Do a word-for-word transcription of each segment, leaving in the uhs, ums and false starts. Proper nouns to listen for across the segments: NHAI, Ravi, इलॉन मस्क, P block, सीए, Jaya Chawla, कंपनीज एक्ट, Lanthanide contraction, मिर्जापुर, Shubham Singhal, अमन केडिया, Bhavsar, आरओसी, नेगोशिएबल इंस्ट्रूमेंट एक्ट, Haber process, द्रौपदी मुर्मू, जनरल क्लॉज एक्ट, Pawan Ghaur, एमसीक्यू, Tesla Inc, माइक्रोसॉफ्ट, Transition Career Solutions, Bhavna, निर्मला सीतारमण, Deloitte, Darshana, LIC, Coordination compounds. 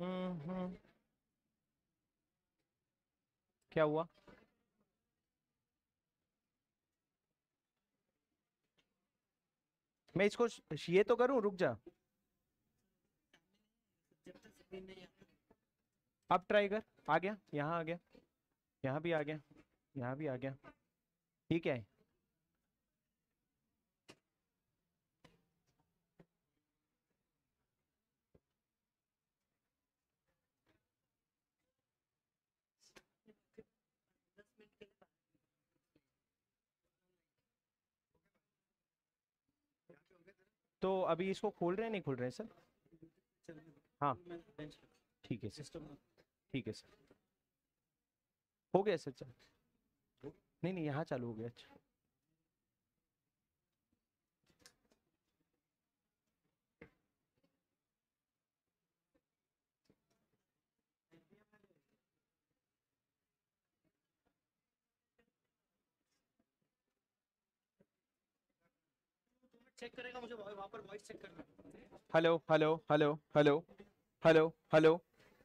हम्म हम्म क्या हुआ? मैं इसको ये तो करूं, रुक जा, अब ट्राई कर। आ गया, यहाँ आ गया, यहाँ भी आ गया, यहाँ भी आ गया, ठीक है। तो अभी इसको खोल रहे हैं, नहीं खोल रहे हैं सर? हाँ ठीक है सर, ठीक है सर, हो गया सर। चल नहीं नहीं यहाँ चालू हो गया। अच्छा चेक करेगा मुझे वहाँ पर, वॉइस चेक करना। Hello hello hello hello hello hello hello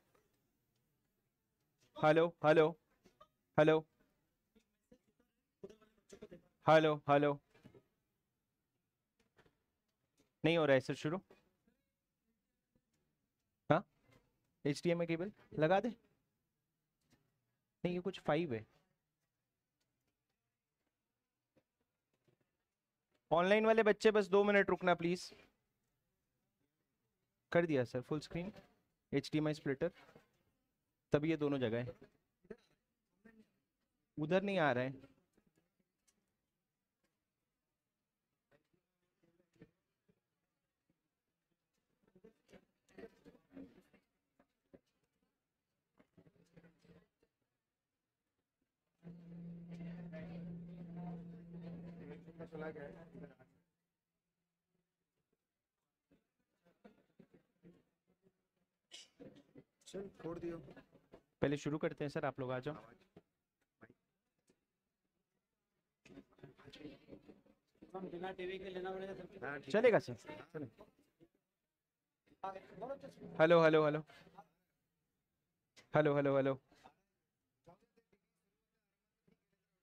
hello hello hello hello नहीं हो रहा है सर शुरू। हाँ H D M I cable लगा दे। नहीं ये कुछ फाइव है। ऑनलाइन वाले बच्चे बस दो मिनट रुकना प्लीज। कर दिया sir full screen, H D M I splitter, तब ये दोनों जगह है। उधर नहीं आ रहा है। चला गया छोड़ दियो। पहले शुरू करते हैं सर, आप लोग आ जाओ। चलेगा sir? Hello hello hello hello hello hello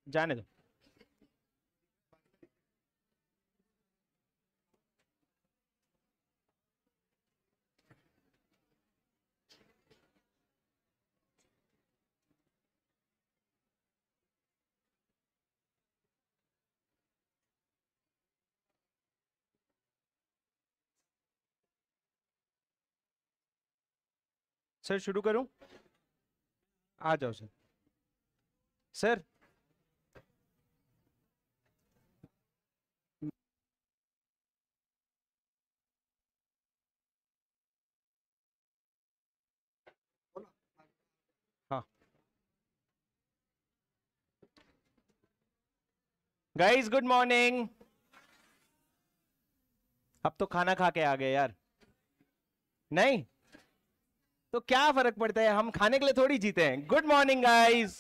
जाने दो। सर शुरू करूं? आ जाओ सर। सर हाँ गाइस गुड मॉर्निंग। अब तो खाना खा के आ गए यार। नहीं तो क्या फर्क पड़ता है, हम खाने के लिए थोड़ी जीते हैं। Good morning guys.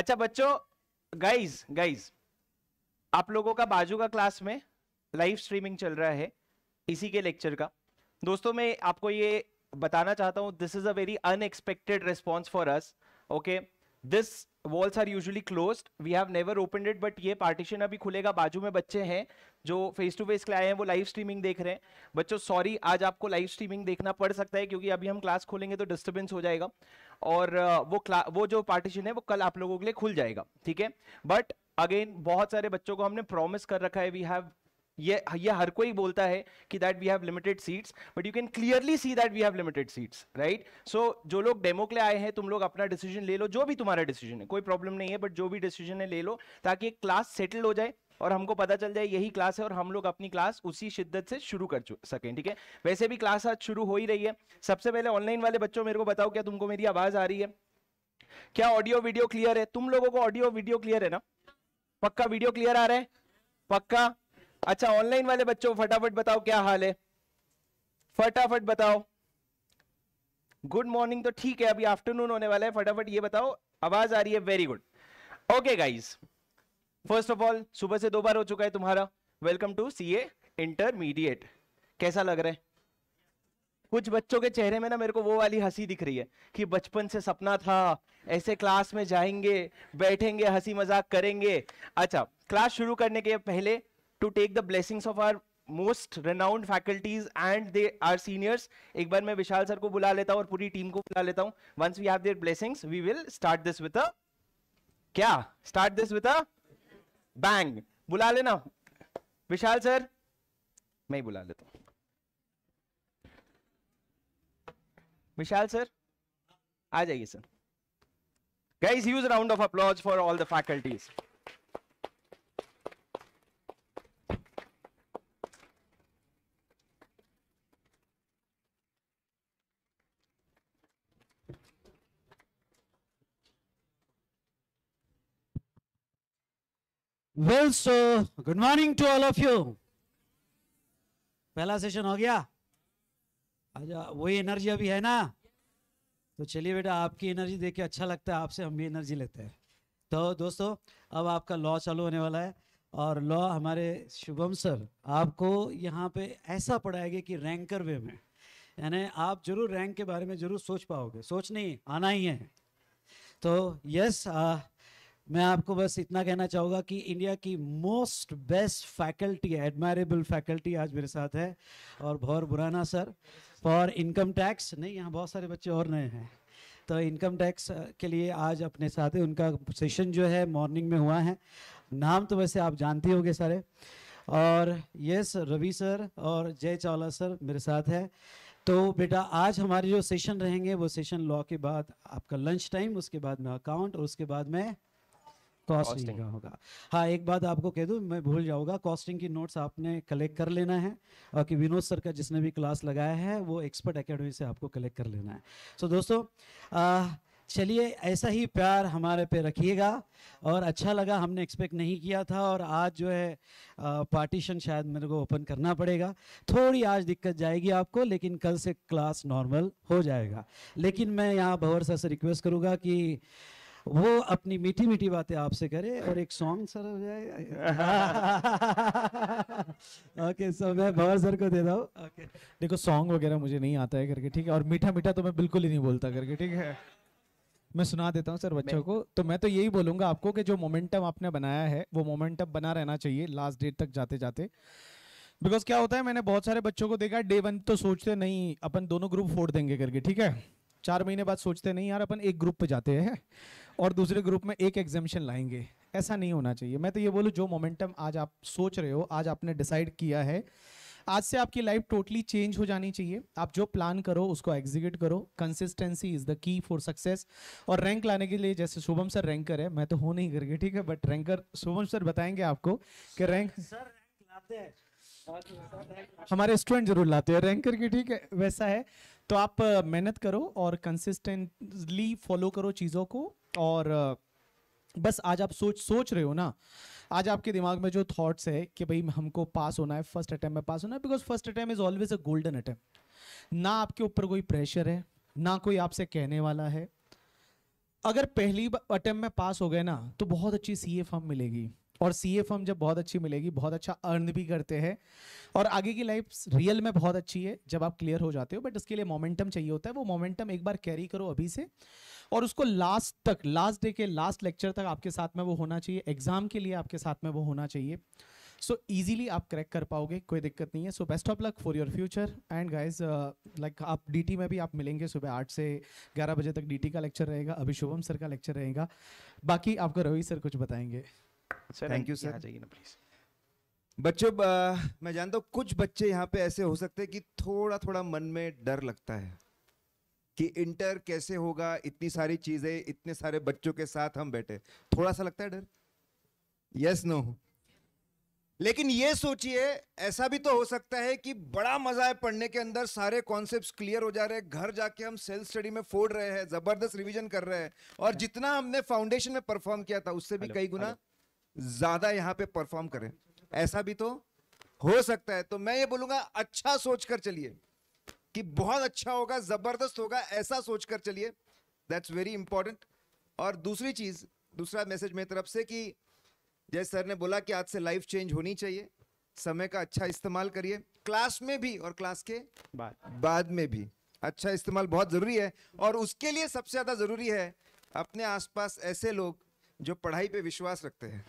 अच्छा बच्चों, गाइज गाइज आप लोगों का बाजू का क्लास में लाइव स्ट्रीमिंग चल रहा है इसी के लेक्चर का। दोस्तों मैं आपको ये बताना चाहता हूँ, this is a very unexpected response for us. Okay this walls are usually closed, we have never opened it, but ये पार्टीशन अभी खुलेगा। बाजू में बच्चे हैं जो फेस टू फेस आए हैं, वो लाइव स्ट्रीमिंग देख रहे हैं। बच्चों सॉरी, आज आपको लाइव स्ट्रीमिंग देखना पड़ सकता है क्योंकि अभी हम क्लास खोलेंगे तो डिस्टर्बेंस हो जाएगा, और वो वो जो पार्टीशन है वो कल आप लोगों के लिए खुल जाएगा, ठीक है। बट अगेन बहुत सारे बच्चों को हमने प्रॉमिस कर रखा है, वी हैव ये ये हर कोई बोलता है कि that we have limited seats, but you can clearly see that we have limited seats, right. So जो लोग डेमो के लिए आए हैं, तुम लोग अपना डिसीजन ले लो, जो भी तुम्हारा डिसीजन है, कोई प्रॉब्लम नहीं है, बट जो भी डिसीजन है ले लो, ताकि एक क्लास सेटल हो जाए और हमको पता चल जाए यही क्लास है और हम लोग अपनी क्लास उसी शिद्दत से शुरू कर सकें, ठीक है। वैसे भी क्लास आज शुरू हो ही रही है। सबसे पहले ऑनलाइन वाले बच्चों मेरे को बताओ, क्या तुमको मेरी आवाज आ रही है? क्या ऑडियो वीडियो क्लियर है? तुम लोगों को ऑडियो वीडियो क्लियर है ना? पक्का वीडियो क्लियर आ रहा है? पक्का? अच्छा ऑनलाइन वाले बच्चों फटाफट बताओ क्या हाल है, फटाफट बताओ। गुड मॉर्निंग तो ठीक है, अभी आफ्टरनून होने वाला है, फटाफट ये बताओ आवाज आ रही है? Very good. Okay guys, first of all सुबह से दो बार हो चुका है तुम्हारा welcome to C A intermediate. कैसा लग रहा है? कुछ बच्चों के चेहरे में ना मेरे को वो वाली हंसी दिख रही है कि बचपन से सपना था ऐसे क्लास में जाएंगे, बैठेंगे, हंसी मजाक करेंगे। अच्छा, क्लास शुरू करने के पहले to take the blessings of our most renowned faculties and they are seniors, एक बार मैं विशाल सर को बुला लेता हूँ और पूरी टीम को बुला लेता हूँ। Once we have their blessings we will start this with a क्या start this with a bang. बुला लेना विशाल सर, मैं ही बुला लेता हूँ। विशाल सर आ जाइए sir. Guys huge round of applause for all the faculties. Well so good morning to all of you. पहला सेशन हो गया, अच्छा वही एनर्जी अभी है ना, तो चलिए बेटा आपकी एनर्जी देख के अच्छा लगता है, आपसे हम भी एनर्जी लेते हैं। तो दोस्तों अब आपका लॉ चालू होने वाला है और लॉ हमारे शुभम सर आपको यहाँ पे ऐसा पढ़ाएंगे कि रैंकर वे में, यानी आप जरूर रैंक के बारे में जरूर सोच पाओगे, सोच नहीं आना ही है। तो यस आ, मैं आपको बस इतना कहना चाहूँगा कि इंडिया की most best faculty, admirable faculty आज मेरे साथ है और बहुत बुराना सर फॉर इनकम टैक्स। नहीं, यहाँ बहुत सारे बच्चे और नए हैं, तो इनकम टैक्स के लिए आज अपने साथ है। उनका सेशन जो है मॉर्निंग में हुआ है, नाम तो वैसे आप जानते होंगे सारे। और यस रवि सर और जय चावला सर मेरे साथ है। तो बेटा आज हमारे जो सेशन रहेंगे वो सेशन लॉ के बाद आपका लंच टाइम, उसके बाद में अकाउंट और उसके बाद में कॉस्टिंग होगा। हाँ एक बात आपको कह दूं, मैं भूल जाऊंगा, कॉस्टिंग की नोट्स आपने कलेक्ट कर लेना है और कि विनोद सर का जिसने भी क्लास लगाया है वो एक्सपर्ट एकेडमी से आपको कलेक्ट कर लेना है। सो so, दोस्तों चलिए ऐसा ही प्यार हमारे पे रखिएगा। और अच्छा लगा, हमने एक्सपेक्ट नहीं किया था और आज जो है पार्टीशन शायद मेरे को ओपन करना पड़ेगा, थोड़ी आज दिक्कत जाएगी आपको, लेकिन कल से क्लास नॉर्मल हो जाएगा। लेकिन मैं यहाँ भवर सर से रिक्वेस्ट करूँगा कि वो अपनी मीठी मीठी बातें आपसे करे और एक सॉन्ग सर हो जाए। ओके सो मैं भवर सर को दे रहा हूँ। Okay okay. देखो सॉन्ग वगैरह मुझे नहीं आता है करके, ठीक है, और मीठा मीठा तो मैं बिल्कुल ही नहीं बोलता करके, ठीक है, मैं सुना देता हूँ सर बच्चों को। तो मैं तो यही बोलूँगा आपको कि जो मोमेंटम आपने बनाया है वो मोमेंटम बना रहना चाहिए लास्ट डेट तक जाते जाते, बिकॉज क्या होता है मैंने बहुत सारे बच्चों को देखा डे वन तो सोचते नहीं अपन दोनों ग्रुप फोड़ देंगे करके, ठीक है, चार महीने बाद सोचते नहीं यार अपन एक ग्रुप पे जाते हैं और दूसरे ग्रुप में एक एग्जामिशन लाएंगे, ऐसा नहीं होना चाहिए। मैं तो ये बोलूँ जो मोमेंटम आज आप सोच रहे हो, आज आपने डिसाइड किया है, आज से आपकी लाइफ टोटली चेंज हो जानी चाहिए। आप जो प्लान करो उसको एग्जीक्यूट करो, consistency is the key for success. और रैंक लाने के लिए, जैसे शुभम सर रैंकर है, मैं तो हूँ नहीं करके, ठीक है, बट रैंकर शुभम सर बताएंगे आपको कि रैंक सर लाते हैं, हमारे स्टूडेंट जरूर लाते हैं रैंकर की, ठीक है, वैसा है। तो आप मेहनत करो और कंसिस्टेंटली फॉलो करो चीज़ों को। और बस आज आप सोच सोच रहे हो ना, आज आपके दिमाग में जो थॉट्स है कि भाई हमको पास होना है, फर्स्ट अटैम्प्ट में पास होना है, because first attempt is always a golden attempt. ना आपके ऊपर कोई प्रेशर है, ना कोई आपसे कहने वाला है। अगर पहली अटैम्प्ट में पास हो गए ना तो बहुत अच्छी सी ए फॉर्म मिलेगी, और सी ए फॉर्म जब बहुत अच्छी मिलेगी बहुत अच्छा अर्न भी करते हैं और आगे की लाइफ रियल में बहुत अच्छी है जब आप क्लियर हो जाते हो। बट इसके लिए मोमेंटम चाहिए होता है, वो मोमेंटम एक बार कैरी करो अभी से और उसको लास्ट तक, लास्ट डे के लास्ट लेक्चर तक आपके साथ में वो होना चाहिए, एग्जाम के लिए आपके साथ में वो होना चाहिए। सो so, इजीली आप क्रैक कर पाओगे, कोई दिक्कत नहीं है। So best of luck for your future. And guys like आप डीटी में भी आप मिलेंगे, सुबह आठ से ग्यारह बजे तक डीटी का लेक्चर रहेगा, अभी शुभम सर का लेक्चर रहेगा, बाकी आपको रवि सर कुछ बताएंगे। थैंक यू सर, चाहिए ना प्लीज। बच्चों मैं जानता हूँ कुछ बच्चे यहाँ पे ऐसे हो सकते हैं कि थोड़ा थोड़ा मन में डर लगता है कि इंटर कैसे होगा, इतनी सारी चीजें, इतने सारे बच्चों के साथ हम बैठे, थोड़ा सा लगता है डर, यस नो। लेकिन ये सोचिए ऐसा भी तो हो सकता है कि बड़ा मजा है पढ़ने के अंदर, सारे कॉन्सेप्ट्स क्लियर हो जा रहे हैं, घर जाके हम सेल्फ स्टडी में फोड़ रहे हैं, जबरदस्त रिविजन कर रहे हैं और जितना हमने फाउंडेशन में परफॉर्म किया था उससे भी कई गुना ज्यादा यहाँ पे परफॉर्म करें, ऐसा भी तो हो सकता है। तो मैं ये बोलूंगा अच्छा सोचकर चलिए कि बहुत अच्छा होगा, जबरदस्त होगा, ऐसा सोचकर चलिए, दैट्स वेरी इंपॉर्टेंट। और दूसरी चीज, दूसरा मैसेज मेरी तरफ से कि जैसे सर ने बोला कि आज से लाइफ चेंज होनी चाहिए, समय का अच्छा इस्तेमाल करिए। क्लास में भी और क्लास के बाद बाद में भी अच्छा इस्तेमाल बहुत ज़रूरी है। और उसके लिए सबसे ज़्यादा ज़रूरी है अपने आसपास ऐसे लोग जो पढ़ाई पे विश्वास रखते हैं।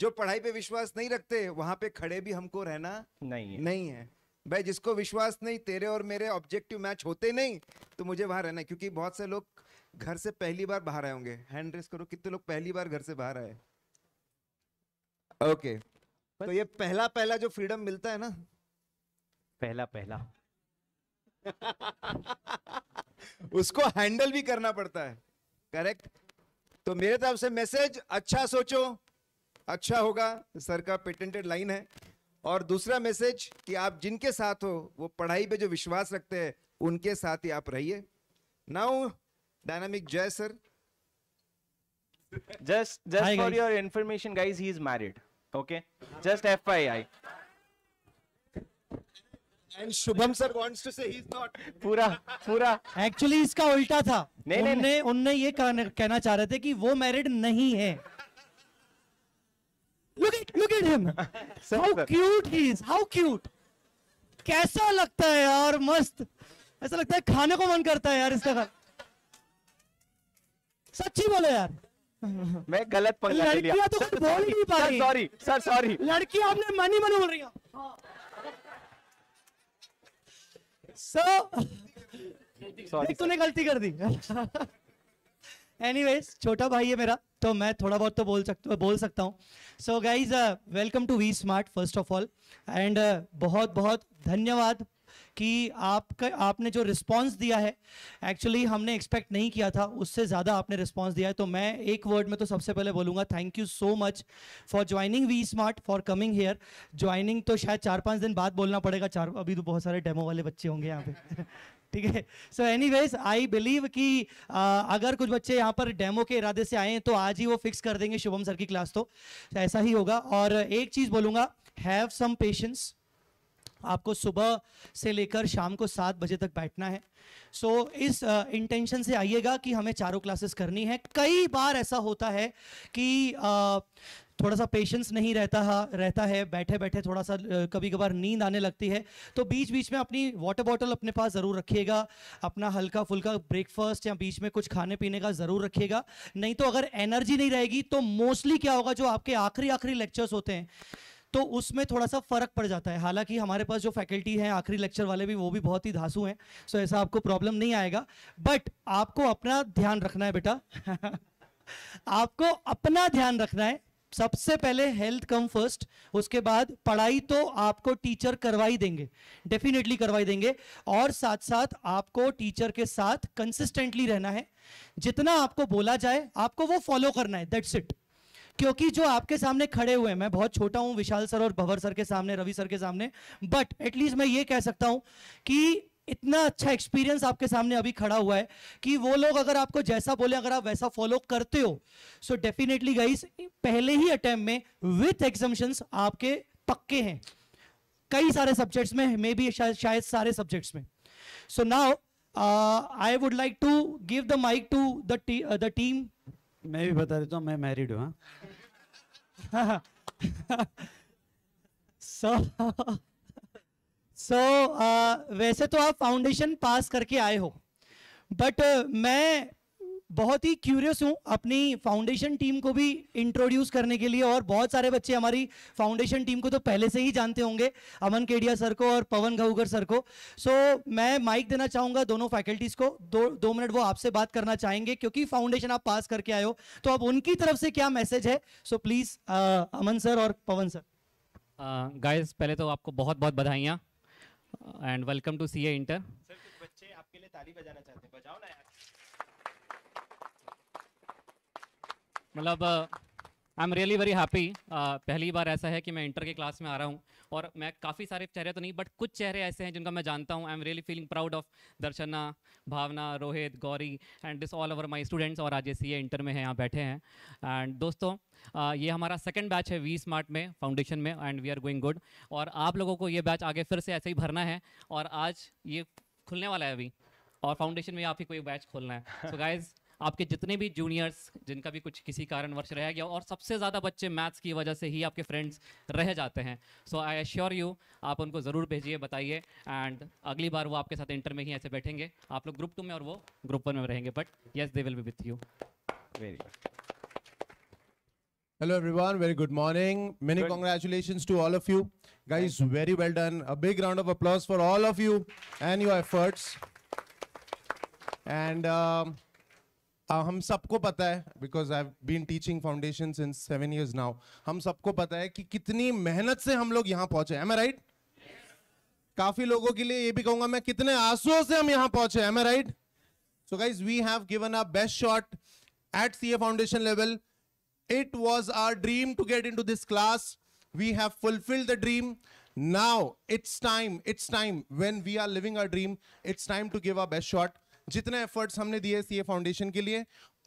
जो पढ़ाई पे विश्वास नहीं रखते वहाँ पे खड़े भी हमको रहना नहीं है। नहीं है भाई, जिसको विश्वास नहीं, तेरे और मेरे ऑब्जेक्टिव मैच होते नहीं तो मुझे वहाँ रहना है। क्योंकि बहुत से लोग घर से पहली बार बाहर आए होंगे, हैंड रेस करो, कितने लोग पहली बार घर से बाहर आए। ओके, तो ये पहला पहला जो फ्रीडम मिलता है ना, पहला पहला उसको हैंडल भी करना पड़ता है। करेक्ट। तो मेरे तरफ से मैसेज, अच्छा सोचो, अच्छा होगा, सर का पेटेंटेड लाइन है। और दूसरा मैसेज कि आप जिनके साथ हो वो पढ़ाई पे जो विश्वास रखते हैं उनके साथ ही आप रहिए। नाउ डायनामिक जय sir. Just, just for your information, guys, he is married. Okay, just F Y I. And Shubham sir wants to say he's not. पूरा, पूरा. Actually इसका उल्टा था. नहीं नहीं नहीं. उनने ये कहना चाह रहे थे कि वो married नहीं है. Look at, look at him. How cute he is. How cute. कैसा लगता है यार, मस्त. ऐसा लगता है खाने को मन करता है यार इसका. सच्ची बोलो यार. मैं गलत पंगा ले लिया तो बोल ही नहीं पा रही। Sorry sir, sorry. लड़की आपने मनी मनी बोल रही हो। सो तूने गलती कर दी। एनीवेज, छोटा भाई है मेरा तो मैं थोड़ा बहुत तो बोल सकता बोल सकता हूँ। So guys, welcome to V Smart first of all, and बहुत बहुत धन्यवाद कि आपका आपने जो रिस्पांस दिया है, एक्चुअली हमने एक्सपेक्ट नहीं किया था, उससे ज़्यादा आपने रिस्पांस दिया है। तो मैं एक वर्ड में तो सबसे पहले बोलूँगा, thank you so much for joining V Smart, for coming here. Joining तो शायद चार पाँच दिन बाद बोलना पड़ेगा, चार अभी तो बहुत सारे डेमो वाले बच्चे होंगे यहाँ पे। ठीक है। सो एनीवेज, आई बिलीव कि आ, अगर कुछ बच्चे यहाँ पर डेमो के इरादे से आए हैं तो आज ही वो फिक्स कर देंगे शुभम सर की क्लास, तो ऐसा ही होगा। और एक चीज़ बोलूँगा, हैव सम पेशेंस। आपको सुबह से लेकर शाम को सात बजे तक बैठना है। सो so, इस इंटेंशन uh, से आइएगा कि हमें चारों क्लासेस करनी है। कई बार ऐसा होता है कि uh, थोड़ा सा पेशेंस नहीं रहता है रहता है बैठे बैठे थोड़ा सा कभी कभार नींद आने लगती है, तो बीच बीच में अपनी वाटर बॉटल अपने पास ज़रूर रखिएगा, अपना हल्का फुल्का ब्रेकफास्ट या बीच में कुछ खाने पीने का ज़रूर रखिएगा। नहीं तो अगर एनर्जी नहीं रहेगी तो मोस्टली क्या होगा, जो आपके आखिरी आखिरी लेक्चर्स होते हैं तो उसमें थोड़ा सा फ़र्क पड़ जाता है। हालांकि हमारे पास जो फैकल्टी हैं आखिरी लेक्चर वाले भी, वो भी बहुत ही धांसू हैं, सो ऐसा आपको प्रॉब्लम नहीं आएगा। बट आपको अपना ध्यान रखना है बेटा। आपको अपना ध्यान रखना है। सबसे पहले हेल्थ कम फर्स्ट, उसके बाद पढ़ाई तो आपको टीचर करवाई देंगे, डेफिनेटली करवाई देंगे। और साथ साथ आपको टीचर के साथ कंसिस्टेंटली रहना है। जितना आपको बोला जाए आपको वो फॉलो करना है, दैट्स इट। क्योंकि जो आपके सामने खड़े हुए हैं, मैं बहुत छोटा हूं विशाल सर और भवर सर के सामने, रवि सर के सामने, बट एटलीस्ट मैं ये कह सकता हूं कि इतना अच्छा एक्सपीरियंस आपके सामने अभी खड़ा हुआ है कि वो लोग अगर आपको जैसा बोले अगर आप वैसा फॉलो करते हो, सो डेफिनेटली गाइस पहले ही अटेम्प्ट में विथ एग्जाम्शंस आपके पक्के हैं कई सारे सब्जेक्ट्स में, मे बी शायद सारे सब्जेक्ट्स में। So now I would like to give the mic to the the team. मैं भी बता देता हूँ, मैं मैरिड हूँ। सो सो वैसे तो आप फाउंडेशन पास करके आए हो, बट uh, मैं बहुत ही क्यूरियस हूँ अपनी फाउंडेशन टीम को भी इंट्रोड्यूस करने के लिए। और बहुत सारे बच्चे हमारी फाउंडेशन टीम को तो पहले से ही जानते होंगे, अमन केडिया सर को और पवन घाऊगर सर को। सो so, मैं माइक देना चाहूँगा दोनों फैकल्टीज़ को, दो दो मिनट वो आपसे बात करना चाहेंगे, क्योंकि फाउंडेशन आप पास करके आए हो तो अब उनकी तरफ से क्या मैसेज है। So so, please uh, Aman sir और पवन सर। गाइस uh, पहले तो आपको बहुत बहुत बधाइयाँ and welcome to C A inter. Sir कुछ बच्चे आपके लिए ताली बजाना चाहते हैं, बजाओ ना यार। मतलब I am really very happy. पहली बार ऐसा है कि मैं इंटर के क्लास में आ रहा हूँ और मैं काफ़ी सारे चेहरे तो नहीं, बट कुछ चेहरे ऐसे हैं जिनका मैं जानता हूँ। I am really feeling proud of Darshana, Bhavna, Rohit, Gauri and this all over my students. और आज ये सी ए इंटर में है, यहाँ बैठे हैं। एंड दोस्तों uh, ये हमारा सेकेंड बैच है वी स्मार्ट में, फाउंडेशन में, and we are going good. और आप लोगों को ये बैच आगे फिर से ऐसे ही भरना है और आज ये खुलने वाला है अभी, और फाउंडेशन में आप ही कोई बैच खोलना है। सो so गाइज आपके जितने भी जूनियर्स जिनका भी कुछ किसी कारणवश रह गया, और सबसे ज़्यादा बच्चे मैथ्स की वजह से ही आपके फ्रेंड्स रह जाते हैं, सो आई एश्योर यू आप उनको ज़रूर भेजिए, बताइए, एंड अगली बार वो आपके साथ इंटर में ही ऐसे बैठेंगे, आप लोग ग्रुप टू में और वो ग्रुप वन में रहेंगे, but yes they will be with you. Very Hello everyone, very good morning. Many good. Congratulations to all of you. Guys, you. Very well done. A big round of applause for all of you and your efforts. And um, uh, hum sabko pata hai, because I've been teaching foundation since seven years now. Hum sabko pata hai ki kitni mehnat se hum log yahan pahunche. Am I right? Yes. Kafi logo ke liye ye bhi kahunga main kitne aansuon se hum yahan pahunche. Am I right? So guys, we have given our best shot. At C A Foundation level, it was our dream to get into this class. We have fulfilled the dream. Now it's time. It's time when we are living our dream. It's time to give our best shot. जितने efforts हमने दिए C A Foundation के लिए,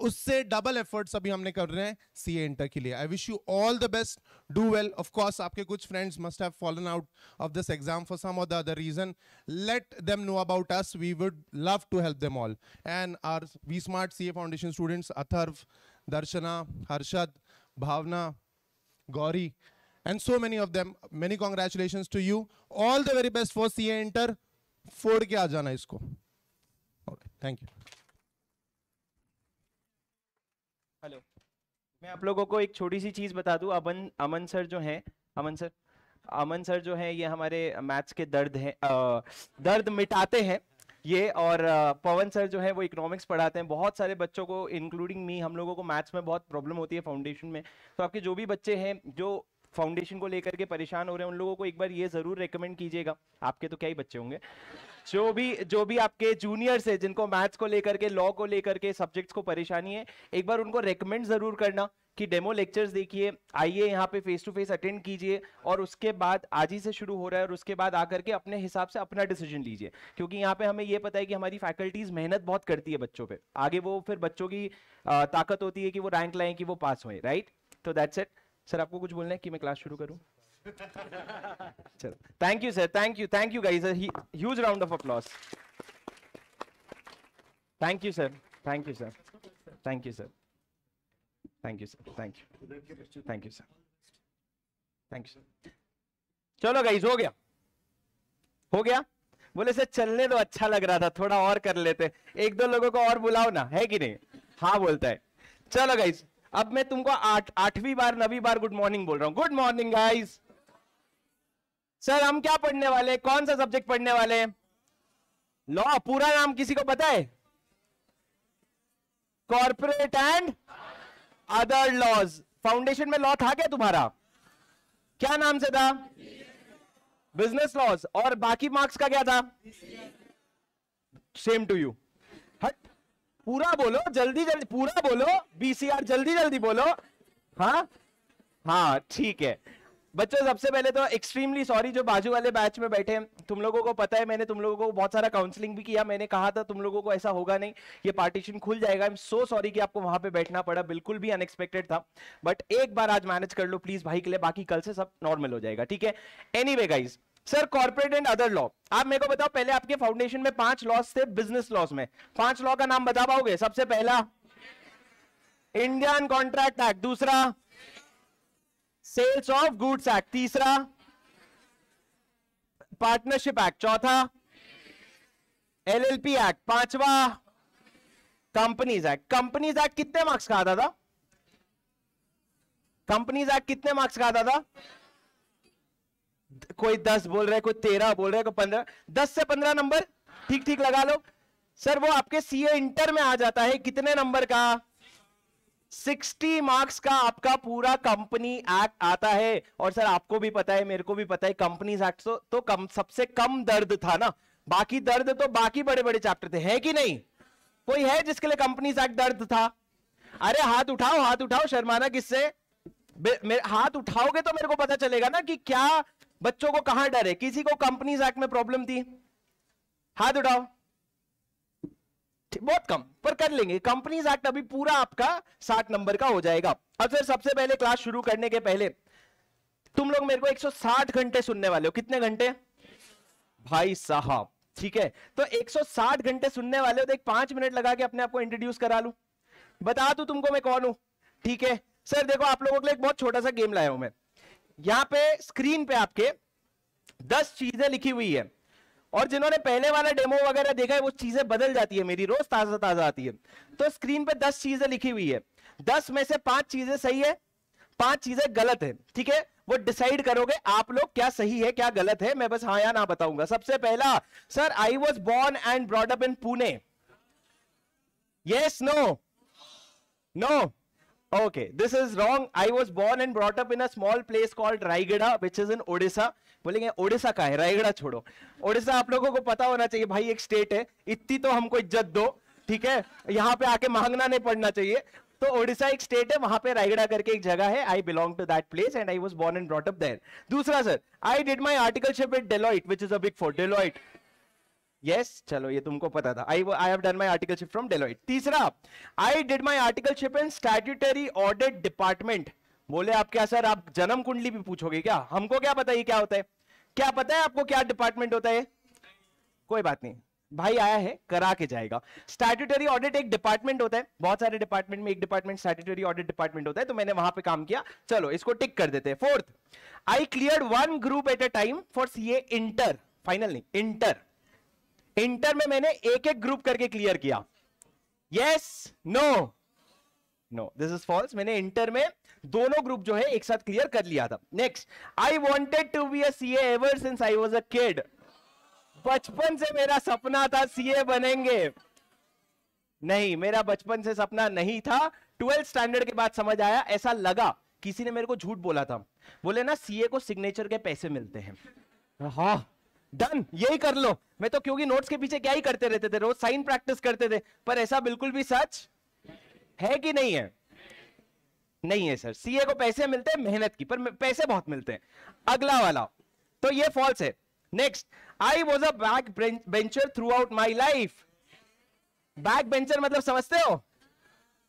उससे double efforts अभी हमने कर रहे हैं C A Inter के लिए. I wish you all the best. Do well. Of course, आपके कुछ friends must have fallen out of this exam for some or the other reason. Let them know about us. We would love to help them all. And our V Smart C A Foundation students, Atharv, Darshana, Harshad, Bhavna, Gauri, and so many of them. Many congratulations to you. All the very best for C A Inter. फोड़ के आ जाना इसको. Thank you. Hello, मैं आप लोगों को एक छोटी सी चीज़ बता दूं. अमन अमन सर जो हैं अमन सर अमन सर जो हैं ये हमारे मैथ्स के दर्द हैं, दर्द मिटाते हैं ये. और पवन सर जो है वो इकोनॉमिक्स पढ़ाते हैं. बहुत सारे बच्चों को इंक्लूडिंग मी, हम लोगों को मैथ्स में बहुत प्रॉब्लम होती है फाउंडेशन में. तो आपके जो भी बच्चे हैं जो फाउंडेशन को लेकर के परेशान हो रहे हैं, उन लोगों को एक बार ये ज़रूर रेकमेंड कीजिएगा. आपके तो क्या ही बच्चे होंगे, जो भी जो भी आपके जूनियर्स हैं जिनको मैथ्स को लेकर के, लॉ को लेकर के, सब्जेक्ट्स को परेशानी है, एक बार उनको रेकमेंड ज़रूर करना कि डेमो लेक्चर्स देखिए, आइए यहाँ पे फेस टू फेस अटेंड कीजिए. और उसके बाद आज ही से शुरू हो रहा है, और उसके बाद आकर के अपने हिसाब से अपना डिसीजन लीजिए, क्योंकि यहाँ पे हमें ये पता है कि हमारी फैकल्टीज़ मेहनत बहुत करती है बच्चों पे. आगे वो फिर बच्चों की ताकत होती है कि वो रैंक लाएँ, कि वो पास होएं. राइट, तो दैट्स इट. सर आपको कुछ बोलना है कि मैं क्लास शुरू करूं? चलो, thank you sir, thank you, thank you guys, huge round of applause. Thank you sir, thank you sir, thank you sir, thank you sir, thank you, thank you sir, thank you sir. चलो guys, हो गया हो गया बोले sir चलने दो, अच्छा लग रहा था, थोड़ा और कर लेते, एक दो लोगों को और बुलाओ ना, है कि नहीं? हाँ बोलता है. चलो गाइस, अब मैं तुमको आठ आठवीं बार नवीं बार गुड मॉर्निंग बोल रहा हूं. Good morning guys. सर हम क्या पढ़ने वाले, कौन सा सब्जेक्ट पढ़ने वाले? लॉ. पूरा नाम किसी को पता है? Corporate and other laws. Foundation में लॉ था क्या तुम्हारा? क्या नाम से था? Business laws. और बाकी मार्क्स का क्या था? Same to you. हट, पूरा बोलो, जल्दी जल्दी पूरा बोलो. बीसीआर जल्दी जल्दी बोलो. हाँ हाँ ठीक है बच्चों, सबसे पहले तो एक्सट्रीमली सॉरी जो बाजू वाले बैच में बैठे हैं. तुम लोगों को पता है, मैंने तुम लोगों को बहुत सारा काउंसलिंग भी किया. मैंने कहा था तुम लोगों को ऐसा होगा नहीं, ये पार्टीशन खुल जाएगा. आई एम सो सॉरी कि आपको वहां पे बैठना पड़ा, बिल्कुल भी अनएक्सपेक्टेड था, बट एक बार आज मैनेज कर लो प्लीज भाई के लिए, बाकी कल से सब नॉर्मल हो जाएगा. ठीक है, anyway guys. Sir corporate and other law, आप मेरे को बताओ, पहले आपके फाउंडेशन में पांच लॉस थे बिजनेस लॉस में. पांच लॉ का नाम बता पाओगे? सबसे पहला इंडियन कॉन्ट्रैक्ट एक्ट, दूसरा सेल्स ऑफ गुड्स एक्ट, तीसरा पार्टनरशिप एक्ट, चौथा एलएलपी एक्ट, पांचवा कंपनीज एक्ट. कंपनीज एक्ट कितने मार्क्स का आता था? कंपनीज एक्ट कितने मार्क्स का आता था? कोई दस बोल रहा है, कोई तेरह बोल रहा है, कोई पंद्रह. दस से पंद्रह नंबर ठीक ठीक लगा लो. सर वो आपके सीए इंटर में आ जाता है कितने नंबर का? सिक्सटी मार्क्स का आपका पूरा कंपनी एक्ट आता है. और सर आपको भी पता है, मेरे को भी पता है, कंपनीज एक्ट तो, तो कम, सबसे कम दर्द था ना. बाकी दर्द तो बाकी बड़े बड़े चैप्टर थे, है कि नहीं? कोई है जिसके लिए कंपनीज एक्ट दर्द था? अरे हाथ उठाओ, हाथ उठाओ, शर्माना किससे? हाथ उठाओगे तो मेरे को पता चलेगा ना कि क्या बच्चों को कहां डर है. किसी को कंपनीज एक्ट में प्रॉब्लम थी? हाथ उठाओ. बहुत कम पर कर लेंगे. कंपनीज एक्ट अभी पूरा आपका साठ नंबर का हो जाएगा. अब सर सबसे पहले क्लास शुरू करने के पहले तुम लोग मेरे को एक सौ साठ घंटे सुनने वाले हो. कितने घंटे भाई साहब? ठीक है, तो एक सौ साठ घंटे सुनने वाले हो, तो एक पांच मिनट लगा के अपने आप को इंट्रोड्यूस करा लू. बता तू तुमको मैं कौन हूँ। ठीक है सर, देखो आप लोगों के लिए एक बहुत छोटा सा गेम लाया हूं मैं। यहाँ पे स्क्रीन पे आपके दस चीजें लिखी हुई है, और जिन्होंने पहले वाला डेमो वगैरह देखा है वो चीजें बदल जाती है, मेरी रोज ताजा ताजा आती है। तो स्क्रीन पे दस चीजें लिखी हुई है, दस में से पांच चीजें सही है, पांच चीजें गलत है। ठीक है, वो डिसाइड करोगे आप लोग क्या सही है क्या गलत है, मैं बस हाँ या ना बताऊंगा। सबसे पहला, sir I was born and brought up in Pune. Yes, no, no, okay, this is wrong. I was born and brought up in a small place called Raigarh which is in Odisha. बोलेंगे ओडिशा का है, रायगढ़ छोड़ो, ओडिशा आप लोगों को पता होना चाहिए भाई एक स्टेट है, इतनी तो हमको इज्जत दो। ठीक है, यहाँ पे आके मांगना नहीं पड़ना चाहिए। तो ओडिशा एक स्टेट है, वहां पे रायगढ़ करके एक जगह है। I belong to that place and I was born and brought up there. दूसरा sir, I did my articleship with Deloitte which is a big four. Deloitte, yes, चलो ये तुमको पता था। I I have done my articleship from Deloitte. तीसरा, I did my articleship in statutory audit department. बोले आप क्या सर, आप जन्म कुंडली भी पूछोगे क्या? हमको क्या पता ये क्या होता है? क्या पता है आपको क्या डिपार्टमेंट होता है? कोई बात नहीं भाई, आया है करा के जाएगा। स्टैट्यूटरी ऑडिट एक डिपार्टमेंट होता है, बहुत सारे डिपार्टमेंट में एक डिपार्टमेंट स्टैट्यूटरी ऑडिट डिपार्टमेंट होता है, तो मैंने वहां पे काम किया, चलो इसको टिक कर देते हैं। Fourth, I cleared one group at a time for सीए inter. Final नहीं, इंटर, इंटर में मैंने एक एक ग्रुप करके क्लियर किया। Yes, no, no, this is false. मैंने इंटर में दोनों ग्रुप जो है एक साथ क्लियर कर लिया था। Next, I wanted to be a सीए ever since I was a kid. बचपन से मेरा सपना था सीए बनेंगे। नहीं, मेरा बचपन से सपना नहीं था, ट्वेल्थ स्टैंडर्ड के बाद समझ आया। ऐसा लगा किसी ने मेरे को झूठ बोला था, बोले ना सीए को सिग्नेचर के पैसे मिलते हैं। हाँ डन, यही कर लो। मैं तो क्योंकि नोट्स के पीछे क्या ही करते रहते थे, रोज साइन प्रैक्टिस करते थे। पर ऐसा बिल्कुल भी सच है कि नहीं है? नहीं है सर, सीए को पैसे मिलते हैं मेहनत की, पर पैसे बहुत मिलते हैं। अगला वाला तो ये फॉल्स है। Next, I was a back bencher throughout my life. Back bencher मतलब समझते हो,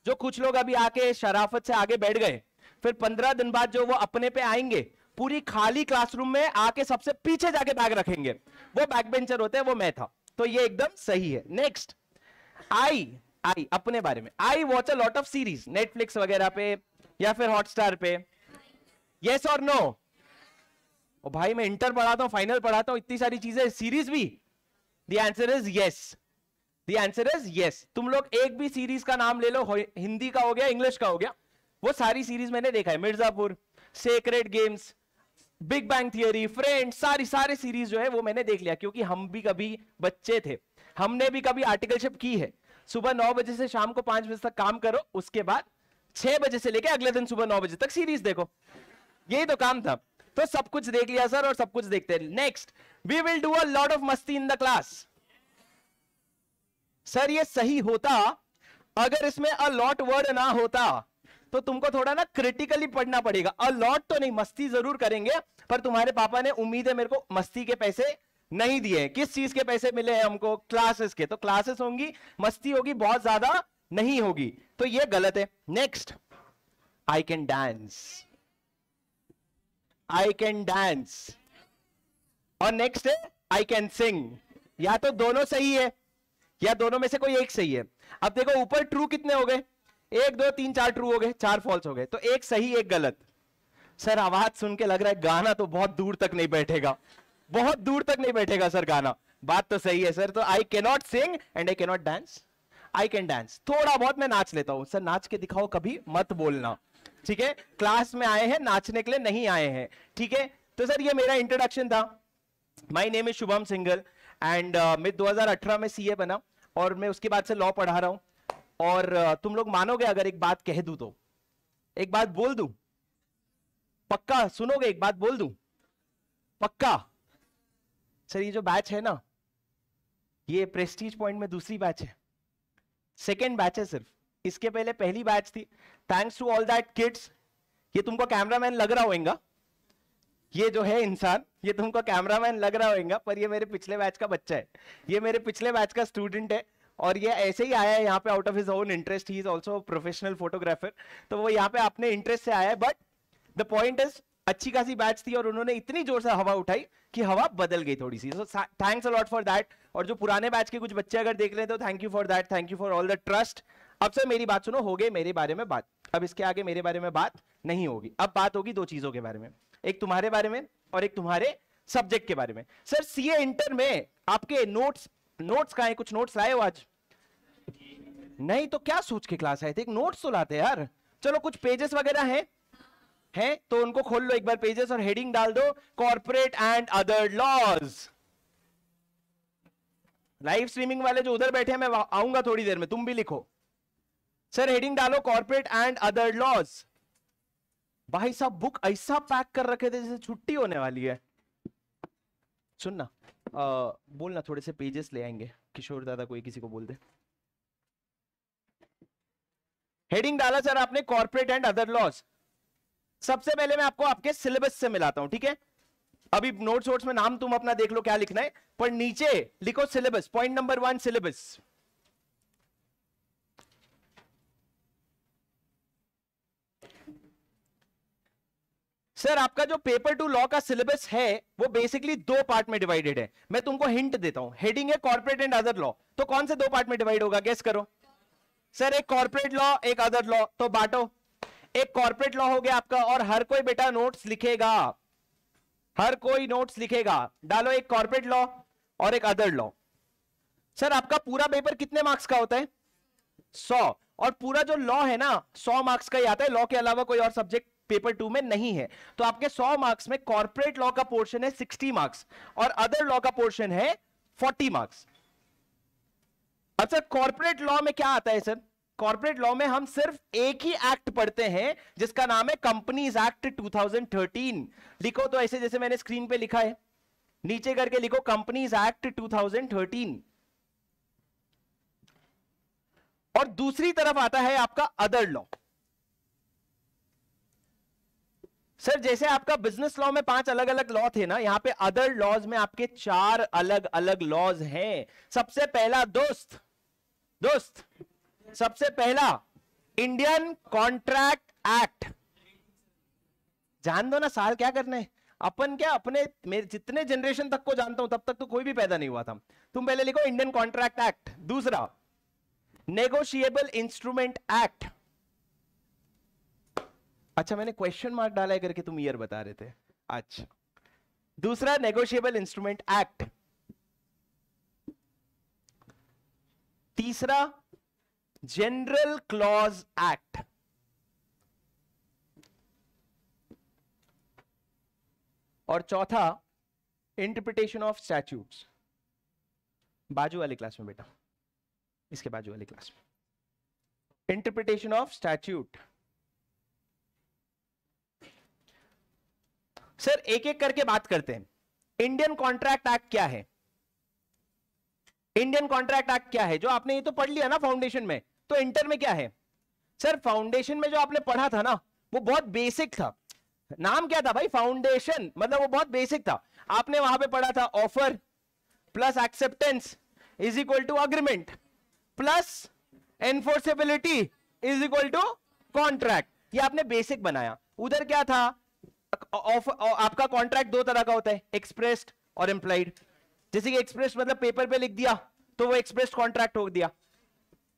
जो कुछ लोग अभी आके शराफत से आगे बैठ गए, फिर पंद्रह दिन बाद जो वो अपने पे आएंगे, पूरी खाली क्लासरूम में आके सबसे पीछे जाके बैग रखेंगे, वो बैक बेंचर होते हैं। वो मैं था, तो ये एकदम सही है। नेक्स्ट, आई आई अपने बारे में, I watch a lot of series Netflix वगैरह पे या फिर हॉटस्टार पे। यस और नो? और भाई मैं इंटर पढ़ाता हूँ, फाइनल पढ़ाता हूँ, इतनी सारी चीजें, सीरीज भी। The answer is yes, the answer is yes. तुम लोग एक भी सीरीज का नाम ले लो, हिंदी का हो गया, इंग्लिश का हो गया, वो सारी सीरीज मैंने देखा है। मिर्जापुर, sacred games, big bang theory, friends, सारी सारी सीरीज जो है वो मैंने देख लिया, क्योंकि हम भी कभी बच्चे थे, हमने भी कभी आर्टिकलशिप की है। सुबह नौ बजे से शाम को पांच बजे तक काम करो, उसके बाद छह बजे से लेकर अगले दिन सुबह नौ बजे तक सीरीज देखो, यही तो काम था। तो सब कुछ देख लिया सर, और सब कुछ देखते हैं। Next, we will do a lot of मस्ती इन द क्लास। सर ये सही होता अगर इसमें अ लॉट वर्ड ना होता, तो तुमको थोड़ा ना क्रिटिकली पढ़ना पड़ेगा। अ लॉट तो नहीं, मस्ती जरूर करेंगे, पर तुम्हारे पापा ने उम्मीद है मेरे को मस्ती के पैसे नहीं दिए। किस चीज के पैसे मिले हैं हमको? क्लासेस के। तो क्लासेस होंगी, मस्ती होगी, बहुत ज्यादा नहीं होगी, तो ये गलत है। Next, I can dance, I can dance, और नेक्स्ट है आई कैन सिंग। या तो दोनों सही है या दोनों में से कोई एक सही है। अब देखो ऊपर ट्रू कितने हो गए, एक दो तीन चार ट्रू हो गए, चार फॉल्स हो गए, तो एक सही एक गलत। सर आवाज सुन के लग रहा है गाना तो बहुत दूर तक नहीं बैठेगा, बहुत दूर तक नहीं बैठेगा सर गाना। बात तो सही है सर। तो I cannot sing and I cannot dance, I can dance. थोड़ा बहुत मैं नाच लेता हूं। सर नाच के दिखाओ कभी मत बोलना, ठीक है, क्लास में आए हैं नाचने के लिए, नहीं आए हैं। ठीक है, तो सर ये मेरा इंट्रोडक्शन था। My name is Shubham Singhal and मैं दो हज़ार अठारह में सीए बना, और मैं उसके बाद से लॉ पढ़ा रहा हूं। और uh, तुम लोग मानोगे अगर एक बात कह दूं तो, एक बात बोल दूं, पक्का सुनोगे? एक बात बोल दूं पक्का? सर ये जो बैच है ना, ये प्रेस्टीज पॉइंट में दूसरी बैच है, सेकेंड बैच है सिर्फ, इसके पहले पहली बैच थी। Thanks to all that kids. ये तुमको कैमरामैन लग रहा होगा, ये जो है इंसान, ये तुमको कैमरामैन लग रहा होगा, पर ये मेरे पिछले बैच का बच्चा है, ये मेरे पिछले बैच का स्टूडेंट है, और ये ऐसे ही आया है यहाँ पे out of his own interest. He is also professional photographer, तो वो यहाँ पे अपने इंटरेस्ट से आया है। बट द पॉइंट इज, अच्छी खासी बैच थी, और उन्होंने इतनी जोर से हवा उठाई कि हवा बदल गई थोड़ी सी। So thanks a lot for that. और जो पुराने बैच के कुछ बच्चे अगर देख रहे हैं, तो thank you for that, thank you for all the trust. अब सर मेरी बात सुनो, हो गई मेरे बारे में बात, अब इसके आगे मेरे बारे में बात नहीं होगी। अब बात होगी दो चीजों के बारे में, एक तुम्हारे बारे में और एक तुम्हारे सब्जेक्ट के बारे में। सर सीए इंटर में आपके नोट्स नोट्स का है, कुछ नोट्स लाए हो आज? नहीं तो क्या सोच के क्लास आए थे, नोट्स तो लाते यार। चलो कुछ पेजेस वगैरह हैं हैं तो उनको खोल लो एक बार पेजेस और हेडिंग डाल दो corporate and other laws. Live streaming वाले जो उधर बैठे हैं मैं आऊंगा थोड़ी देर में, तुम भी लिखो। सर हेडिंग डालो कॉर्पोरेट एंड अदर लॉज। भाई साहब बुक ऐसा पैक कर रखे थे जैसे छुट्टी होने वाली है। सुनना आ, बोलना थोड़े से पेजेस ले आएंगे किशोर दादा, कोई किसी को बोल दे। हेडिंग डाला सर आपने कॉर्पोरेट एंड अदर लॉज। सबसे पहले मैं आपको आपके सिलेबस से मिलाता हूं, ठीक है? अभी नोट्स वोट्स में नाम तुम अपना देख लो क्या लिखना है, पर नीचे लिखो syllabus. Point number one syllabus. Sir आपका जो पेपर टू लॉ का सिलेबस है वो बेसिकली दो पार्ट में डिवाइडेड है। मैं तुमको हिंट देता हूं, हेडिंग है कॉर्पोरेट एंड अदर लॉ, तो कौन से दो पार्ट में डिवाइड होगा गेस करो? सर एक कॉर्पोरेट लॉ एक अदर लॉ, तो बांटो। एक कॉर्पोरेट लॉ हो गया आपका, और हर कोई बेटा नोट्स लिखेगा, हर कोई नोट्स लिखेगा। डालो एक कॉर्पोरेट लॉ और एक अदर लॉ। सर आपका पूरा पेपर कितने मार्क्स का होता है? सौ। और पूरा जो लॉ है ना सौ मार्क्स का ही आता है, लॉ के अलावा कोई और सब्जेक्ट पेपर टू में नहीं है। तो आपके सौ मार्क्स में कॉर्पोरेट लॉ का पोर्शन है साठ मार्क्स और अदर लॉ का पोर्शन है चालीस मार्क्स। अब सर कॉर्पोरेट लॉ में क्या आता है? सर कॉर्पोरेट लॉ में हम सिर्फ एक ही एक्ट पढ़ते हैं जिसका नाम है कंपनीज एक्ट दो हज़ार तेरह। लिखो तो ऐसे जैसे मैंने स्क्रीन पे लिखा है, नीचे करके लिखो कंपनीज एक्ट दो हज़ार तेरह। और दूसरी तरफ आता है आपका अदर लॉ। सर जैसे आपका बिजनेस लॉ में पांच अलग अलग लॉ थे ना, यहां पे अदर लॉज में आपके चार अलग अलग लॉज हैं। सबसे पहला दोस्त दोस्त सबसे पहला इंडियन कॉन्ट्रैक्ट एक्ट। जान दो ना साल क्या करना है, अपन क्या अपने मेरे जितने जनरेशन तक को जानता हूं तब तक तो कोई भी पैदा नहीं हुआ था। तुम पहले लिखो इंडियन कॉन्ट्रैक्ट एक्ट। दूसरा नेगोशिएबल इंस्ट्रूमेंट एक्ट। अच्छा मैंने क्वेश्चन मार्क डाला है करके तुम ईयर बता रहे थे। अच्छा दूसरा नेगोशिएबल इंस्ट्रूमेंट एक्ट। तीसरा जनरल क्लॉज एक्ट। और चौथा इंटरप्रिटेशन ऑफ स्टैट्यूट्स। बाजू वाली क्लास में बेटा, इसके बाजू वाली क्लास में इंटरप्रिटेशन ऑफ स्टैट्यूट। सर एक एक करके बात करते हैं। इंडियन कॉन्ट्रैक्ट एक्ट क्या है? इंडियन कॉन्ट्रैक्ट एक्ट क्या है? जो आपने ये तो पढ़ लिया ना फाउंडेशन में, तो इंटर में क्या है? सर फाउंडेशन में जो आपने पढ़ा था ना वो बहुत बेसिक था। नाम क्या था भाई? फाउंडेशन, मतलब वो बहुत बेसिक था। आपने वहां पे पढ़ा था offer plus acceptance is equal to agreement plus enforceability is equal to contract. ये आपने बेसिक बनाया। उधर क्या था? ऑफर, आपका कॉन्ट्रैक्ट दो तरह का होता है, एक्सप्रेस्ड और एम्प्लाइड। जैसे कि एक्सप्रेस मतलब पेपर पे लिख दिया तो वो एक्सप्रेस कॉन्ट्रैक्ट हो दिया,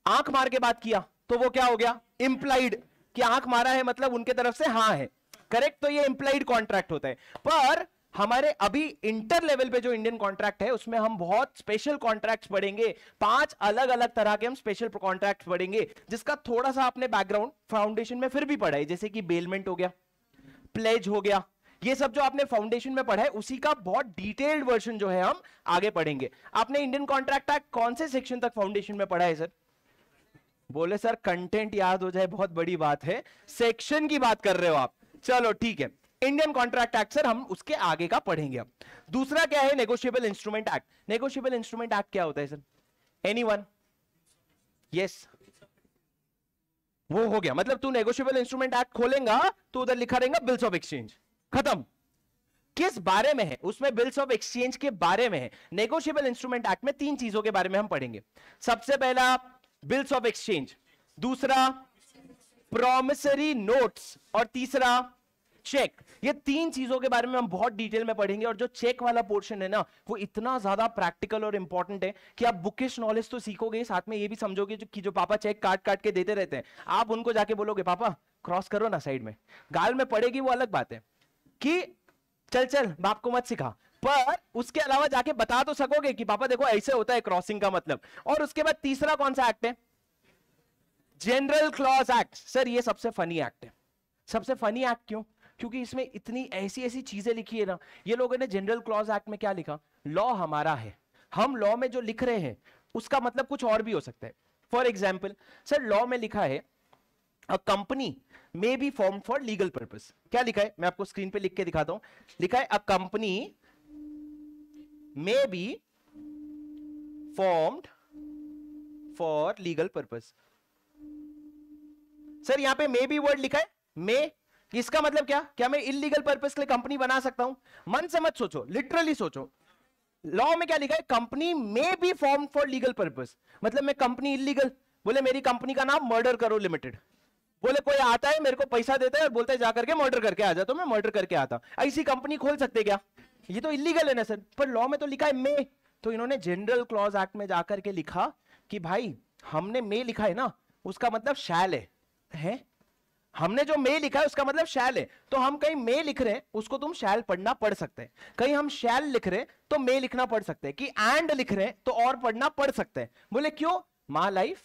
आंख मार के बात किया तो वो क्या हो गया? इम्प्लाइड। कि आंख मारा है मतलब उनके तरफ से हाँ है, करेक्ट, तो ये इम्प्लाइड कॉन्ट्रैक्ट होता है। पर हमारे अभी इंटर लेवल पे जो इंडियन कॉन्ट्रैक्ट है उसमें हम बहुत स्पेशल कॉन्ट्रैक्ट्स पढ़ेंगे, पांच अलग अलग तरह के हम स्पेशल कॉन्ट्रैक्ट्स पढ़ेंगे जिसका थोड़ा सा आपने बैकग्राउंड फाउंडेशन में फिर भी पढ़ा है, जैसे कि बेलमेंट हो गया, प्लेज हो गया, ये सब जो आपने फाउंडेशन में पढ़ा है उसी का बहुत डिटेल्ड वर्जन जो है हम आगे पढ़ेंगे। आपने इंडियन कॉन्ट्रैक्ट एक्ट कौन से सेक्शन तक फाउंडेशन में पढ़ा है? सर बोले सर कंटेंट याद हो जाए बहुत बड़ी बात है, सेक्शन की बात कर रहे हो आप। चलो ठीक है, इंडियन कॉन्ट्रैक्ट एक्ट सर हम उसके आगे का पढ़ेंगे। अब दूसरा क्या है? नेगोशिएबल इंस्ट्रूमेंट एक्ट। नेगोशिएबल इंस्ट्रूमेंट एक्ट क्या होता है सर? एनीवन? यस, वो हो गया। मतलब तू नेगोशिएबल इंस्ट्रूमेंट एक्ट खोलेगा तो उधर लिखा रहेगा बिल्स ऑफ एक्सचेंज, खत्म। किस बारे में है? उसमें बिल्स ऑफ एक्सचेंज के बारे में है। नेगोशिएबल इंस्ट्रूमेंट एक्ट में तीन चीजों के बारे में हम पढ़ेंगे। सबसे पहला बिल्स ऑफ एक्सचेंज, दूसरा प्रॉमिसरी नोट्स और तीसरा चेक, ये तीन चीजों के बारे में हम बहुत डिटेल में पढ़ेंगे। और जो चेक वाला पोर्शन है ना, वो इतना ज्यादा प्रैक्टिकल और इंपॉर्टेंट है कि आप बुकिश नॉलेज तो सीखोगे, साथ में ये भी समझोगे कि जो पापा चेक काट काट के देते रहते हैं, आप उनको जाके बोलोगे पापा क्रॉस करो ना साइड में, गाल में पड़ेगी वो अलग बात है कि चल चल बाप को मत सिखा, पर उसके अलावा जाके बता तो सकोगे कि पापा देखो ऐसे होता है क्रॉसिंग का मतलब। और उसके बाद तीसरा कौन सा एक्ट है? जनरल क्लॉज एक्ट। सर ये सबसे फनी एक्ट है। सबसे फनी एक्ट क्यों? क्योंकि इसमें इतनी ऐसी ऐसी चीजें लिखी है ना, ये लोगों ने जनरल क्लॉज एक्ट में क्या लिखा, लॉ हमारा है, हम लॉ में जो लिख रहे हैं उसका मतलब कुछ और भी हो सकता है। फॉर एग्जाम्पल सर लॉ में लिखा है A company may be formed for legal purpose. क्या लिखा है? मैं आपको स्क्रीन पे लिख के दिखाता हूं। लिखा है A company may be formed for legal purpose. Sir यहां पे may be वर्ड लिखा है, may, इसका मतलब क्या? क्या मैं इलीगल पर्पस के लिए कंपनी बना सकता हूं? मन से मत सोचो, लिटरली सोचो। लॉ में क्या लिखा है? Company may be formed for legal purpose. मतलब मैं कंपनी इलीगल, बोले मेरी कंपनी का नाम मर्डर करो लिमिटेड, बोले कोई आता है मेरे को पैसा देता है और बोलता है जा करके मर्डर करके आ जा, तो मैं मर्डर करके आता, ऐसी कंपनी खोल सकते क्या? ये तो इलीगल है ना सर, पर लॉ में तो लिखा है मे। तो इन्होंने जनरल क्लॉज एक्ट में जाकर के लिखा कि भाई हमने मे लिखा है ना, उसका मतलब शैल है, है? हमने जो मे लिखा है उसका मतलब शैल है, तो हम कहीं मे लिख रहे हैं उसको तुम शैल पढ़ना पढ़ सकते हैं, कहीं हम शैल लिख रहे हैं तो मे लिखना पढ़ सकते हैं, कि एंड लिख रहे हैं तो और पढ़ना पढ़ सकते हैं। बोले क्यों? My life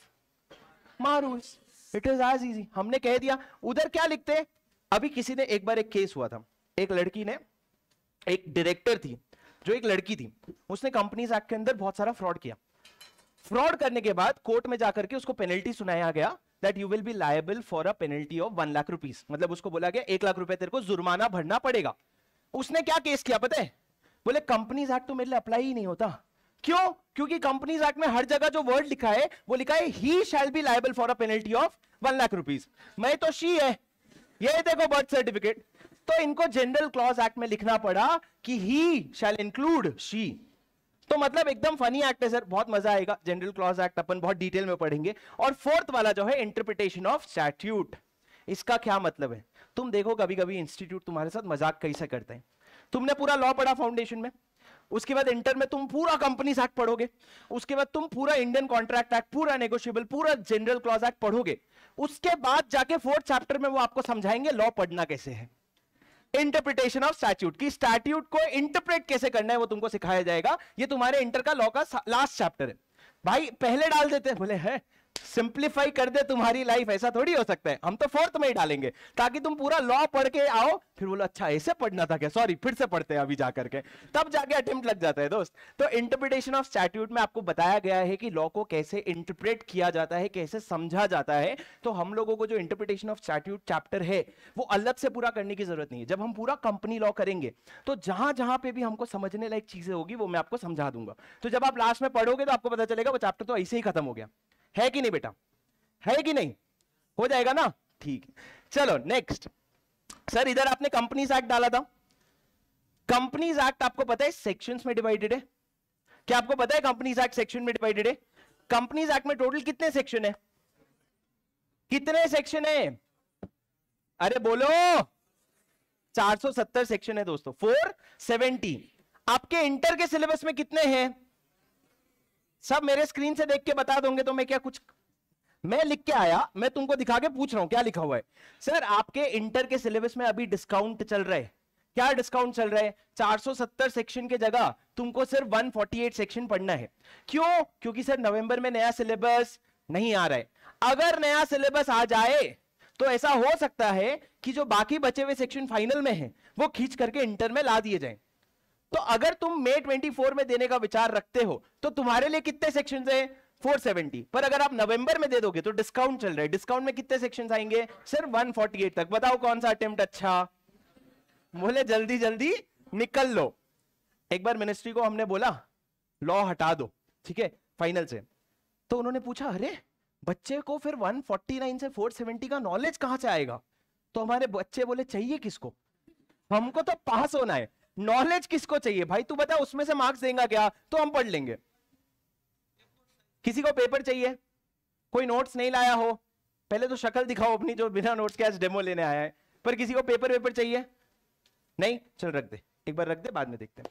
my rules, it is as easy, हमने कह दिया। उधर क्या लिखते हैं? अभी किसी ने एक बार एक केस हुआ था, एक लड़की ने, एक डायरेक्टर थी जो एक लड़की थी, उसने कंपनीज एक्ट के अंदर बहुत सारा फ्रॉड किया। फ्रॉड करने के बाद कोर्ट में जाकर के उसको पेनल्टी सुनाया गया, that you will be liable for a penalty of one lakh rupees, मतलब उसको बोला गया एक लाख रुपए तेरे को जुर्माना भरना पड़ेगा। उसने क्या केस किया पता है? बोले कंपनीज एक्ट तो मेरे लिए अप्लाई ही नहीं होता। क्यों? क्योंकि कंपनीज एक्ट में हर जगह जो वर्ड लिखा है वो लिखा है ही shall be liable for a penalty of one lakh rupees, मैं तो शी है, ये देखो बर्थ सर्टिफिकेट। तो इनको जनरल क्लॉज एक्ट में लिखना पड़ा कि ही शैल इंक्लूड शी, तो मतलब एकदम फनी एक्ट है सर, बहुत मजा आएगा। जनरल क्लॉज एक्ट अपन बहुत डिटेल में पढ़ेंगे। और फोर्थ वाला जो है इंटरप्रिटेशन ऑफ स्टैट्यूट, इसका क्या मतलब है? तुम देखो कभी कभी इंस्टीट्यूट तुम्हारे साथ मजाक कैसे करते हैं। तुमने पूरा लॉ पढ़ा फाउंडेशन में, उसके बाद इंटर में तुम पूरा कंपनीज एक्ट पढ़ोगे, उसके बाद तुम पूरा इंडियन कॉन्ट्रैक्ट एक्ट, पूरा नेगोशिएबल, पूरा जनरल क्लॉज एक्ट पढ़ोगे, उसके बाद जाके फोर्थ चैप्टर में वो आपको समझाएंगे लॉ पढ़ना कैसे है, इंटरप्रिटेशन ऑफ स्टैट्यूट, कि स्टैट्यूट को इंटरप्रेट कैसे करना है वो तुमको सिखाया जाएगा। ये तुम्हारे इंटर का लॉ का लास्ट चैप्टर है। भाई पहले डाल देते हैं, बोले है सिंप्लीफाई कर दे तुम्हारी लाइफ, ऐसा थोड़ी हो सकता है, हम तो फोर्थ में ही डालेंगे ताकि तुम पूरा लॉ पढ़ के आओ। फिर बोला अच्छा ऐसे पढ़ना था क्या, सॉरी फिर से पढ़ते हैं अभी जाकर के, तब जाके अटेम्प्ट लग जाता है दोस्त। तो इंटरप्रिटेशन ऑफ स्टैट्यूट में आपको बताया गया है कि लॉ को कैसे इंटरप्रेट किया जाता है, कैसे समझा जाता है। तो हम लोगों को जो इंटरप्रिटेशन ऑफ स्टैट्यूट चैप्टर है वो अलग से पूरा करने की जरूरत नहीं है। जब हम पूरा कंपनी लॉ करेंगे तो जहां जहां पे भी हमको समझने लायक चीजें होगी वो मैं आपको समझा दूंगा। तो जब आप लास्ट में पढ़ोगे तो आपको पता चलेगा वो चैप्टर तो ऐसे ही खत्म हो गया है कि नहीं बेटा, है कि नहीं, हो जाएगा ना, ठीक है। चलो नेक्स्ट सर, इधर आपने कंपनीज एक्ट डाला था। कंपनीज एक्ट आपको पता है सेक्शंस में डिवाइडेड है, क्या आपको पता है? कंपनीज एक्ट सेक्शन में डिवाइडेड है। कंपनीज एक्ट में टोटल कितने सेक्शन है? कितने सेक्शन है? अरे बोलो, चार सौ सत्तर सेक्शन है दोस्तों, चार सौ सत्तर। आपके इंटर के सिलेबस में कितने हैं? सब मेरे स्क्रीन से देख के बता दोगे तो मैं क्या कुछ मैं लिख के आया, मैं तुमको दिखा के पूछ रहा हूं क्या लिखा हुआ है। सर आपके इंटर के सिलेबस में अभी डिस्काउंट चल रहा है, क्या डिस्काउंट चल रहा है? चार सौ सत्तर सेक्शन के जगह तुमको सिर्फ एक सौ अड़तालीस सेक्शन पढ़ना है। क्यों? क्योंकि सर नवंबर में नया सिलेबस नहीं आ रहा है। अगर नया सिलेबस आ जाए तो ऐसा हो सकता है कि जो बाकी बचे हुए सेक्शन फाइनल में है वो खींच करके इंटर में ला दिए जाए। तो अगर तुम मई चौबीस में देने का विचार रखते हो तो तुम्हारे लिए कितने सेक्शंस हैं? चार सौ सत्तर। पर अगर आप नवंबर में दे दोगे तो डिस्काउंट चल रहा है, डिस्काउंट में कितने सेक्शंस आएंगे? सिर्फ एक सौ अड़तालीस तक। बताओ कौन सा अटेम्प्ट अच्छा? बोले जल्दी जल्दी निकल लो। एक बार मिनिस्ट्री को हमने बोला लॉ हटा दो, ठीक है, फाइनल से। तो उन्होंने पूछा अरे बच्चे को फिर एक सौ उनचास से चार सौ सत्तर का नॉलेज कहां से आएगा? तो हमारे बच्चे बोले चाहिए किसको, हमको तो पास होना है, नॉलेज किसको चाहिए भाई तू बता, उसमें से मार्क्स देगा क्या तो हम पढ़ लेंगे। किसी को पेपर चाहिए, कोई नोट्स नहीं लाया हो, पहले तो शक्ल दिखाओ अपनी जो बिना नोट्स के आज डेमो लेने आया है। पर किसी को पेपर वेपर चाहिए नहीं, चल रख दे, एक बार रख दे, बाद में देखते हैं।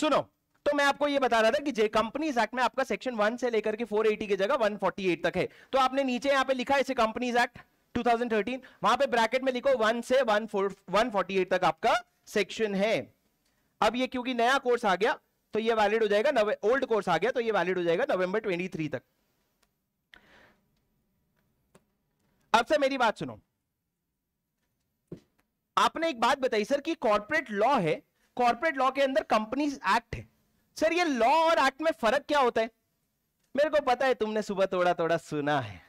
सुनो, तो मैं आपको ये बता रहा था कि जे कंपनीज एक्ट में आपका सेक्शन वन से लेकर के चार सौ अस्सी की जगह एक सौ अड़तालीस तक है। तो आपने नीचे यहाँ पे लिखा है इसे कंपनीज एक्ट दो हज़ार तेरह, वहां पे ब्रैकेट में लिखो वन से एक सौ अड़तालीस तक आपका सेक्शन है। अब ये क्योंकि नया कोर्स आ गया तो ये वैलिड हो जाएगा, ओल्ड कोर्स आ गया तो ये वैलिड हो जाएगा नवंबर तेईस तक। अब से मेरी बात सुनो, आपने एक बात बताई सर कि कॉर्पोरेट लॉ है, कॉर्पोरेट लॉ के अंदर कंपनीज एक्ट है, सर ये लॉ और एक्ट में फर्क क्या होता है? मेरे को पता है तुमने सुबह थोड़ा थोड़ा सुना है,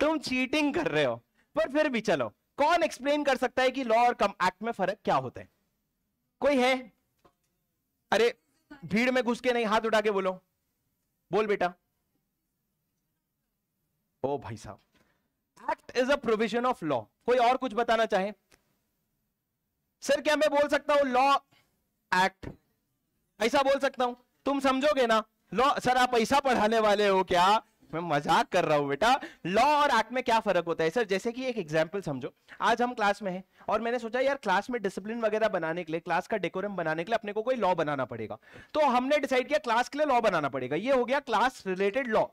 तुम चीटिंग कर रहे हो, पर फिर भी चलो, कौन एक्सप्लेन कर सकता है कि लॉ और एक्ट में फर्क क्या होता है? कोई है? अरे भीड़ में घुस के नहीं, हाथ उठा के बोलो, बोल बेटा। ओ भाई साहब, act is a provision of law. कोई और कुछ बताना चाहे? सर क्या मैं बोल सकता हूं लॉ एक्ट, ऐसा बोल सकता हूं? तुम समझोगे ना लॉ, सर आप ऐसा पढ़ाने वाले हो क्या? मैं मजाक कर रहा हूं बेटा। लॉ और एक्ट में क्या फर्क होता है? सर जैसे कि एक एग्जांपल समझो, आज हम क्लास में हैं और मैंने सोचा यार क्लास में डिसिप्लिन वगैरह बनाने के लिए, क्लास का डेकोरम बनाने के लिए अपने को कोई लॉ बनाना पड़ेगा, तो हमने डिसाइड किया क्लास के लिए लॉ बनाना पड़ेगा। ये हो गया क्लास रिलेटेड लॉ।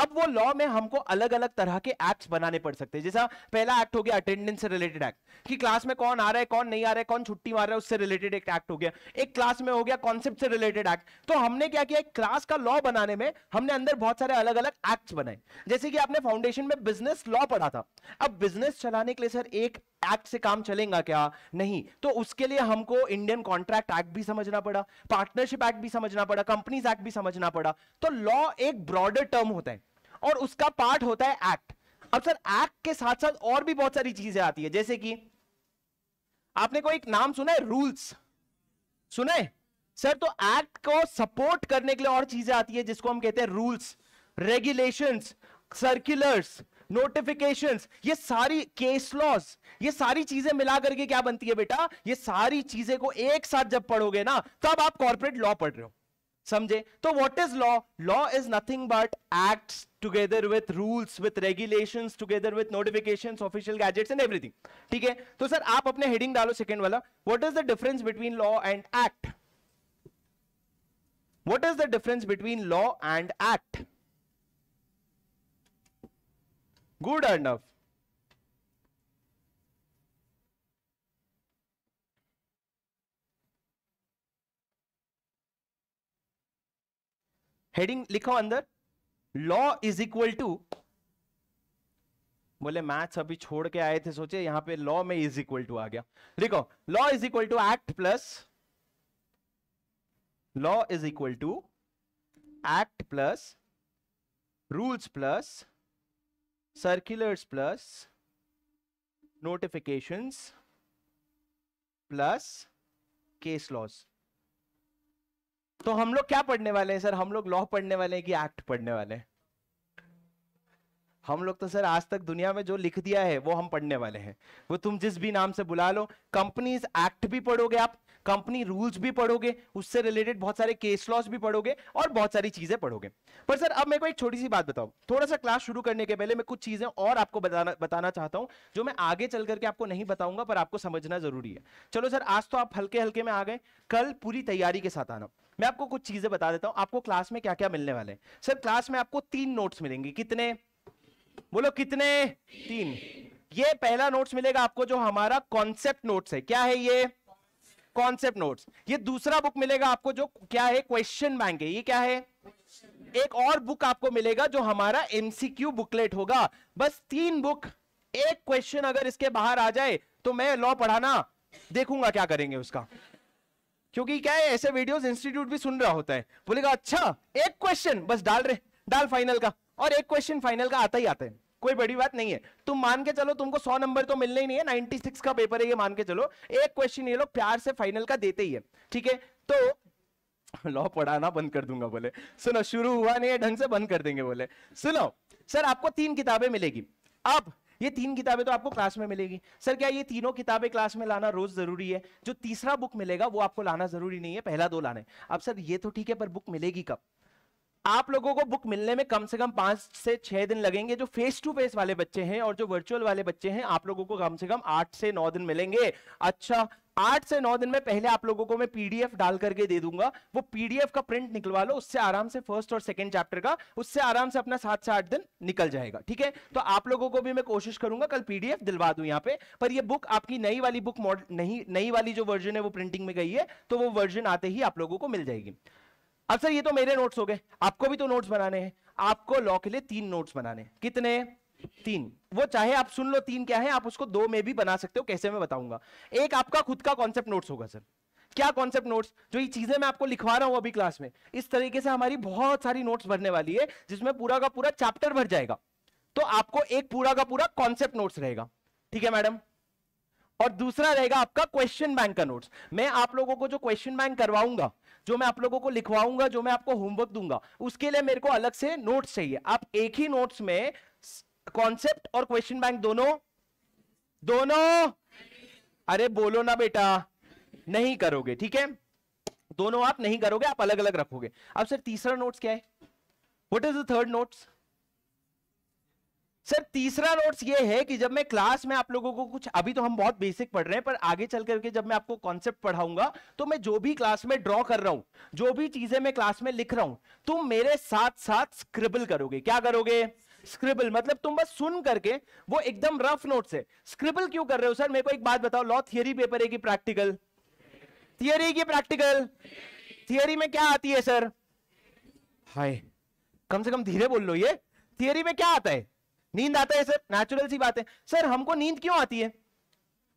अब वो लॉ में हमको अलग अलग तरह के एक्ट्स बनाने पड़ सकते हैं। जैसा पहला एक्ट हो गया अटेंडेंस से रिलेटेड एक्ट, कि क्लास में कौन आ रहा है कौन नहीं आ रहा है, कौन छुट्टी मार रहा है, उससे रिलेटेड एक एक्ट हो गया। एक क्लास में हो गया कॉन्सेप्ट से रिलेटेड एक्ट। तो हमने क्या किया, एक क्लास का लॉ बनाने में हमने अंदर बहुत सारे अलग अलग एक्ट्स बनाए। जैसे कि आपने फाउंडेशन में बिजनेस लॉ पढ़ा था। अब बिजनेस चलाने के लिए सर एक एक्ट से काम चलेगा क्या? नहीं, तो उसके लिए हमको इंडियन कॉन्ट्रैक्ट एक्ट भी समझना पड़ा, पार्टनरशिप एक्ट भी समझना पड़ा, कंपनीज एक्ट भी समझना पड़ा। तो लॉ एक ब्रॉडर टर्म होता है और उसका पार्ट होता है एक्ट। अब सर एक्ट के साथ साथ और भी बहुत सारी चीजें आती है, जैसे कि आपने कोई एक नाम सुना है, रूल्स सुना है सर? तो एक्ट को सपोर्ट करने के लिए और चीजें आती है जिसको हम कहते हैं रूल्स, रेगुलेशंस, सर्कुलर्स, नोटिफिकेशंस, ये सारी केस लॉज, ये सारी चीजें मिला करके क्या बनती है बेटा, ये सारी चीजें को एक साथ जब पढ़ोगे ना तब आप कॉर्पोरेट लॉ पढ़ रहे हो, समझे? तो what is law? Law is nothing but acts together with rules, with regulations, together with notifications, official gazettes and everything, ठीक है? तो सर आप अपने हेडिंग डालो सेकंड वाला, what is the difference between law and act? What is the difference between law and act? Good enough. Heading लिखो अंदर, law is equal to, बोले मैथ्स अभी छोड़ के आए थे, सोचे यहां पे लॉ में इज इक्वल टू आ गया। लिखो law is equal to act plus, law is equal to act plus rules plus circulars plus notifications plus case laws. तो हम लोग क्या पढ़ने वाले हैं सर? हम लोग लॉ पढ़ने वाले हैं कि एक्ट पढ़ने वाले हैं? हम लोग तो सर आज तक दुनिया में जो लिख दिया है वो हम पढ़ने वाले हैं, वो तुम जिस भी नाम से बुला लो। कंपनीज एक्ट भी पढ़ोगे आप, कंपनी रूल्स भी पढ़ोगे, उससे रिलेटेड बहुत सारे केस लॉज भी पढ़ोगे और बहुत सारी चीजें पढ़ोगे। पर सर अब मेरे को एक छोटी सी बात बताओ, थोड़ा सा क्लास शुरू करने के पहले मैं कुछ चीजें और आपको बताना बताना चाहता हूं जो मैं आगे चल करके आपको नहीं बताऊंगा, पर आपको समझना जरूरी है। चलो सर आज तो आप हल्के हल्के में आ गए, कल पूरी तैयारी के साथ आना। मैं आपको कुछ चीजें बता देता हूं, आपको क्लास में क्या क्या मिलने वाले हैं। सर क्लास में आपको तीन नोट्स मिलेंगे, कितने बोलो, कितने? तीन। ये पहला नोट्स मिलेगा आपको जो हमारा कॉन्सेप्ट नोट्स है, क्या है ये? Concept notes. ये दूसरा बुक मिलेगा आपको जो क्या है, क्वेश्चन बैंक है, ये क्या है? एक और बुक आपको मिलेगा जो हमारा एमसीक्यू बुकलेट होगा। बस तीन बुक, एक क्वेश्चन अगर इसके बाहर आ जाए तो मैं लॉ पढ़ाना देखूंगा क्या करेंगे उसका, क्योंकि क्या है ऐसे वीडियोस इंस्टीट्यूट भी सुन रहा होता है, बोलेगा अच्छा एक क्वेश्चन बस डाल रहे, डाल फाइनल का, और एक क्वेश्चन फाइनल का आता ही आता है, कोई बड़ी बात नहीं है। तुम मान के चलो तुमको सौ नंबर तो मिलने ही नहीं है, छियानवे का पेपर है ये, मान के चलो एक क्वेश्चन ये लोग प्यार से फाइनल का देते ही है, ठीक है? तो लॉ पढ़ाना बंद कर दूंगा बोले, सुनो शुरू हुआ नहीं है ढंग से, बंद कर देंगे बोले। सुनो सर आपको तीन किताबें मिलेगी। अब ये तीन किताबें तो आपको क्लास में मिलेगी, सर क्या ये तीनों किताबें क्लास में लाना रोज जरूरी है? जो तीसरा बुक मिलेगा वो आपको लाना जरूरी नहीं है, पहला दो लाने। अब सर ये तो ठीक है, पर बुक मिलेगी कब? आप लोगों को बुक मिलने में कम से कम पांच से छह दिन लगेंगे। जो फेस टू फेस वाले बच्चे हैं और जो वर्चुअल वाले बच्चे हैं आप लोगों को कम से कम आठ से नौ दिन मिलेंगे। अच्छा, आठ से नौ दिन में पहले आप लोगों को मैं पीडीएफ डाल करके दे दूंगा, वो पीडीएफ का प्रिंट निकलवा लो, उससे आराम से फर्स्ट और सेकंड चैप्टर का, उससे आराम से अपना सात से आठ दिन निकल जाएगा। ठीक है, तो आप लोगों को भी मैं कोशिश करूंगा कल पीडीएफ दिलवा दूं यहाँ पे। पर ये बुक आपकी नई वाली बुक मॉडल नहीं, नई वाली जो वर्जन है वो प्रिंटिंग में गई है, तो वो वर्जन आते ही आप लोगों को मिल जाएगी। अब सर ये तो मेरे नोट्स हो गए, आपको भी तो नोट्स बनाने हैं। आपको लॉ के लिए तीन नोट्स बनाने हैं। कितने? तीन। वो चाहे आप सुन लो तीन क्या है, आप उसको दो में भी बना सकते हो, कैसे मैं बताऊंगा। एक आपका खुद का कॉन्सेप्ट नोट्स होगा। सर क्या कॉन्सेप्ट नोट्स? जो ये चीजें मैं आपको लिखवा रहा हूं अभी क्लास में, इस तरीके से हमारी बहुत सारी नोट्स भरने वाली है जिसमें पूरा का पूरा चैप्टर भर जाएगा। तो आपको एक पूरा का पूरा कॉन्सेप्ट नोट्स रहेगा, ठीक है मैडम। और दूसरा रहेगा आपका क्वेश्चन बैंक का नोट्स। मैं आप लोगों को जो क्वेश्चन बैंक करवाऊंगा, जो मैं आप लोगों को लिखवाऊंगा, जो मैं आपको होमवर्क दूंगा, उसके लिए मेरे को अलग से नोट्स चाहिए। आप एक ही नोट्स में कॉन्सेप्ट और क्वेश्चन बैंक दोनों दोनों अरे बोलो ना बेटा, नहीं करोगे। ठीक है, दोनों आप नहीं करोगे, आप अलग अलग रखोगे। अब सर तीसरा नोट्स क्या है? What is the third notes? Sir तीसरा नोट्स ये है कि जब मैं क्लास में आप लोगों को कुछ, अभी तो हम बहुत बेसिक पढ़ रहे हैं, पर आगे चल करके जब मैं आपको कॉन्सेप्ट पढ़ाऊंगा तो मैं जो भी क्लास में ड्रॉ कर रहा हूं, जो भी चीजें मैं क्लास में लिख रहा हूं, तुम मेरे साथ साथ स्क्रिबल करोगे। क्या करोगे? स्क्रिबल। मतलब तुम बस सुन करके, वो एकदम रफ नोट्स है। स्क्रिबल क्यों कर रहे हो? सर मेरे को एक बात बताओ, लॉ थियरी पेपर है कि प्रैक्टिकल? थियरी की प्रैक्टिकल। थियरी में क्या आती है सर? हाय, कम से कम धीरे बोल लो। ये थियरी में क्या आता है? नींद आता है सर, नेचुरल सी बात है। सर हमको नींद क्यों आती है?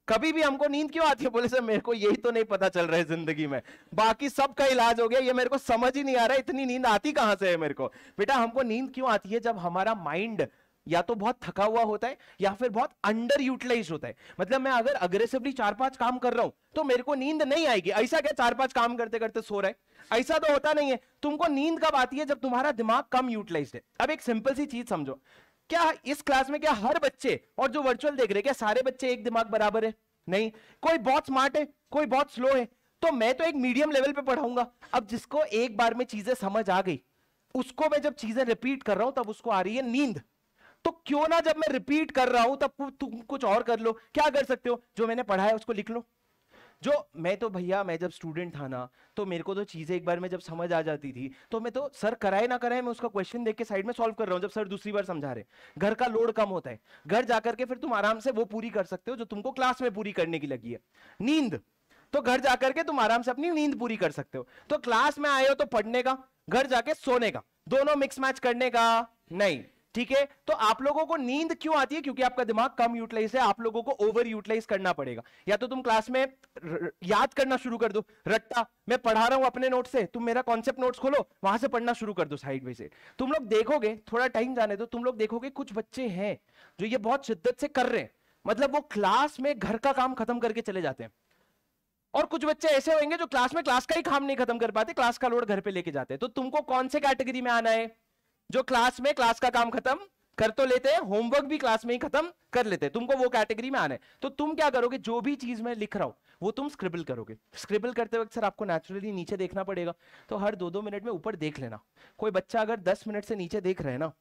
कभी भी हमको नींद क्यों आती है? बोले सर मेरे को यही तो नहीं पता चल रहा है जिंदगी में, बाकी सब का इलाज हो गया, ये मेरे को समझ ही नहीं आ रहा है, इतनी नींद आती कहां से है मेरे को। बेटा हमको नींद क्यों आती है? जब हमारा माइंड या तो बहुत थका हुआ होता है या फिर बहुत अंडर यूटिलाइज होता है। मतलब मैं अगर अग्रेसिवली चार पांच काम कर रहा हूं तो मेरे को नींद नहीं आएगी। ऐसा क्या चार पांच काम करते करते सो रहा है? ऐसा तो होता नहीं है। तुमको नींद कब आती है? जब तुम्हारा दिमाग कम यूटिलाइज है। अब एक सिंपल सी चीज समझो, क्या इस क्लास में क्या हर बच्चे और जो वर्चुअल देख रहे हैं, क्या सारे बच्चे एक दिमाग बराबर है? नहीं, कोई बहुत स्मार्ट है, कोई बहुत स्लो है। तो मैं तो एक मीडियम लेवल पे पढ़ाऊंगा। अब जिसको एक बार में चीजें समझ आ गई, उसको मैं जब चीजें रिपीट कर रहा हूं तब उसको आ रही है नींद। तो क्यों ना जब मैं रिपीट कर रहा हूं तब तुम कुछ और कर लो। क्या कर सकते हो? जो मैंने पढ़ा है उसको लिख लो। जो मैं तो भैया, मैं जब स्टूडेंट था ना तो मेरे को तो चीजें एक बार में जब समझ आ जाती थी तो मैं तो सर कराए ना कराए मैं उसका क्वेश्चन देख के साइड में सॉल्व कर रहा हूँ, जब सर दूसरी बार समझा रहे। घर का लोड कम होता है, घर जाकर के फिर तुम आराम से वो पूरी कर सकते हो जो तुमको क्लास में पूरी करने की लगी है। नींद, तो घर जाकर के तुम आराम से अपनी नींद पूरी कर सकते हो। तो क्लास में आए हो तो पढ़ने का, घर जाके सोने का, दोनों मिक्स मैच करने का नहीं। ठीक है, तो आप लोगों को नींद क्यों आती है? क्योंकि आपका दिमाग कम यूटिलाइज है। आप लोगों को ओवर यूटिलाइज करना पड़ेगा। या तो तुम क्लास में याद करना शुरू कर दो, रट्टा, मैं पढ़ा रहा हूं अपने नोट से, तुम मेरा कॉन्सेप्ट नोट्स खोलो, वहां से पढ़ना शुरू कर दो साइड बाई साइड। तुम लोग देखोगे, थोड़ा टाइम जाने दो, तुम लोग देखोगे कुछ बच्चे हैं जो ये बहुत शिद्दत से कर रहे हैं। मतलब वो क्लास में घर का काम खत्म करके चले जाते हैं, और कुछ बच्चे ऐसे होंगे जो क्लास में क्लास का ही काम नहीं खत्म कर पाते, क्लास का लोड घर पे लेके जाते हैं। तो तुमको कौन से कैटेगरी में आना है? जो क्लास में क्लास का काम खत्म कर तो लेते हैं, होमवर्क भी क्लास में ही खत्म कर लेते हैं, तुमको वो कैटेगरी में आना है। तो तुम क्या करोगे? जो भी चीज मैं लिख रहा हूं वो तुम स्क्रिबल करोगे। स्क्रिबल करते वक्त सर आपको नेचुरली नीचे देखना पड़ेगा, तो हर दो दो मिनट में ऊपर देख लेना। कोई बच्चा अगर दस मिनट से नीचे देख रहे है ना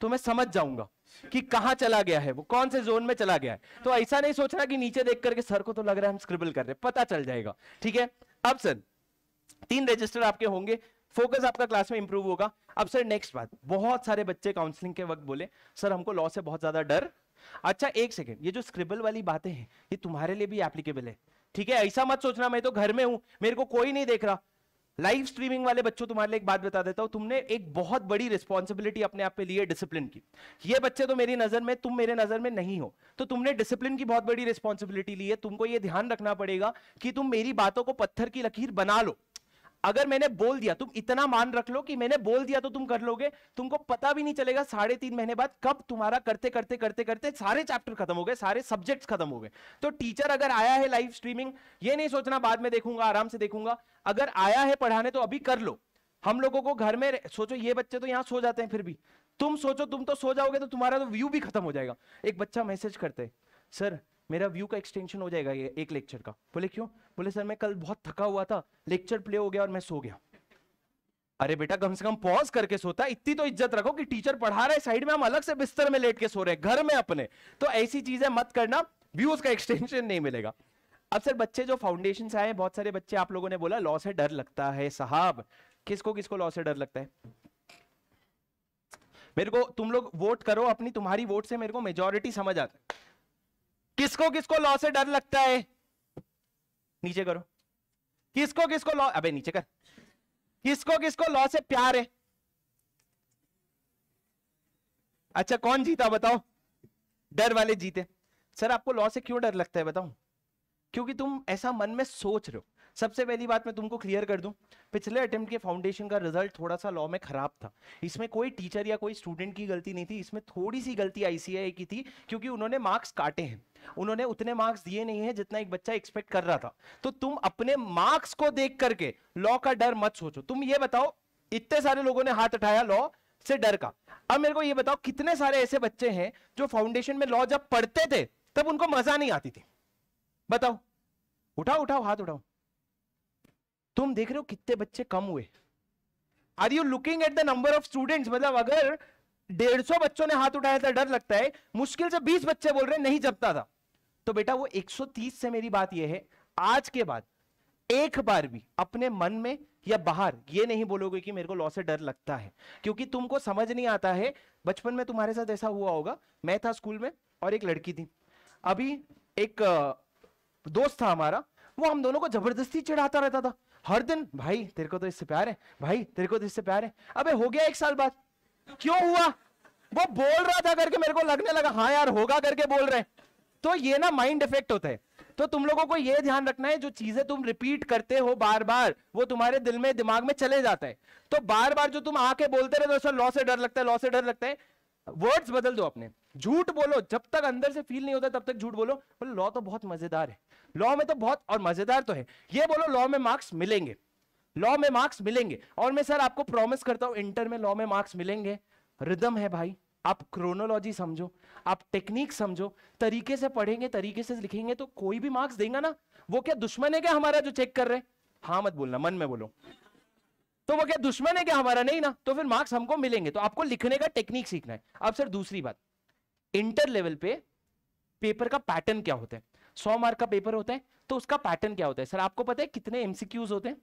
तो मैं समझ जाऊंगा कि कहां चला गया है, वो कौन से जोन में चला गया है। तो ऐसा नहीं सोचना कि नीचे देख करके सर को तो लग रहा है हम स्क्रिबल कर रहे हैं, पता चल जाएगा। ठीक है, अब सर तीन रजिस्टर आपके होंगे, फोकस आपका क्लास में इंप्रूव होगा। अब सर नेक्स्ट बात, बहुत सारे बच्चे काउंसलिंग के वक्त बोले सर हमको लॉ से बहुत ज्यादा डर। अच्छा एक सेकंड, ये जो स्क्रिबल वाली बातें हैं ये तुम्हारे लिए भी एप्लीकेबल है। ठीक है, ऐसा मत सोचना मैं तो घर में हूं, मेरे को कोई नहीं देख रहा। लाइव स्ट्रीमिंग वाले बच्चों, तुम्हारे लिए एक बात बता देता हूं, तुमने एक बहुत बड़ी रिस्पॉन्सिबिलिटी अपने आप पे ली है डिसिप्लिन की। ये बच्चे तो मेरी नजर में, तुम मेरे नजर में नहीं हो, तो तुमने डिसिप्लिन की बहुत बड़ी रिस्पॉन्सिबिलिटी ली है। तुमको ये ध्यान रखना पड़ेगा कि तुम मेरी बातों को पत्थर की लकीर बना लो। अगर मैंने बोल दिया, तुम इतना मान रख लो कि मैंने बोल दिया तो तुम कर लोगे, तुमको पता भी नहीं चलेगा साढ़े तीन महीने बाद कब तुम्हारा करते करते करते करते सारे चैप्टर खत्म हो गए, सारे सब्जेक्ट्स खत्म हो गए। तो टीचर अगर आया है लाइव स्ट्रीमिंग, ये नहीं सोचना बाद में देखूंगा, आराम से देखूंगा। अगर आया है पढ़ाने तो अभी कर लो। हम लोगों को घर में सोचो, ये बच्चे तो यहाँ सो जाते हैं, फिर भी तुम सोचो, तुम तो सो जाओगे तो तुम्हारा तो व्यू भी खत्म हो जाएगा। एक बच्चा मैसेज करते हैं, सर मेरा व्यू का एक्सटेंशन हो जाएगा ये एक लेक्चर का। बोले क्यों? बोले सर मैं कल बहुत थका हुआ था, लेक्चर प्ले हो गया और मैं सो गया। अरे बेटा कम से कम पॉज करके सोता है, इतनी तो इज्जत रखो कि टीचर पढ़ा रहे साइड में, हम अलग से बिस्तर में लेट के सो रहे घर में अपने। तो ऐसी चीजें मत करना, व्यूज का एक्सटेंशन नहीं मिलेगा। अब सर बच्चे जो फाउंडेशन आए, बहुत सारे बच्चे आप लोगों ने बोला लॉ से डर लगता है। साहब किसको किसको लॉ से डर लगता है? मेरे को तुम लोग वोट करो, अपनी तुम्हारी वोट से मेरे को मेजॉरिटी समझ आता है। किसको किसको लॉ से डर लगता है? नीचे करो। किसको किसको लॉ, अबे नीचे कर। किसको किसको लॉ से प्यार है? अच्छा कौन जीता बताओ? डर वाले जीते। सर आपको लॉ से क्यों डर लगता है बताओ? क्योंकि तुम ऐसा मन में सोच रहे हो। सबसे पहली बात मैं तुमको क्लियर कर दूं, पिछले अटेम्प्ट के फाउंडेशन का रिजल्ट थोड़ा सा लॉ में खराब था। इसमें कोई टीचर या कोई स्टूडेंट की गलती नहीं थी, इसमें थोड़ी सी गलती आईसीएआई की थी, क्योंकि उन्होंने मार्क्स काटे हैं। उन्होंने उतने मार्क्स दिए नहीं है जितना एक बच्चा एक्सपेक्ट कर रहा था। तो तुम अपने मार्क्स को देख करके लॉ का डर मत सोचो। तुम ये बताओ, इतने सारे लोगों ने हाथ उठाया लॉ से डर का, अब मेरे को ये बताओ कितने सारे ऐसे बच्चे हैं जो फाउंडेशन में लॉ जब पढ़ते थे तब उनको मजा नहीं आती थी? बताओ, उठाओ उठाओ हाथ उठाओ। तुम देख रहे हो कितने बच्चे कम हुए? Are you looking at the number of students? मतलब अगर डेढ़ सौ बच्चों ने हाथ उठाया था डर लगता है, मुश्किल से बीस बच्चे बोल रहे नहीं जपता था। तो बेटा वो एक सौ तीस से मेरी बात यह है, आज के बाद एक बार भी अपने मन में या बाहर ये नहीं बोलोगे कि मेरे को लॉ से डर लगता है, क्योंकि तुमको समझ नहीं आता है। बचपन में तुम्हारे साथ ऐसा हुआ होगा, मैं था स्कूल में और एक लड़की थी, अभी एक दोस्त था हमारा, वो हम दोनों को जबरदस्ती चिढ़ाता रहता था हर दिन, भाई तेरे को तो इससे प्यार है, भाई तेरे को तो इससे प्यार है। अबे हो गया एक साल बाद, क्यों हुआ? वो बोल रहा था करके मेरे को लगने लगा हाँ यार होगा करके बोल रहे। तो ये ना माइंड इफेक्ट होता है। तो तुम लोगों को ये ध्यान रखना है, जो चीजें तुम रिपीट करते हो बार बार वो तुम्हारे दिल में दिमाग में चले जाता है। तो बार बार जो तुम आके बोलते रहते हो सर लॉ से डर लगता है, लॉ से डर लगता है, वर्ड्स बदल दो अपने। झूठ बोलो, जब तक अंदर से फील नहीं होता तब तक झूठ बोलो। बोलो लॉ तो बहुत मजेदार है, लॉ में तो बहुत और मजेदार तो है। ये बोलो लॉ में मार्क्स मिलेंगे, लॉ में मार्क्स मिलेंगे। और मैं सर आपको प्रॉमिस करता हूं इंटर में लॉ में मार्क्स मिलेंगे। रिदम है भाई, आप क्रोनोलॉजी समझो, आप टेक्निक समझो, तरीके से पढ़ेंगे तरीके से लिखेंगे तो कोई भी मार्क्स देगा ना। वो क्या दुश्मन है क्या हमारा जो चेक कर रहे? हाँ मत बोलना, मन में बोलो। तो वो क्या दुश्मन है क्या हमारा? नहीं ना, तो फिर मार्क्स हमको मिलेंगे। तो आपको लिखने का टेक्निक सीखना है। अब सर दूसरी बात, इंटर लेवल पे पेपर का पैटर्न क्या होता है? सौ मार्क का पेपर होता है तो उसका पैटर्न क्या होता है? सर आपको पता है कितने एमसीक्यूज होते हैं?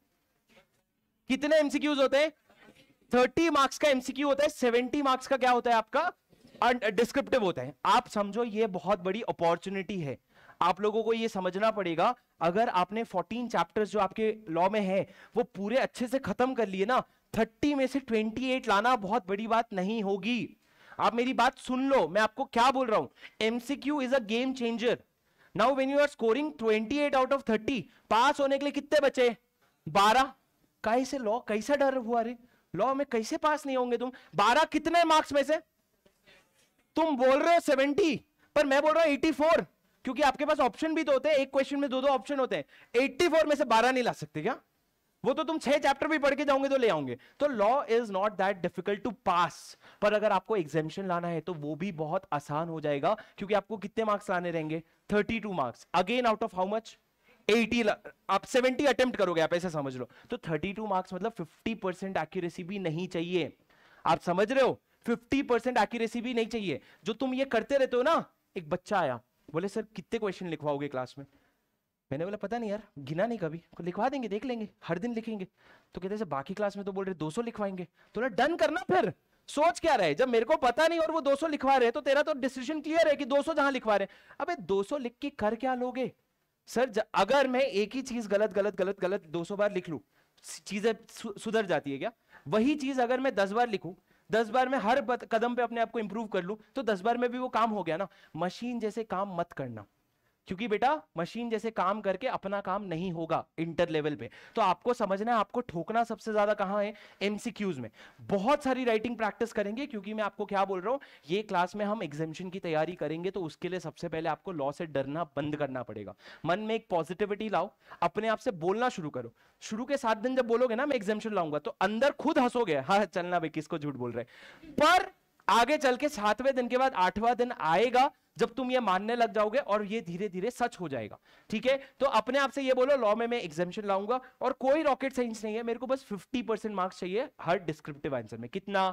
कितने एमसीक्यूज होते हैं? थर्टी मार्क्स का एमसीक्यू होता है, सेवेंटी मार्क्स का क्या होता है आपका? डिस्क्रिप्टिव होता है। आप समझो ये बहुत बड़ी अपॉर्चुनिटी है। आप लोगों को ये समझना पड़ेगा, अगर आपने चौदह चैप्टर्स जो आपके लॉ में है वो पूरे अच्छे से खत्म कर लिए ना, तीस में से अट्ठाईस लाना बहुत बड़ी बात नहीं होगी। आप मेरी बात सुन लो, मैं आपको क्या बोल रहा हूं। एमसीक्यू is a game changer. Now when you are scoring अट्ठाईस आउट ऑफ तीस, पास होने के लिए कितने बचे? बारह। कैसे लॉ, कैसा डर हुआ रे? लॉ में कैसे पास नहीं होंगे तुम? बारह कितने मार्क्स में से? तुम बोल रहे हो सत्तर, पर मैं बोल रहा हूं चौरासी, क्योंकि आपके पास ऑप्शन भी तो होते हैं, एक क्वेश्चन में दो दो ऑप्शन होते हैं। चौरासी में से बारह नहीं ला सकते क्या? वो तो तुम छह चैप्टर भी पढ़ के जाओगे तो ले आओगे। तो law is not that difficult to pass, पर अगर आपको एग्जेम्पशन लाना है तो वो भी बहुत आसान हो जाएगा, क्योंकि आपको कितने मार्क्स लाने रहेंगे? बत्तीस marks. Again out of how much? अस्सी। आप सत्तर अटेम्प्ट करोगे, आप ऐसा समझ लो। तो बत्तीस मार्क्स मतलब पचास परसेंट एक्यूरेसी भी नहीं चाहिए। आप समझ रहे हो, पचास परसेंट एक्यूरेसी भी नहीं चाहिए। जो तुम ये करते रहते हो ना, एक बच्चा आया बोले सर कितने क्वेश्चन लिखवाओगे क्लास में? मैंने बोला पता नहीं यार, गिना नहीं कभी, लिखवा देंगे देख लेंगे, हर दिन लिखेंगे। तो कहते हैं बाकी क्लास में तो बोल रहे दो सौ लिखवाएंगे। तो ना डन करना, फिर सोच क्या रहे? जब मेरे को पता नहीं और वो दो सौ लिखवा रहे, तो तेरा तो डिसीजन क्लियर है कि दो सौ जहां लिखवा रहे। अबे दो सौ लिख के कर क्या लोगे? सर अगर मैं एक ही चीज गलत गलत गलत गलत दो सौ बार लिख लूं, चीजें सुधर जाती है क्या? वही चीज अगर मैं दस बार लिखूं, दस बार में हर कदम पे अपने आप को इंप्रूव कर लूं, तो दस बार में भी वो काम हो गया ना। मशीन जैसे काम मत करना, क्योंकि बेटा मशीन जैसे काम करके अपना काम नहीं होगा इंटर लेवल पे। तो आपको समझना है, आपको ठोकना सबसे ज्यादा कहाँ है? एमसीक्यूज में। बहुत सारी राइटिंग प्रैक्टिस करेंगे, क्योंकि मैं आपको क्या बोल रहा हूँ, ये क्लास में हम एग्जामिनेशन की तैयारी करेंगे, तो उसके लिए सबसे पहले आपको लॉ से डरना बंद करना पड़ेगा। मन में एक पॉजिटिविटी लाओ, अपने आप से बोलना शुरू करो। शुरू के सात दिन जब बोलोगे ना मैं एग्जामिनेशन लाऊंगा, तो अंदर खुद हंसोगे, हाँ चलना भाई किसको झूठ बोल रहे। पर आगे चल के सातवें दिन के बाद आठवां दिन आएगा जब तुम ये मानने लग जाओगे और ये धीरे धीरे सच हो जाएगा। ठीक है, तो अपने आप से ये बोलो लॉ में मैं एग्जेम्पशन लाऊंगा और कोई रॉकेट साइंस नहीं है, मेरे को बस फिफ्टी परसेंट मार्क्स चाहिए हर डिस्क्रिप्टिव आंसर में। कितना?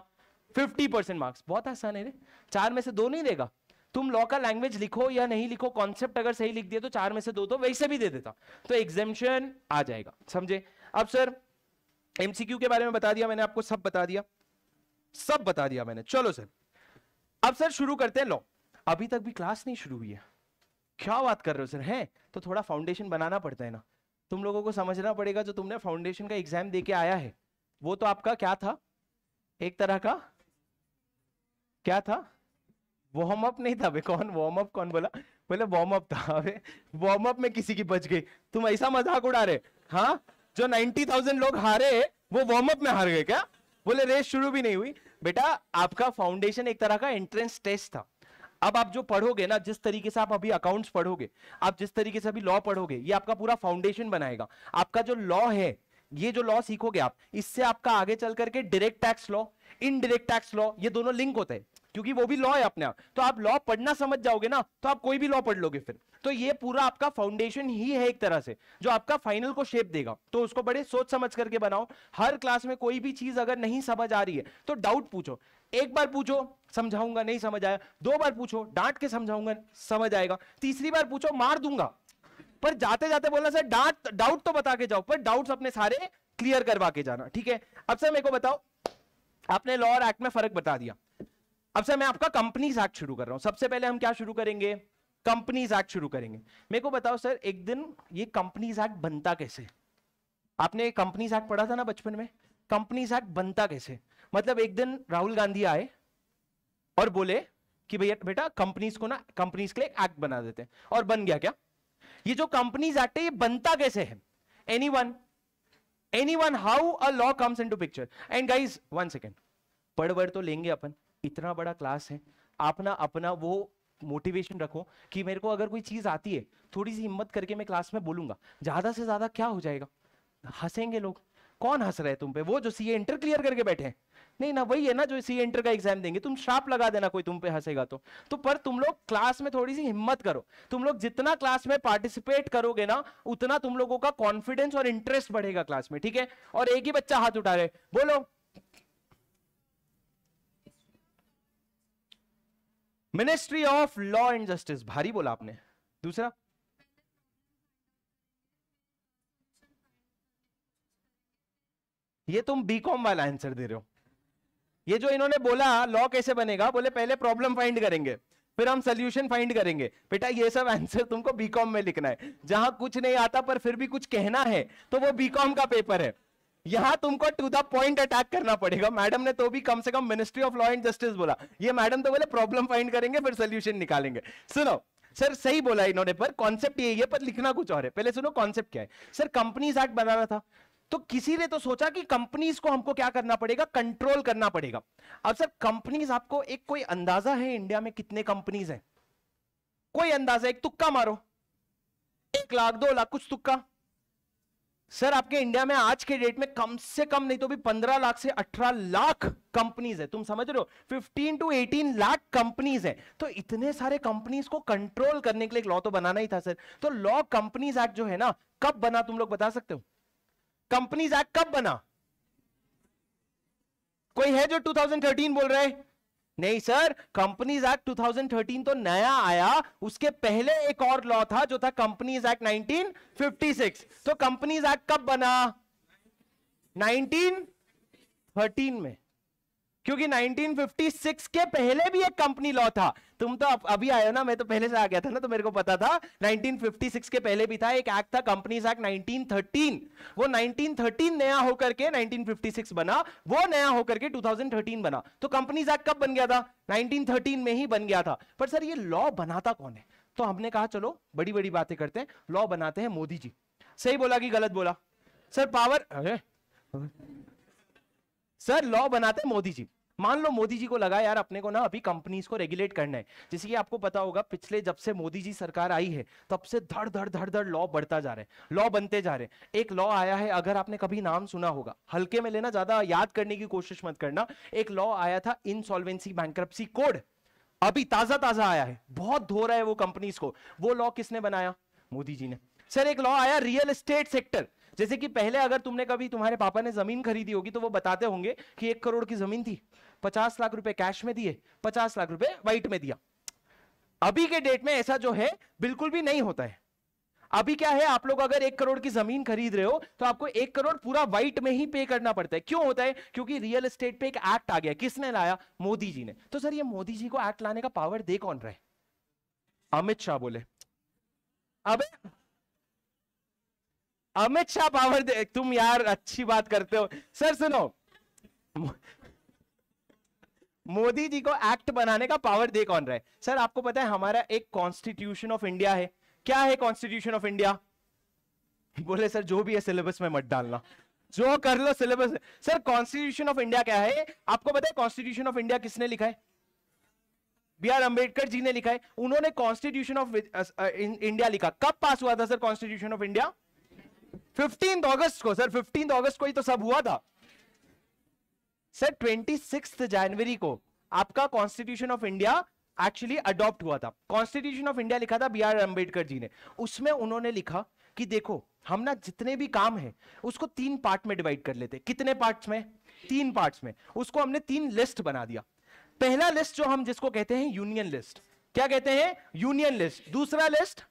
Fifty percent marks. बहुत आसान है रे, चार में से दो नहीं देगा। तुम लॉ का लैंग्वेज लिखो या नहीं लिखो, कॉन्सेप्ट अगर सही लिख दिया तो चार में से दो तो वैसे भी दे देता, तो एग्जेम्पशन आ जाएगा। समझे? अब सर एमसीक्यू के बारे में बता दिया मैंने आपको, सब बता दिया, सब बता दिया मैंने। चलो सर, अब सर शुरू करते हैं लॉ। अभी तक भी क्लास नहीं शुरू हुई है, क्या बात कर रहे हो सर? है तो थोड़ा फाउंडेशन बनाना पड़ता है ना, तुम लोगों को समझना पड़ेगा। जो तुमने फाउंडेशन का एग्जाम देके आया है वो तो आपका क्या था, एक तरह का क्या था, वार्म अप नहीं था बे? कौन वार्म अप? कौन बोला? बोले वार्म अप था। अरे वार्म अप में किसी की बच गई, तुम ऐसा मजाक उड़ा रहे। हाँ, जो नाइन्टी थाउजेंड लोग हारे वो वार्म अप में हार गए क्या? बोले रेस शुरू भी नहीं हुई। बेटा आपका फाउंडेशन एक तरह का एंट्रेंस टेस्ट था। अब आप जो पढ़ोगे ना, जिस तरीके से आप अभी अकाउंट्स पढ़ोगे, आप जिस तरीके से अभी लॉ पढ़ोगे, ये आपका पूरा फाउंडेशन बनाएगा। आपका जो लॉ है, ये जो लॉ सीखोगे आप, इससे आपका आगे चल करके direct tax law, indirect tax law, ये दोनों लिंक होते हैं क्योंकि वो भी लॉ है अपने आप। तो आप लॉ पढ़ना समझ जाओगे ना तो आप कोई भी लॉ पढ़ लोगे फिर। तो ये पूरा आपका फाउंडेशन ही है एक तरह से जो आपका फाइनल को शेप देगा। तो उसको बड़े सोच समझ करके बनाओ। हर क्लास में कोई भी चीज अगर नहीं समझ आ रही है तो डाउट पूछो। एक बार पूछो समझाऊंगा, नहीं समझ आया। दो बार पूछो, डांट के समझाऊंगा, समझ आएगा। तीसरी बार पूछो, मार दूंगा। पर जाते जाते बोलना सर डांट डाउट तो बता के जाओ, पर डाउट्स अपने सारे क्लियर करवा के जाना। ठीक है, अब सर मेरे को बताओ, आपने लॉ और एक्ट में फर्क बता दिया। अब सर मैं आपका कंपनीज एक्ट शुरू कर रहा हूं। सबसे पहले हम क्या शुरू करेंगे? कंपनीज एक्ट शुरू करेंगे। मेरे को बताओ सर, एक दिन ये कंपनीज एक्ट बनता कैसे? आपने कंपनीज एक्ट पढ़ा था ना बचपन में? कंपनीज एक्ट बनता कैसे? मतलब एक दिन राहुल गांधी आए और बोले कि भैया बेटा कंपनीज को ना, कंपनीज के लिए एक्ट बना देते हैं, और बन गया क्या? ये जो कंपनीज एक्ट है ये बनता कैसे है? Anyone anyone how a law comes into picture. And guys one second, पढ़ वर्ड तो लेंगे अपन, इतना बड़ा क्लास है। आप ना अपना वो मोटिवेशन रखो कि मेरे को अगर कोई चीज आती है थोड़ी सी हिम्मत करके मैं क्लास में बोलूंगा। ज्यादा से ज्यादा क्या हो जाएगा, हंसेंगे लोग। कौन हंस रहा है तुम पे? वो जो सीए इंटर क्लियर करके बैठे हैं। नहीं ना, वही है ना जो सीए इंटर का एग्जाम देंगे। तुम श्राप लगा देना कोई तुम पे हंसेगा तो, तो पर तुम लोग क्लास में थोड़ी सी हिम्मत करो। तुम लोग जितना क्लास में पार्टिसिपेट करोगे ना उतना तुम लोगों का कॉन्फिडेंस और इंटरेस्ट बढ़ेगा क्लास में। ठीक है, और एक ही बच्चा हाथ उठा रहे, बोलो ministry of law and justice. भारी बोला आपने। दूसरा ये तुम बीकॉम वाला आंसर दे रहे हो। ये जो इन्होंने बोला लॉ कैसे बनेगा, बोले पहले प्रॉब्लम फाइंड करेंगे फिर हम सोल्यूशन फाइंड करेंगे। बेटा ये सब आंसर तुमको बीकॉम में लिखना है। जहां कुछ नहीं आता पर फिर भी कुछ कहना है तो वो बीकॉम का पेपर है। यहां तुमको टू द पॉइंट अटैक करना पड़ेगा। मैडम ने तो भी कम से कम ministry of law and justice बोला, ये मैडम तो बोले प्रॉब्लम फाइंड करेंगे फिर सोल्यूशन निकालेंगे। सुनो सर, सही बोला इन्होंने पर कॉन्सेप्ट यही है, पर लिखना कुछ और है। पहले सुनो कॉन्सेप्ट क्या है। सर कंपनीज एक्ट बनाना था तो किसी ने तो सोचा कि कंपनीज को हमको क्या करना पड़ेगा, कंट्रोल करना पड़ेगा। अब सर कंपनीज, आपको एक कोई अंदाजा है इंडिया में कितने कंपनीज हैं? कोई अंदाजा? एक तुक्का मारो, एक लाख, दो लाख, कुछ तुक्का। सर आपके इंडिया में आज के डेट में कम से कम नहीं तो भी पंद्रह लाख से अठारह लाख कंपनीज है। तुम समझ रहे हो, fifteen to eighteen lakh companies है। तो इतने सारे कंपनीज को कंट्रोल करने के लिए एक लॉ तो बनाना ही था सर। तो लॉ कंपनीज एक्ट जो है ना, कब बना तुम लोग बता सकते हो? कंपनीज एक्ट कब बना? कोई है जो टू थाउजेंड थर्टीन बोल रहे? नहीं sir, कंपनीज एक्ट two thousand thirteen तो नया आया, उसके पहले एक और लॉ था जो था कंपनीज एक्ट nineteen fifty six. तो कंपनीज एक्ट कब बना? नाइनटीन थर्टीन में, क्योंकि नाइनटीन फिफ्टी सिक्स के पहले भी एक कंपनी लॉ था। तुम तो अब अभी आए हो ना, मैं तो पहले से आ गया था ना तो मेरे को पता था। नाइनटीन फिफ्टी सिक्स के पहले भी था एक एक्ट था कंपनीज एक्ट नाइनटीन थर्टीन। वो नाइनटीन थर्टीन नया होकर के नाइनटीन फिफ्टी सिक्स बना, वो नया होकर के टू थाउजेंड थर्टीन बना। तो कंपनीज एक्ट कब बन गया था? नाइनटीन थर्टीन में ही बन गया था। पर सर ये लॉ बनाता कौन है? तो हमने कहा चलो बड़ी बड़ी बातें करते हैं, लॉ बनाते हैं मोदी जी। सही बोला कि गलत बोला सर? पावर सर लॉ बनाते हैं मोदी जी। मान लो मोदी जी को लगा यार अपने को ना अभी कंपनीज को रेगुलेट करना है, जैसे कि आपको पता होगा पिछले जब से मोदी जी सरकार आई है तब से धड़ धड़ धड़ धड़ लॉ बढ़ता जा रहा है, लॉ बनते जा रहे हैं। एक लॉ आया है, अगर आपने कभी नाम सुना होगा, हल्के में लेना, ज्यादा याद करने की कोशिश मत करना। एक लॉ आया था इनसॉल्वेंसी बैंक्रप्सी कोड, अभी ताजा ताजा आया है, बहुत धो रहा है वो कंपनीज को। वो लॉ किसने बनाया? मोदी जी ने। सर एक लॉ आया रियल एस्टेट सेक्टर, जैसे कि पहले अगर तुमने कभी तुम्हारे पापा ने जमीन खरीदी होगी तो वो बताते होंगे कि एक करोड़ की जमीन थी, पचास लाख रुपए कैश में दिए, पचास लाख रुपए वाइट में दिया। अभी के डेट में ऐसा जो है बिल्कुल भी नहीं होता है। अभी क्या है, आप लोग अगर एक करोड़ की जमीन खरीद रहे हो तो आपको एक करोड़ पूरा वाइट में ही पे करना पड़ता है। क्यों होता है? क्योंकि रियल एस्टेट पे एक एक्ट आ गया। किसने लाया? मोदी जी ने। तो सर ये मोदी जी को एक्ट लाने का पावर दे कौन रहे? अमित शाह बोले, अब अमित शाह पावर दे, तुम यार अच्छी बात करते हो। सर सुनो, मोदी जी को एक्ट बनाने का पावर दे कौन रहा है? सर आपको पता है हमारा एक कॉन्स्टिट्यूशन ऑफ इंडिया है। क्या है कॉन्स्टिट्यूशन ऑफ इंडिया? बोले सर जो भी है सिलेबस में मत डालना, जो कर लो syllabus. Sir constitution of India क्या है? आपको पता है कॉन्स्टिट्यूशन ऑफ इंडिया किसने लिखा है? बी आर अम्बेडकर जी ने लिखा है। उन्होंने कॉन्स्टिट्यूशन ऑफ इंडिया लिखा। कब पास हुआ था सर कॉन्स्टिट्यूशन ऑफ इंडिया? पंद्रह अगस्त को। सर पंद्रह अगस्त को ही तो सब हुआ था। सर छब्बीस जनवरी को आपका constitution of India actually adopt हुआ था। कॉन्स्टिट्यूशन ऑफ इंडिया लिखा था बी आर अम्बेडकर जी ने। उसमें उन्होंने लिखा कि देखो हम ना जितने भी काम है उसको तीन पार्ट में डिवाइड कर लेते। कितने पार्ट्स में? तीन पार्ट्स में। उसको हमने तीन लिस्ट बना दिया। पहला लिस्ट जो हम जिसको कहते हैं यूनियन लिस्ट, क्या कहते हैं? Union list. दूसरा लिस्ट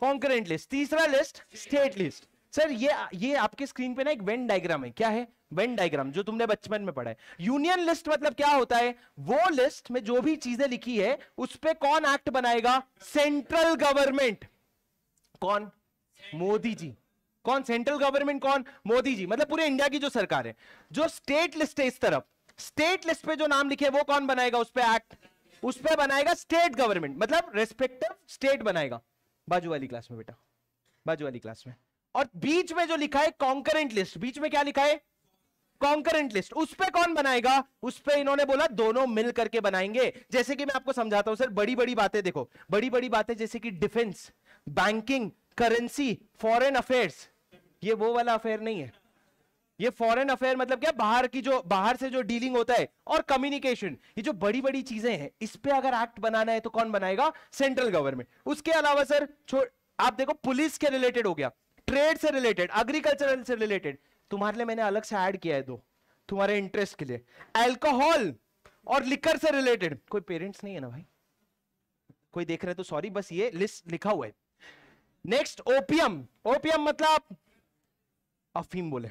कॉन्करेंट लिस्ट। तीसरा लिस्ट स्टेट लिस्ट। सर ये ये आपके स्क्रीन पे ना एक वेन डायग्राम है। क्या है वेन डायग्राम? जो तुमने बचपन में पढ़ा है। यूनियन लिस्ट मतलब क्या होता है? वो लिस्ट में जो भी चीजें लिखी है उस पे कौन एक्ट बनाएगा? Central government. कौन? मोदी जी। कौन? Central government. कौन? मोदी जी। मतलब पूरे इंडिया की जो सरकार है। जो स्टेट लिस्ट है इस तरफ, स्टेट लिस्ट पे जो नाम लिखे वो कौन बनाएगा उस पर एक्ट? उस पर बनाएगा स्टेट गवर्नमेंट, मतलब रेस्पेक्टिव स्टेट बनाएगा। बाजू वाली क्लास में बेटा, बाजू वाली क्लास में। और बीच में जो लिखा है कॉन्करेंट लिस्ट, बीच में क्या लिखा है? Concurrent list. उस पे कौन बनाएगा? उस पे इन्होंने बोला दोनों मिल करके बनाएंगे। जैसे कि मैं आपको समझाता हूं सर, बड़ी बड़ी बातें देखो, बड़ी बड़ी बातें जैसे कि defence, banking, currency, foreign affairs. ये वो वाला अफेयर नहीं है, ये फॉरेन अफेयर मतलब क्या? बाहर की जो, बाहर से जो डीलिंग होता है। और कम्युनिकेशन, ये जो बड़ी बड़ी चीजें हैं इस पे अगर एक्ट बनाना है तो कौन बनाएगा? Central government. उसके अलावा सर आप देखो पुलिस के रिलेटेड हो गया, ट्रेड से रिलेटेड, एग्रीकल्चरल से रिलेटेड। तुम्हारे लिए मैंने अलग से ऐड किया है दो, तुम्हारे इंटरेस्ट के लिए, एल्कोहल और लिकर से रिलेटेड। कोई पेरेंट्स नहीं है ना भाई? कोई देख रहे तो सॉरी, बस ये लिस्ट लिखा हुआ है। Next opium. ओपियम मतलब अफीम बोले।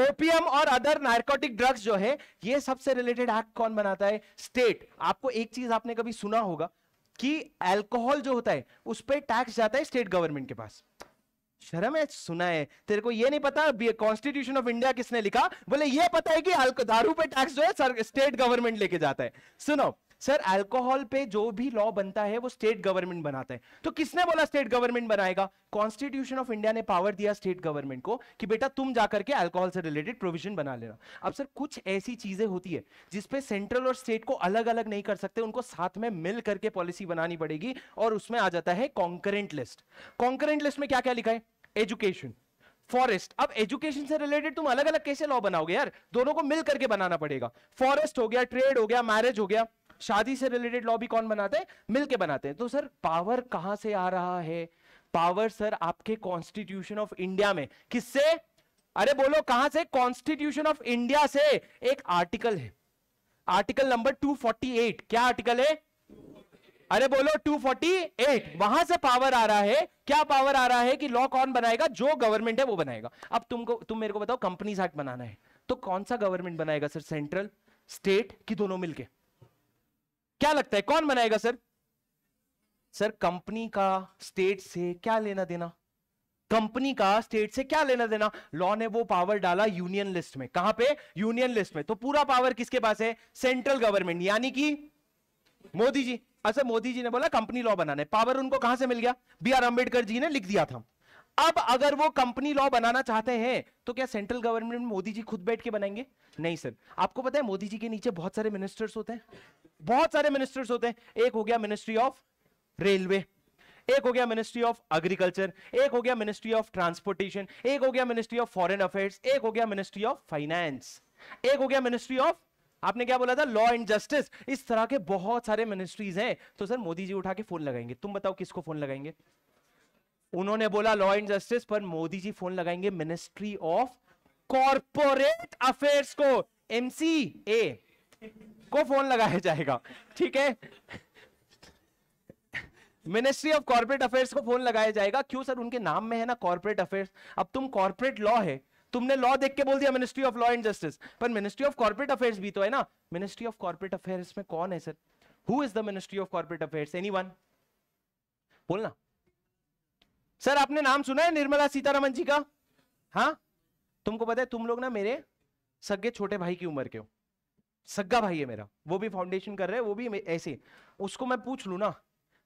ओपीएम और अदर नार्कोटिक ड्रग्स जो है ये सबसे रिलेटेड एक्ट कौन बनाता है? स्टेट। आपको एक चीज आपने कभी सुना होगा कि अल्कोहल जो होता है उस पर टैक्स जाता है स्टेट गवर्नमेंट के पास। शर्म है? सुना है तेरे को? ये नहीं पता कॉन्स्टिट्यूशन ऑफ इंडिया किसने लिखा? बोले ये पता है कि दारू पे टैक्स जो है सर स्टेट गवर्नमेंट लेके जाता है। सुनो सर अल्कोहल पे जो भी लॉ बनता है वो स्टेट गवर्नमेंट बनाता है। तो किसने बोला स्टेट गवर्नमेंट बनाएगा? कॉन्स्टिट्यूशन ऑफ इंडिया ने पावर दिया स्टेट गवर्नमेंट को कि बेटा तुम जाकर के अल्कोहल से रिलेटेड प्रोविजन बना लेना। अब सर कुछ ऐसी चीजें होती है जिसपे सेंट्रल और स्टेट को अलग अलग नहीं कर सकते, उनको साथ में मिल करके पॉलिसी बनानी पड़ेगी। और उसमें आ जाता है कॉन्करेंट लिस्ट। कॉन्करेंट लिस्ट में क्या क्या लिखा है? Education, forest. अब एजुकेशन से रिलेटेड तुम अलग अलग कैसे लॉ बनाओगे यार? दोनों को मिल करके बनाना पड़ेगा। फॉरेस्ट हो गया, ट्रेड हो गया, मैरिज हो गया, शादी से रिलेटेड लॉ भी कौन बनाते हैं? मिलके बनाते हैं। तो सर पावर कहां से आ रहा है? पावर सर आपके कॉन्स्टिट्यूशन ऑफ इंडिया में। किससे? अरे बोलो कहां से? कॉन्स्टिट्यूशन ऑफ इंडिया से। एक आर्टिकल है, आर्टिकल नंबर दो सौ अड़तालीस। क्या आर्टिकल है? अरे बोलो दो सौ अड़तालीस। वहां से पावर आ रहा है। क्या पावर आ रहा है? कि लॉ कौन बनाएगा? जो गवर्नमेंट है वो बनाएगा। अब तुमको तुम मेरे को बताओ कंपनीज एक्ट बनाना है तो कौन सा गवर्नमेंट बनाएगा सर? सेंट्रल, स्टेट की दोनों मिलके? क्या लगता है कौन बनाएगा सर? सर कंपनी का स्टेट से क्या लेना देना? कंपनी का स्टेट से क्या लेना देना? लॉ ने वो पावर डाला यूनियन लिस्ट में। कहां पे? यूनियन लिस्ट में। तो पूरा पावर किसके पास है? सेंट्रल गवर्नमेंट, यानी कि मोदी जी। अच्छा मोदी जी ने बोला कंपनी लॉ बनाना है, पावर उनको कहां से मिल गया? बी आर अम्बेडकर जी ने लिख दिया था। अब अगर वो कंपनी लॉ बनाना चाहते हैं तो क्या सेंट्रल गवर्नमेंट में मोदी जी खुद बैठ के बनाएंगे? नहीं सर। आपको पता है मोदी जी के नीचे बहुत सारे मिनिस्टर्स होते हैं, बहुत सारे मिनिस्टर्स होते हैं। एक हो गया मिनिस्ट्री ऑफ रेलवे, एक हो गया मिनिस्ट्री ऑफ एग्रीकल्चर, एक हो गया मिनिस्ट्री ऑफ ट्रांसपोर्टेशन, एक हो गया मिनिस्ट्री ऑफ फॉरेन अफेयर्स, एक हो गया मिनिस्ट्री ऑफ फाइनेंस, एक हो गया मिनिस्ट्री ऑफ आपने क्या बोला था लॉ एंड जस्टिस। इस तरह के बहुत सारे मिनिस्ट्रीज हैं। तो सर मोदी जी उठा के फोन लगाएंगे, तुम बताओ किसको फोन लगाएंगे? उन्होंने बोला लॉ एंड जस्टिस, पर मोदी जी फोन लगाएंगे मिनिस्ट्री ऑफ कॉर्पोरेट अफेयर्स को, एमसीए को फोन लगाया जाएगा। ठीक है, मिनिस्ट्री ऑफ कॉर्पोरेट अफेयर्स को फोन लगाया जाएगा। क्यों सर? उनके नाम में है ना कॉर्पोरेट अफेयर्स। अब तुम कॉर्पोरेट लॉ है, तुमने लॉ देख के बोल दिया ministry of law and justice, पर मिनिस्ट्री ऑफ कॉर्पोरेट अफेयर्स भी तो है ना। मिनिस्ट्री ऑफ कॉर्पोरेट अफेयर्स में कौन है sir? Who is the ministry of corporate affairs? Anyone बोलना। सर आपने नाम सुना है निर्मला सीतारमण जी का? हाँ, तुमको पता है तुम लोग ना मेरे सगे छोटे भाई की उम्र के हो। सगा भाई है मेरा, वो भी फाउंडेशन कर रहे हैं, वो भी ऐसे। उसको मैं पूछ लू ना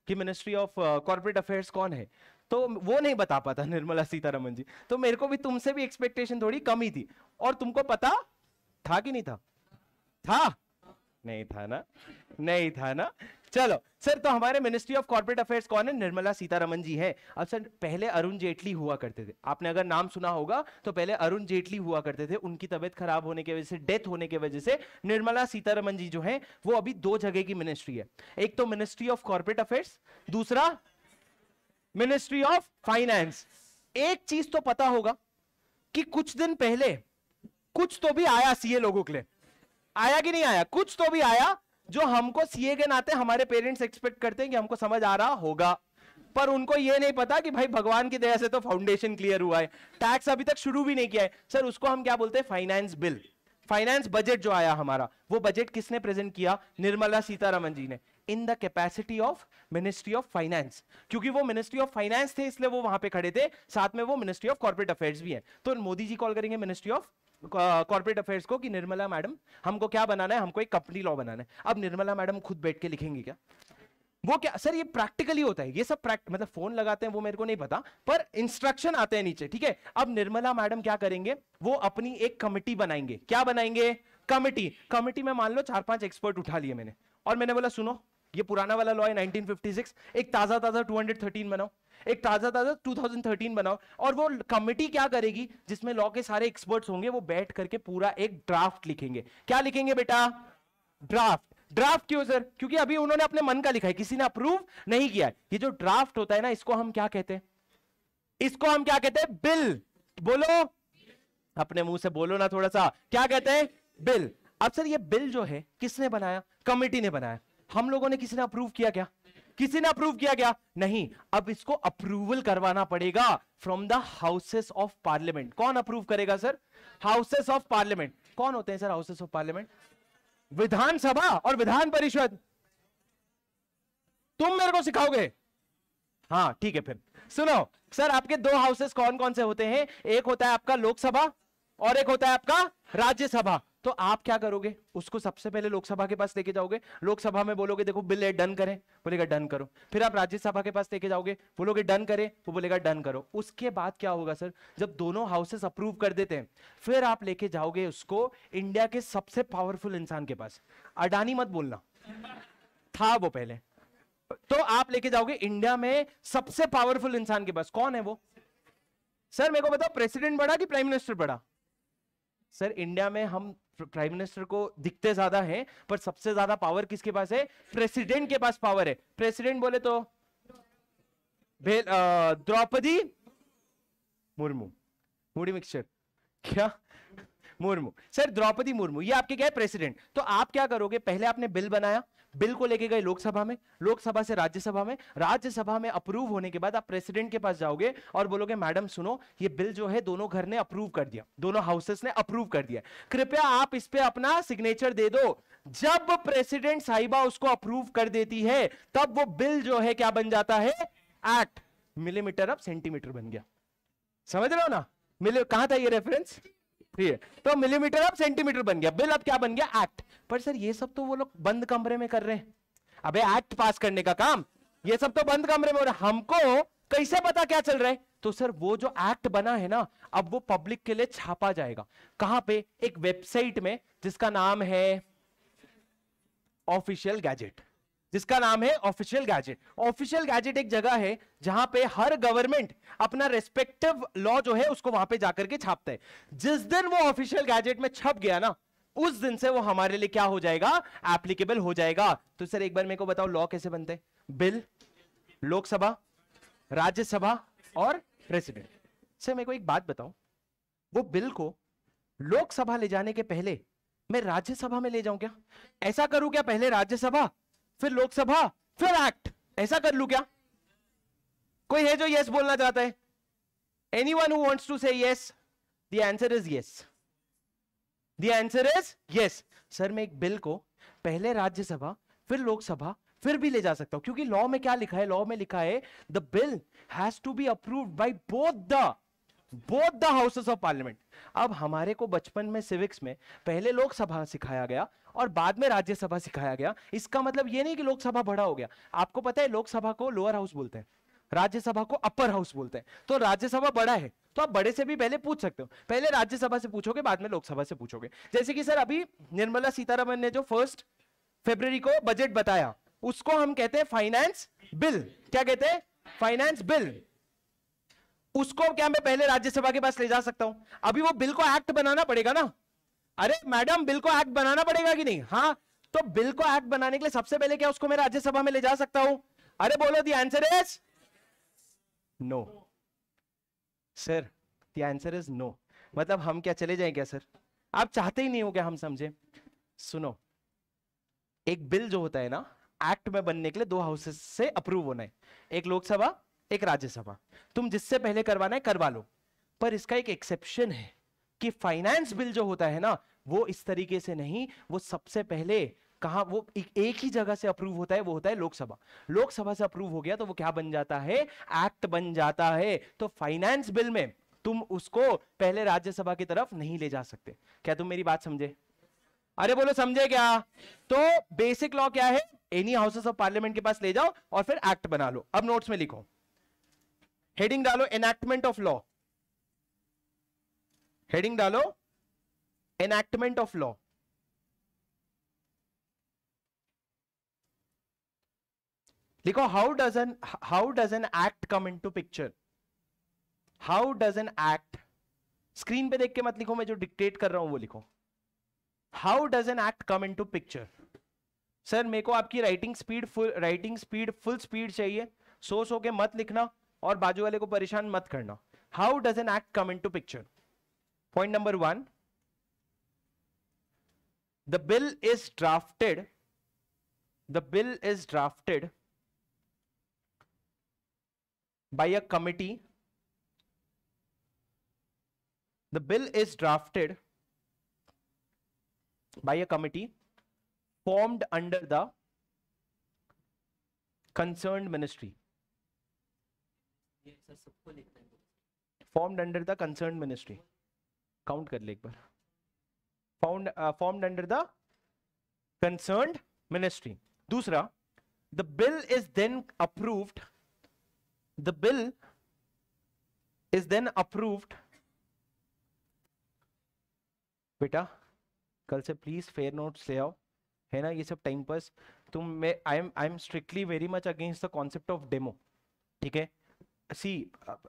कि मिनिस्ट्री ऑफ कॉर्पोरेट अफेयर्स कौन है, तो वो नहीं बता पाता निर्मला सीतारमण जी। तो मेरे को भी तुमसे भी एक्सपेक्टेशन थोड़ी कम ही थी। और तुमको पता था कि नहीं था? था नहीं था ना, नहीं था ना। चलो सर, तो हमारे मिनिस्ट्री ऑफ कॉर्पोरेट अफेयर्स कौन है? निर्मला सीतारमण जी है। अब सर पहले अरुण जेटली हुआ करते थे, आपने अगर नाम सुना होगा तो पहले अरुण जेटली हुआ करते थे। उनकी तबियत खराब होने की वजह से, डेथ होने की वजह से निर्मला सीतारमण जी जो है वो अभी दो जगह की मिनिस्ट्री है। एक तो मिनिस्ट्री ऑफ कॉर्पोरेट अफेयर्स, दूसरा मिनिस्ट्री ऑफ फाइनेंस। एक चीज तो पता होगा कि कुछ दिन पहले कुछ तो भी आया सीए लोगों के लिए, आया कि नहीं आया? कुछ तो भी आया जो हमको सीए के नाते हमारे पेरेंट्स एक्सपेक्ट करते हैं कि हमको समझ आ रहा होगा, पर उनको ये नहीं पता कि भाई भगवान की दया से तो फाउंडेशन क्लियर हुआ है, टैक्स अभी तक शुरू भी नहीं किया है। सर उसको हम क्या बोलते हैं? फाइनेंस बिल, फाइनेंस बजट जो आया हमारा, वो बजट किसने प्रेजेंट किया? निर्मला सीतारमण जी ने, in the capacity of ministry of finance. क्योंकि वो मिनिस्ट्री ऑफ फाइनेंस थे इसलिए वो वहां पे खड़े थे, साथ में वो मिनिस्ट्री ऑफ कॉर्पोरेट अफेयर्स भी है। तो मोदी जी कॉल करेंगे मिनिस्ट्री ऑफ कॉर्पोरेट अफेयर्स को कि निर्मला मैडम हमको क्या बनाना है, हमको एक कंपनी लॉ बनाना है। अब निर्मला मैडम खुद बैठ के लिखेंगे क्या? वो क्या सर, ये प्रैक्टिकली होता है, ये सब प्रैक्ट मतलब फोन लगाते हैं वो मेरे को नहीं पता, पर इंस्ट्रक्शन आते हैं नीचे। ठीक है, अब निर्मला मैडम क्या करेंगे? वो अपनी एक कमिटी बनाएंगे। क्या बनाएंगे? कमिटी। कमिटी में मान लो चार पांच एक्सपर्ट उठा लिए मैंने, और मैंने बोला सुनो ये पुराना वाला लॉ है नाइनटीन फिफ्टी सिक्स, एक ताजा ताजा टू हंड्रेड थर्टीन बनाओ, एक ताजा ताजा टू थाउजेंड थर्टीन बनाओ। और वो कमिटी क्या करेगी जिसमें लॉ के सारे एक्सपर्ट्स होंगे, वो बैठ करके पूरा एक ड्राफ्ट लिखेंगे। क्या लिखेंगे बेटा? ड्राफ्ट। ड्राफ्ट क्यों सर? क्योंकि अभी उन्होंने अपने मन का लिखा है, किसी ने अप्रूव नहीं किया है। ये जो ड्राफ्ट होता है ना, इसको हम क्या कहते हैं? इसको हम क्या कहते हैं? बिल। बोलो, अपने मुंह से बोलो ना थोड़ा सा, क्या कहते हैं? बिल। अब सर ये बिल जो है किसने बनाया? कमिटी ने बनाया। हम लोगों ने किसी ने अप्रूव किया क्या? किसी ने अप्रूव किया क्या? नहीं। अब इसको अप्रूवल करवाना पड़ेगा from the houses of parliament. कौन अप्रूव करेगा सर? Houses of parliament. कौन होते हैं sir houses of parliament? Vidhan Sabha और विधान परिषद। तुम मेरे को सिखाओगे? हाँ ठीक है, फिर सुनो सर, आपके दो हाउसेस कौन कौन से होते हैं? एक होता है आपका लोकसभा और एक होता है आपका राज्यसभा। तो आप क्या करोगे? उसको सबसे पहले लोकसभा के पास लेके जाओगे, लोकसभा में बोलोगे देखो बिल है, डन करें, बोलेगा डन करो। फिर आप राज्यसभा के पास लेके जाओगे, बोलोगे डन करें, वो बोलेगा डन करो। उसके बाद क्या होगा सर? जब दोनों हाउसेस अप्रूव कर देते हैं, फिर आप लेके जाओगे उसको इंडिया के सबसे पावरफुल इंसान के पास। अडानी मत बोलना, था वो पहले। तो आप लेके जाओगे इंडिया में सबसे पावरफुल इंसान के पास। कौन है वो सर? मेरे को बताओ, प्रेसिडेंट बड़ा कि प्राइम मिनिस्टर बड़ा? सर इंडिया में हम प्राइम मिनिस्टर को दिखते ज्यादा हैं, पर सबसे ज्यादा पावर किसके पास है? प्रेसिडेंट के पास पावर है। प्रेसिडेंट बोले तो द्रौपदी मुर्मू, मूडी मिक्सचर क्या? मुर्मू सर, द्रौपदी मुर्मू, ये आपके क्या है? प्रेसिडेंट। तो आप क्या करोगे? पहले आपने बिल बनाया, बिल को लेके गए लोकसभा में, लोकसभा से राज्यसभा में, राज्यसभा में अप्रूव होने के बाद आप प्रेसिडेंट के पास जाओगे और बोलोगे मैडम सुनो ये बिल जो है दोनों घर ने अप्रूव कर दिया, दोनों हाउसेस ने अप्रूव कर दिया, कृपया आप इस पे अपना सिग्नेचर दे दो। जब प्रेसिडेंट साहिबा उसको अप्रूव कर देती है, तब वो बिल जो है क्या बन जाता है? एक्ट। मिलीमीटर अब सेंटीमीटर बन गया, समझ रहे हो ना? मिले कहां था ये रेफरेंस? तो मिलीमीटर अब सेंटीमीटर बन गया, बिल अब क्या बन गया? एक्ट। पर सर ये सब तो वो लोग बंद कमरे में कर रहे हैं। अबे एक्ट पास करने का काम ये सब तो बंद कमरे में हो रहा है। हमको कैसे पता क्या चल रहा है? तो सर वो जो एक्ट बना है ना, अब वो पब्लिक के लिए छापा जाएगा। कहां पे? एक वेबसाइट में जिसका नाम है ऑफिशियल गैजेट। जिसका नाम है ऑफिशियल गैजेट। ऑफिशियल गैजेट एक जगह है जहां पे हर गवर्नमेंट अपना रेस्पेक्टिव लॉ जो है उसको वहां पे जाकर के छापता है। जिस दिन वो ऑफिशियल गैजेट में छप गया ना, उस दिन से वो हमारे लिए क्या हो जाएगा? एप्लीकेबल हो जाएगा। तो सर एक बार मेरे को बताओ, लॉ कैसे बनते हैं? बिल, लोकसभा, राज्यसभा और प्रेसिडेंट। सर मेरे को एक बात बताओ, वो बिल को लोकसभा ले जाने के पहले मैं राज्यसभा में ले जाऊं क्या? ऐसा करूं क्या? पहले राज्यसभा, फिर लोकसभा, फिर एक्ट, ऐसा कर लूं क्या? कोई है जो यस बोलना चाहता है? Anyone who wants to say yes? The answer is yes. The answer is yes. Sir मैं एक बिल को पहले राज्यसभा फिर लोकसभा फिर भी ले जा सकता हूं, क्योंकि लॉ में क्या लिखा है? लॉ में लिखा है the bill has to be approved by both the both the houses of parliament. अब हमारे को बचपन में सिविक्स में पहले लोकसभा सिखाया गया और बाद में राज्यसभा सिखाया गया। इसका मतलब ये नहीं कि लोकसभा बड़ा हो गया। आपको पता है लोकसभा को लोअर हाउस बोलते हैं, राज्यसभा को अपर हाउस बोलते हैं। तो राज्यसभा बड़ा है तो आप बड़े से भी पहले पूछ सकते हो। पहले राज्यसभा से पूछोगे, बाद में लोकसभा से पूछोगे। जैसे कि सर अभी निर्मला सीतारमण ने जो फर्स्ट फरवरी को बजट बताया, उसको हम कहते हैं फाइनेंस बिल। क्या कहते हैं? Finance bill. उसको क्या मैं पहले राज्यसभा के पास ले जा सकता हूं? अभी वो बिल को एक्ट बनाना पड़ेगा ना। अरे मैडम, बिल को एक्ट बनाना पड़ेगा कि नहीं? हाँ, तो बिल को एक्ट बनाने के लिए सबसे पहले क्या उसको मैं राज्यसभा में ले जा सकता हूं? अरे बोलो, the answer is no. Sir the answer is no. मतलब हम क्या चले जाएं क्या सर? आप चाहते ही नहीं हो क्या हम समझे? सुनो, एक बिल जो होता है ना, एक्ट में बनने के लिए दो हाउसेस से अप्रूव होना है, एक लोकसभा एक राज्यसभा। तुम जिससे पहले करवाना है करवा लो, पर इसका एक एक्सेप्शन है कि फाइनेंस बिल जो होता है ना, वो इस तरीके से नहीं, वो सबसे पहले कहा वो एक ही जगह से अप्रूव होता है, वो होता है लोकसभा। लोकसभा से अप्रूव हो गया तो वो क्या बन जाता है? एक्ट बन जाता है। तो फाइनेंस बिल में तुम उसको पहले राज्यसभा की तरफ नहीं ले जा सकते। क्या तुम मेरी बात समझे? अरे बोलो समझे क्या? तो बेसिक लॉ क्या है? एनी हाउसेस ऑफ पार्लियामेंट के पास ले जाओ और फिर एक्ट बना लो। अब नोट्स में लिखो, हेडिंग डालो एनएक्टमेंट ऑफ लॉ। हेडिंग डालो एनएक्टमेंट ऑफ लॉ। लिखो how does an how does an act come into picture. How does an act, screen पे देख के मत लिखो, मैं जो डिक्टेट कर रहा हूं वो लिखो। How does an act come into picture. Sir मेरे को आपकी writing speed full writing speed full speed चाहिए, सो सो के मत लिखना और बाजू वाले को परेशान मत करना। How does an act come into picture? Point number one, the bill is drafted the bill is drafted by a committee the bill is drafted by a committee formed under the concerned ministry formed under the concerned ministry count kar le ek bar formed uh, formed under the concerned ministry. Dusra, the bill is then approved the bill is then approved beta कल से please fair notes ले आओ, है ना? ये सब time pass. तुम मैं I am I am strictly very much against the concept of demo, ठीक है? See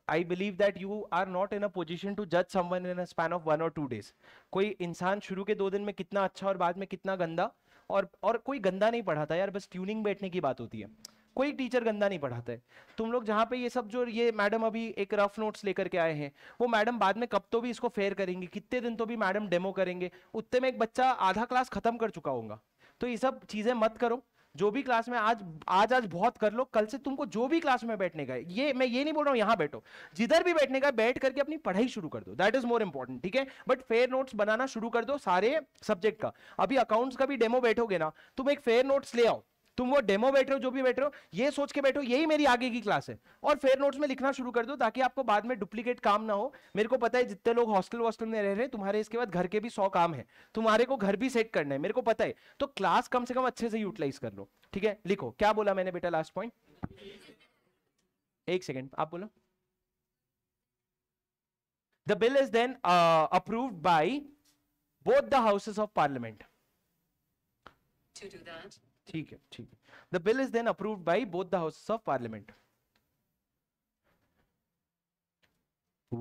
I believe that you are not in a position to जज someone in a span of one और two days. कोई इंसान शुरू के दो दिन में कितना अच्छा और बाद में कितना गंदा, और और कोई गंदा नहीं पढ़ाता यार, बस ट्यूनिंग बैठने की बात होती है। कोई टीचर गंदा नहीं पढ़ाता है। तुम लोग जहाँ पे ये सब जो ये मैडम अभी एक रफ नोट्स लेकर के आए हैं, वो मैडम बाद में कब तो भी इसको फेयर करेंगे, कितने दिन तो भी मैडम डेमो करेंगे, उतने में एक बच्चा आधा क्लास खत्म कर चुका होगा। तो ये सब चीजें मत करो। जो भी क्लास में आज आज आज बहुत कर लो, कल से तुमको जो भी क्लास में बैठने का है, ये मैं ये नहीं बोल रहा हूँ यहाँ बैठो, जिधर भी बैठने का बैठ करके अपनी पढ़ाई शुरू कर दो। दैट इज मोर इंपॉर्टेंट, ठीक है? बट फेयर नोट्स बनाना शुरू कर दो सारे सब्जेक्ट का। अभी अकाउंट्स का भी डेमो बैठोगे ना, तुम एक फेयर नोट्स ले आओ। तुम वो डेमो बैठ रहे हो, जो भी बैठ रहे हो, ये सोच के बैठो यही मेरी आगे की क्लास है, और फेयर नोट्स में लिखना शुरू कर दो ताकि आपको बाद में डुप्लीकेट काम ना हो। मेरे को पता है जितने लोग हॉस्टल हॉस्टल में रह रहे हैं, तुम्हारे इसके बाद घर के भी सौ काम है, तुम्हारे को घर भी सेट करना है, मेरे को पता है। तो क्लास कम से कम अच्छे से यूटिलाइज कर लो, ठीक है? लिखो क्या बोला मैंने बेटा, लास्ट पॉइंट। एक सेकेंड, आप बोलो। The bill is then uh, approved by both the houses of parliament. To do that. ठीक है, ठीक है. The bill is then approved by both the houses of parliament.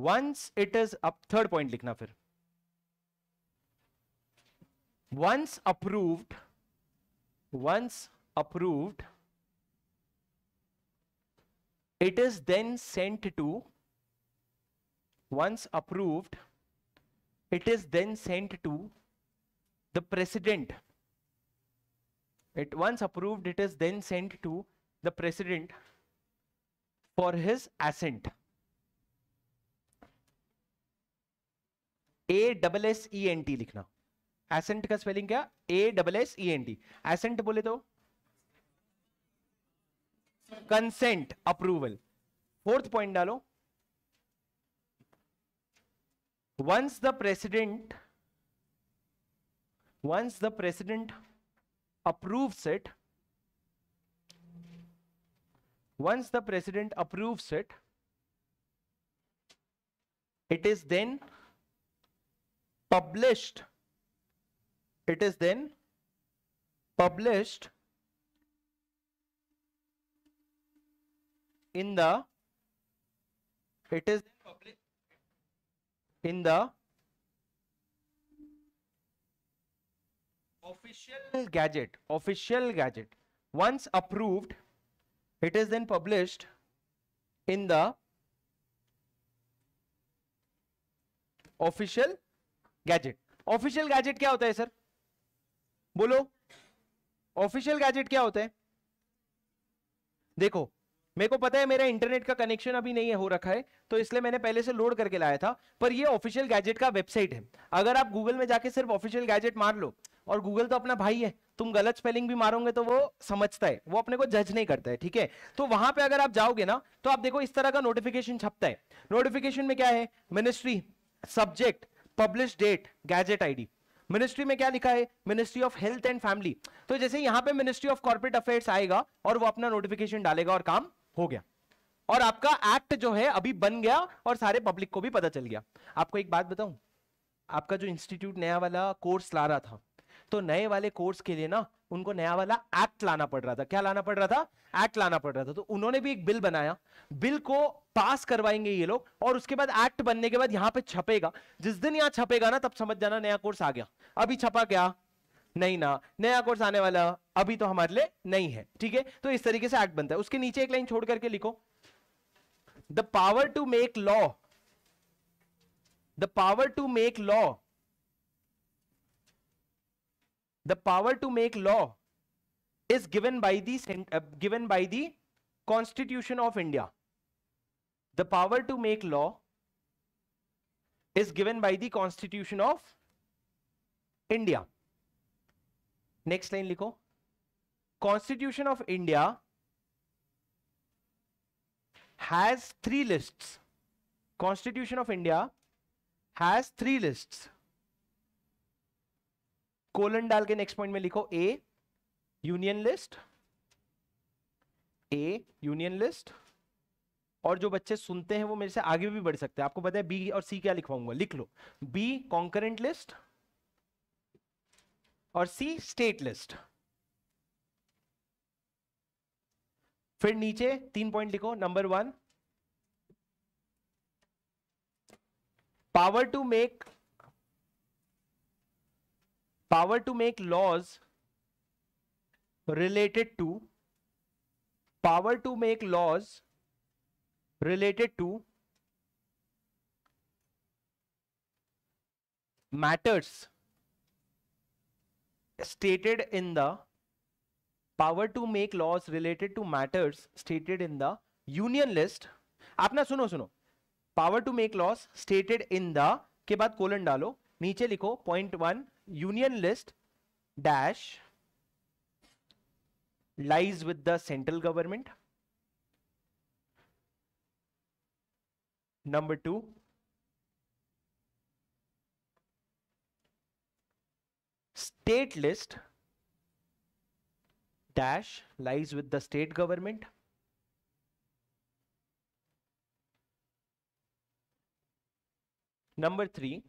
Once it is up, third point लिखना फिर. Once approved, once approved, it is then sent to. Once approved, it is then sent to the president. It once approved, it is then sent to the president for his assent. A double S E N T लिखना. Assent का spelling क्या? A double S E N T. Assent बोले तो consent, approval. Fourth point डालो. Once the president, once the president approves it, once the president approves it, it is then published. It is then published in the. It is then published in the official gazette. Official gazette. Once approved, it is then published in the official gazette. Official gazette क्या होता है sir? बोलो, official gazette क्या होता है? देखो, मेरे को पता है मेरा इंटरनेट का कनेक्शन अभी नहीं हो रखा है, तो इसलिए मैंने पहले से लोड करके लाया था, पर ये ऑफिशियल गैजेट का वेबसाइट है. अगर आप गूगल में जाके सिर्फ ऑफिशियल गैजेट मार लो, और गूगल तो अपना भाई है, तुम गलत स्पेलिंग भी मारोगे तो वो समझता है, वो अपने को जज नहीं करता है, ठीक है? तो वहां पे अगर आप जाओगे ना, तो आप देखो इस तरह का नोटिफिकेशन छपता है. नोटिफिकेशन में क्या है? Ministry, subject, publish date, gazette ID. Ministry में क्या लिखा है? Ministry of health and family. तो जैसे यहां पे मिनिस्ट्री ऑफ कॉर्पोरेट अफेयर्स आएगा और वो अपना नोटिफिकेशन डालेगा और काम हो गया, और आपका एक्ट जो है अभी बन गया और सारे पब्लिक को भी पता चल गया. आपको एक बात बताऊं, आपका जो इंस्टीट्यूट नया वाला कोर्स ला रहा था, तो नए वाले कोर्स के लिए ना उनको नया वाला एक्ट लाना पड़ रहा था. क्या लाना पड़ रहा था? एक्ट लाना पड़ रहा था. तो उन्होंने भी एक बिल बनाया, बिल को पास करवाएंगे ये लोग, और उसके बाद एक्ट बनने के बाद यहाँ पे छपेगा. जिस दिन यहाँ छपेगा ना, तब समझ जाना नया कोर्स आ गया. अभी छपा क्या? नहीं ना, नया कोर्स आने वाला अभी तो हमारे लिए नहीं है, ठीक है? तो इस तरीके से एक्ट बनता है. उसके नीचे एक लाइन छोड़ करके लिखो, the power to make law, the power to make law, the power to make law is given by the uh, given by the Constitution of India. The power to make law is given by the Constitution of India. Next line likho, Constitution of India has three lists. Constitution of India has three lists. Colon डाल के next point में लिखो, a union list, a union list. और जो बच्चे सुनते हैं वो मेरे से आगे भी बढ़ सकते हैं. आपको पता है बी और सी क्या लिखवाऊंगा, लिख लो. बी कॉन्करेंट लिस्ट और सी स्टेट लिस्ट. फिर नीचे तीन पॉइंट लिखो. Number one, power to make power to make laws related to, power to make laws related to matters stated in the, power to make laws related to matters stated in the union list. आपना सुनो सुनो, power to make laws stated in the के बाद colon डालो, नीचे लिखो point one, union list dash lies with the central government. Number two, state list dash lies with the state government. Number three,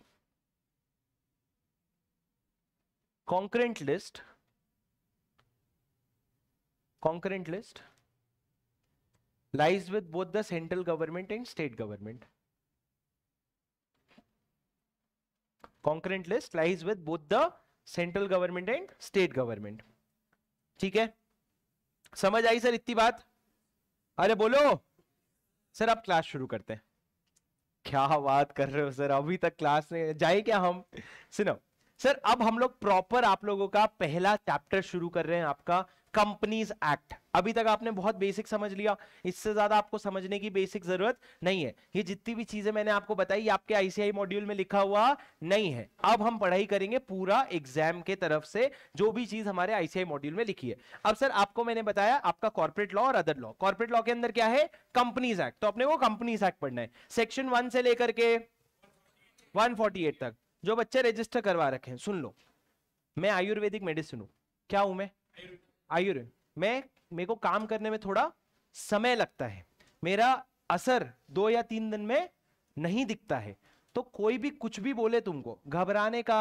concurrent list. Concurrent list lies with both the central government and state government. Concurrent list lies with both the central government and state government. ठीक है, समझ आई sir इतनी बात? अरे बोलो sir, आप class शुरू करते हैं. क्या बात कर रहे हो सर, अभी तक क्लास नहीं जाए क्या हम? सुनो सर, अब हम लोग प्रॉपर आप लोगों का पहला चैप्टर शुरू कर रहे हैं, आपका कंपनीज एक्ट. अभी तक आपने बहुत बेसिक समझ लिया, इससे ज्यादा आपको समझने की बेसिक जरूरत नहीं है. ये जितनी भी चीजें मैंने आपको बताई आपके आईसीआई मॉड्यूल में लिखा हुआ नहीं है. अब हम पढ़ाई करेंगे पूरा एग्जाम के तरफ से, जो भी चीज हमारे आईसीआई मॉड्यूल में लिखी है. अब सर आपको मैंने बताया आपका कॉर्पोरेट लॉ और अदर लॉ. कॉर्पोरेट लॉ के अंदर क्या है? कंपनीज एक्ट. तो अपने को कंपनीज एक्ट पढ़ना है, सेक्शन वन से लेकर के वन फोर्टी एट तक. जो बच्चे रजिस्टर करवा रखे हैं, सुन लो, मैं आयुर्वेदिक मेडिसिन हूं. क्या हूं मैं? आयुर्वेद. मैं मेरे को काम करने में थोड़ा समय लगता है, मेरा असर दो या तीन दिन में नहीं दिखता है. तो कोई भी कुछ भी बोले तुमको, घबराने का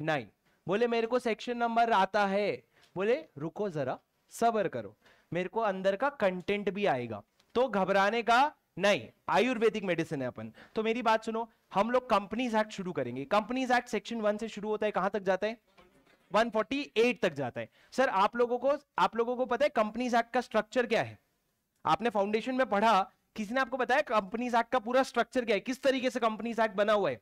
नहीं. बोले मेरे को सेक्शन नंबर आता है, बोले रुको जरा सब्र करो, मेरे को अंदर का कंटेंट भी आएगा. तो घबराने का नहीं, आयुर्वेदिक मेडिसिन है अपन. तो मेरी बात सुनो, हम लोग कंपनीज एक्ट शुरू करेंगे. कंपनीज एक्ट सेक्शन वन से शुरू होता है, कहां तक जाता है? एक सौ अड़तालीस तक जाता है. सर आप लोगों को आप लोगों को पता है कंपनीज एक्ट का स्ट्रक्चर क्या है? आपने फाउंडेशन में पढ़ा, किसी ने आपको बताया कंपनीज एक्ट का पूरा स्ट्रक्चर क्या है, किस तरीके से कंपनीज एक्ट बना हुआ है?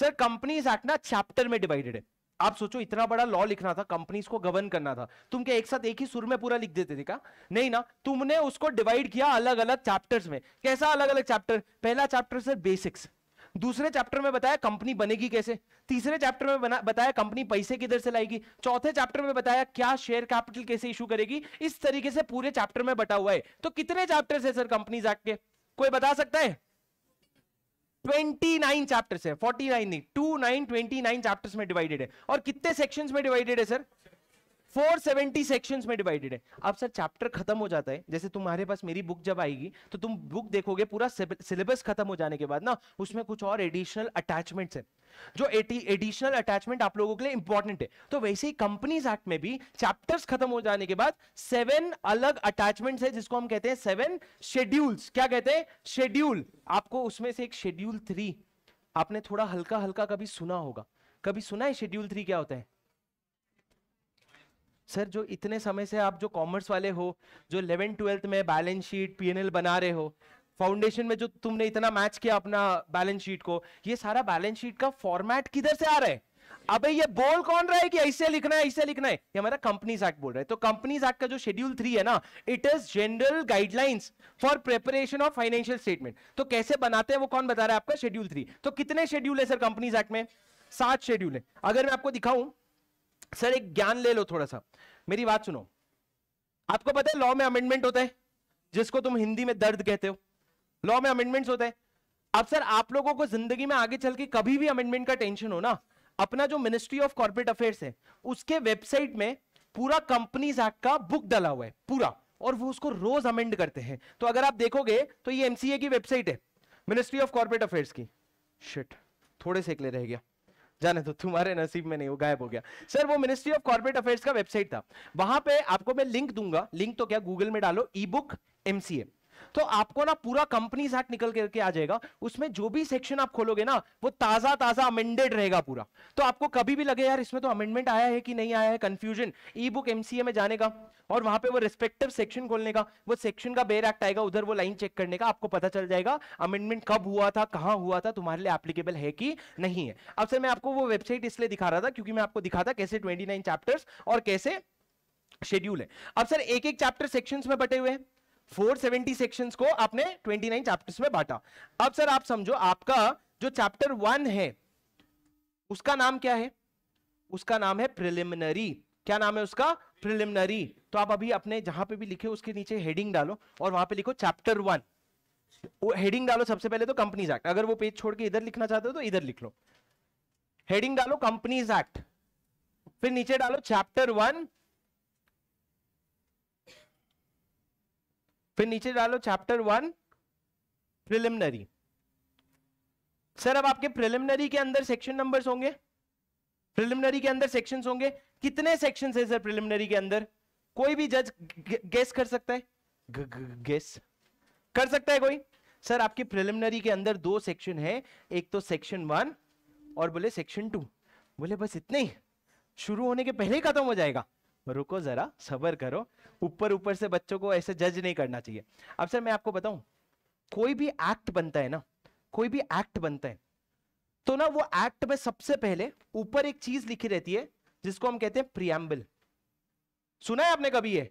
सर कंपनीज एक्ट ना चैप्टर में डिवाइडेड है. आप सोचो इतना बड़ा लॉ लिखना था, कंपनीज को गवर्न करना था, तुम क्या एक साथ एक ही सुर में पूरा लिख देते थे क्या? नहीं ना, तुमने उसको डिवाइड किया अलग अलग चैप्टर्स में. कैसा अलग अलग चैप्टर? पहला चैप्टर सर बेसिक्स, दूसरे चैप्टर में बताया कंपनी बनेगी कैसे, तीसरे चैप्टर में बना, बताया कंपनी पैसे किधर से लाएगी, चौथे चैप्टर में बताया क्या शेयर कैपिटल कैसे इशू करेगी. इस तरीके से पूरे चैप्टर में बटा हुआ है. तो कितने चैप्टर्स है सर कंपनीज एक्ट के, कोई बता सकता है? उनतीस चैप्टर्स है, उनचास नहीं, उनतीस, उनतीस चैप्टर्स में डिवाइडेड है. और कितने सेक्शंस में डिवाइडेड है सर? चार सौ सत्तर सेक्शंस में डिवाइडेड है. अब सर चैप्टर खत्म हो जाता है, जैसे तुम्हारे पास मेरी बुक जब आएगी तो तुम बुक देखोगे, पूरा सिलेबस खत्म हो जाने के बाद ना उसमें कुछ और एडिशनल अटैचमेंट्स है, जो एडिशनल अटैचमेंट आप लोगों के लिए इंपॉर्टेंट है. तो वैसे ही कंपनीज एक्ट में भी चैप्टर्स खत्म हो जाने के बाद सेवन अलग अटैचमेंट्स है, जिसको हम कहते हैं सेवन शेड्यूल्स. क्या कहते हैं? शेड्यूल. आपको उसमें से एक शेड्यूल थ्री आपने थोड़ा हल्का हल्का कभी सुना होगा. कभी सुना है शेड्यूल थ्री क्या होता है? सर जो इतने समय से आप जो कॉमर्स वाले हो, जो इलेवन ट्वेल्थ में balance sheet P N L बना रहे हो, फाउंडेशन में जो तुमने इतना मैच किया अपना बैलेंस शीट को, ये सारा बैलेंस शीट का फॉर्मेट किधर से आ रहा है? अबे ये बोल कौन रहा है कि ऐसे लिखना है ऐसे लिखना है? ये हमारा कंपनीज एक्ट बोल रहा है. तो कंपनीज एक्ट का जो शेड्यूल थ्री है ना, it is general guidelines for preparation of financial statement. तो कैसे बनाते हैं वो कौन बता रहा है? आपका शेड्यूल थ्री. तो कितने शेड्यूल है सर कंपनीज एक्ट में? सात शेड्यूल है. अगर मैं आपको दिखाऊं सर, एक ज्ञान ले लो थोड़ा सा, मेरी बात सुनो. आपको पता है लॉ में अमेंडमेंट होता है, जिसको तुम हिंदी में दर्द कहते हो. लॉ में अमेंडमेंट्स होते हैं. अब सर आप लोगों को जिंदगी में आगे चल के कभी भी अमेंडमेंट का टेंशन हो ना, अपना जो मिनिस्ट्री ऑफ कॉर्पोरेट अफेयर्स है उसके वेबसाइट में पूरा कंपनीज एक्ट का बुक डाला हुआ है पूरा, और वो उसको रोज अमेंड करते हैं. तो अगर आप देखोगे तो ये एमसीए की वेबसाइट है, मिनिस्ट्री ऑफ कॉर्पोरेट अफेयर्स की. शिट, थोड़े से एकले रह गया, जाने तो तुम्हारे नसीब में नहीं, वो गायब हो गया. सर वो मिनिस्ट्री ऑफ कॉर्पोरेट अफेयर्स का वेबसाइट था, वहां पे आपको मैं लिंक दूंगा. लिंक तो क्या, गूगल में डालो ई बुक एमसीए, तो आपको ना पूरा कंपनीज एक्ट निकल करके आ जाएगा. उसमें जो भी सेक्शन आप खोलोगे ना वो ताजा ताजा अमेंडेड रहेगा पूरा. तो आपको कभी भी लगे यार इसमें तो अमेंडमेंट आया है कि नहीं आया है, कंफ्यूजन, ई बुक एमसीए में जाने का और वहां पे वो रेस्पेक्टिव सेक्शन खोलने का, वो सेक्शन का बेयर एक्ट आएगा, उधर वो लाइन चेक करने का, आपको पता चल जाएगा अमेंडमेंट कब हुआ था, कहां हुआ था, तुम्हारे लिए एप्लीकेबल है कि नहीं है. अब सर मैं आपको वो वेबसाइट इसलिए दिखा रहा था क्योंकि मैं आपको दिखा था कैसे ट्वेंटी नाइन चैप्टर्स और कैसे शेड्यूल है. अब सर एक एक चैप्टर सेक्शन में बटे हुए हैं, चार सौ सत्तर सेक्शंस को आपने उनतीस चैप्टर्स में बांटा. अब सर आप समझो आपका जो चैप्टर वन है उसका नाम क्या है? उसका नाम है प्रिलिमिनरी. क्या नाम है उसका? प्रिलिमिनरी. तो आप अभी अपने जहां पे भी लिखे उसके नीचे हेडिंग डालो और वहां पे लिखो चैप्टर वन. हेडिंग डालो सबसे पहले तो कंपनीज एक्ट. अगर वो पेज छोड़ के इधर लिखना चाहते हो तो इधर लिख लो. हेडिंग डालो कंपनीज एक्ट, फिर नीचे डालो चैप्टर वन, फिर नीचे डालो चैप्टर वन प्रिलिमिनरी. सर अब आपके प्रिलिमिनरी के अंदर सेक्शन नंबर्स होंगे, प्रिलिमिनरी के अंदर सेक्शंस होंगे, कितने सेक्शंस है सर प्रिलिमिनरी के अंदर? कोई भी जज गेस कर सकता है? गेस कर सकता है कोई? सर आपके प्रिलिमिनरी के अंदर दो सेक्शन है, एक तो सेक्शन वन और बोले सेक्शन टू, बोले बस इतने ही, शुरू होने के पहले ही खत्म हो जाएगा। रुको जरा, सबर करो, ऊपर ऊपर से बच्चों को ऐसे जज नहीं करना चाहिए। अब सर मैं आपको बताऊं, कोई भी एक्ट बनता है ना, कोई भी एक्ट बनता है तो ना वो एक्ट में सबसे पहले ऊपर एक चीज लिखी रहती है जिसको हम कहते हैं प्रियम्बल। सुना है आपने कभी ये?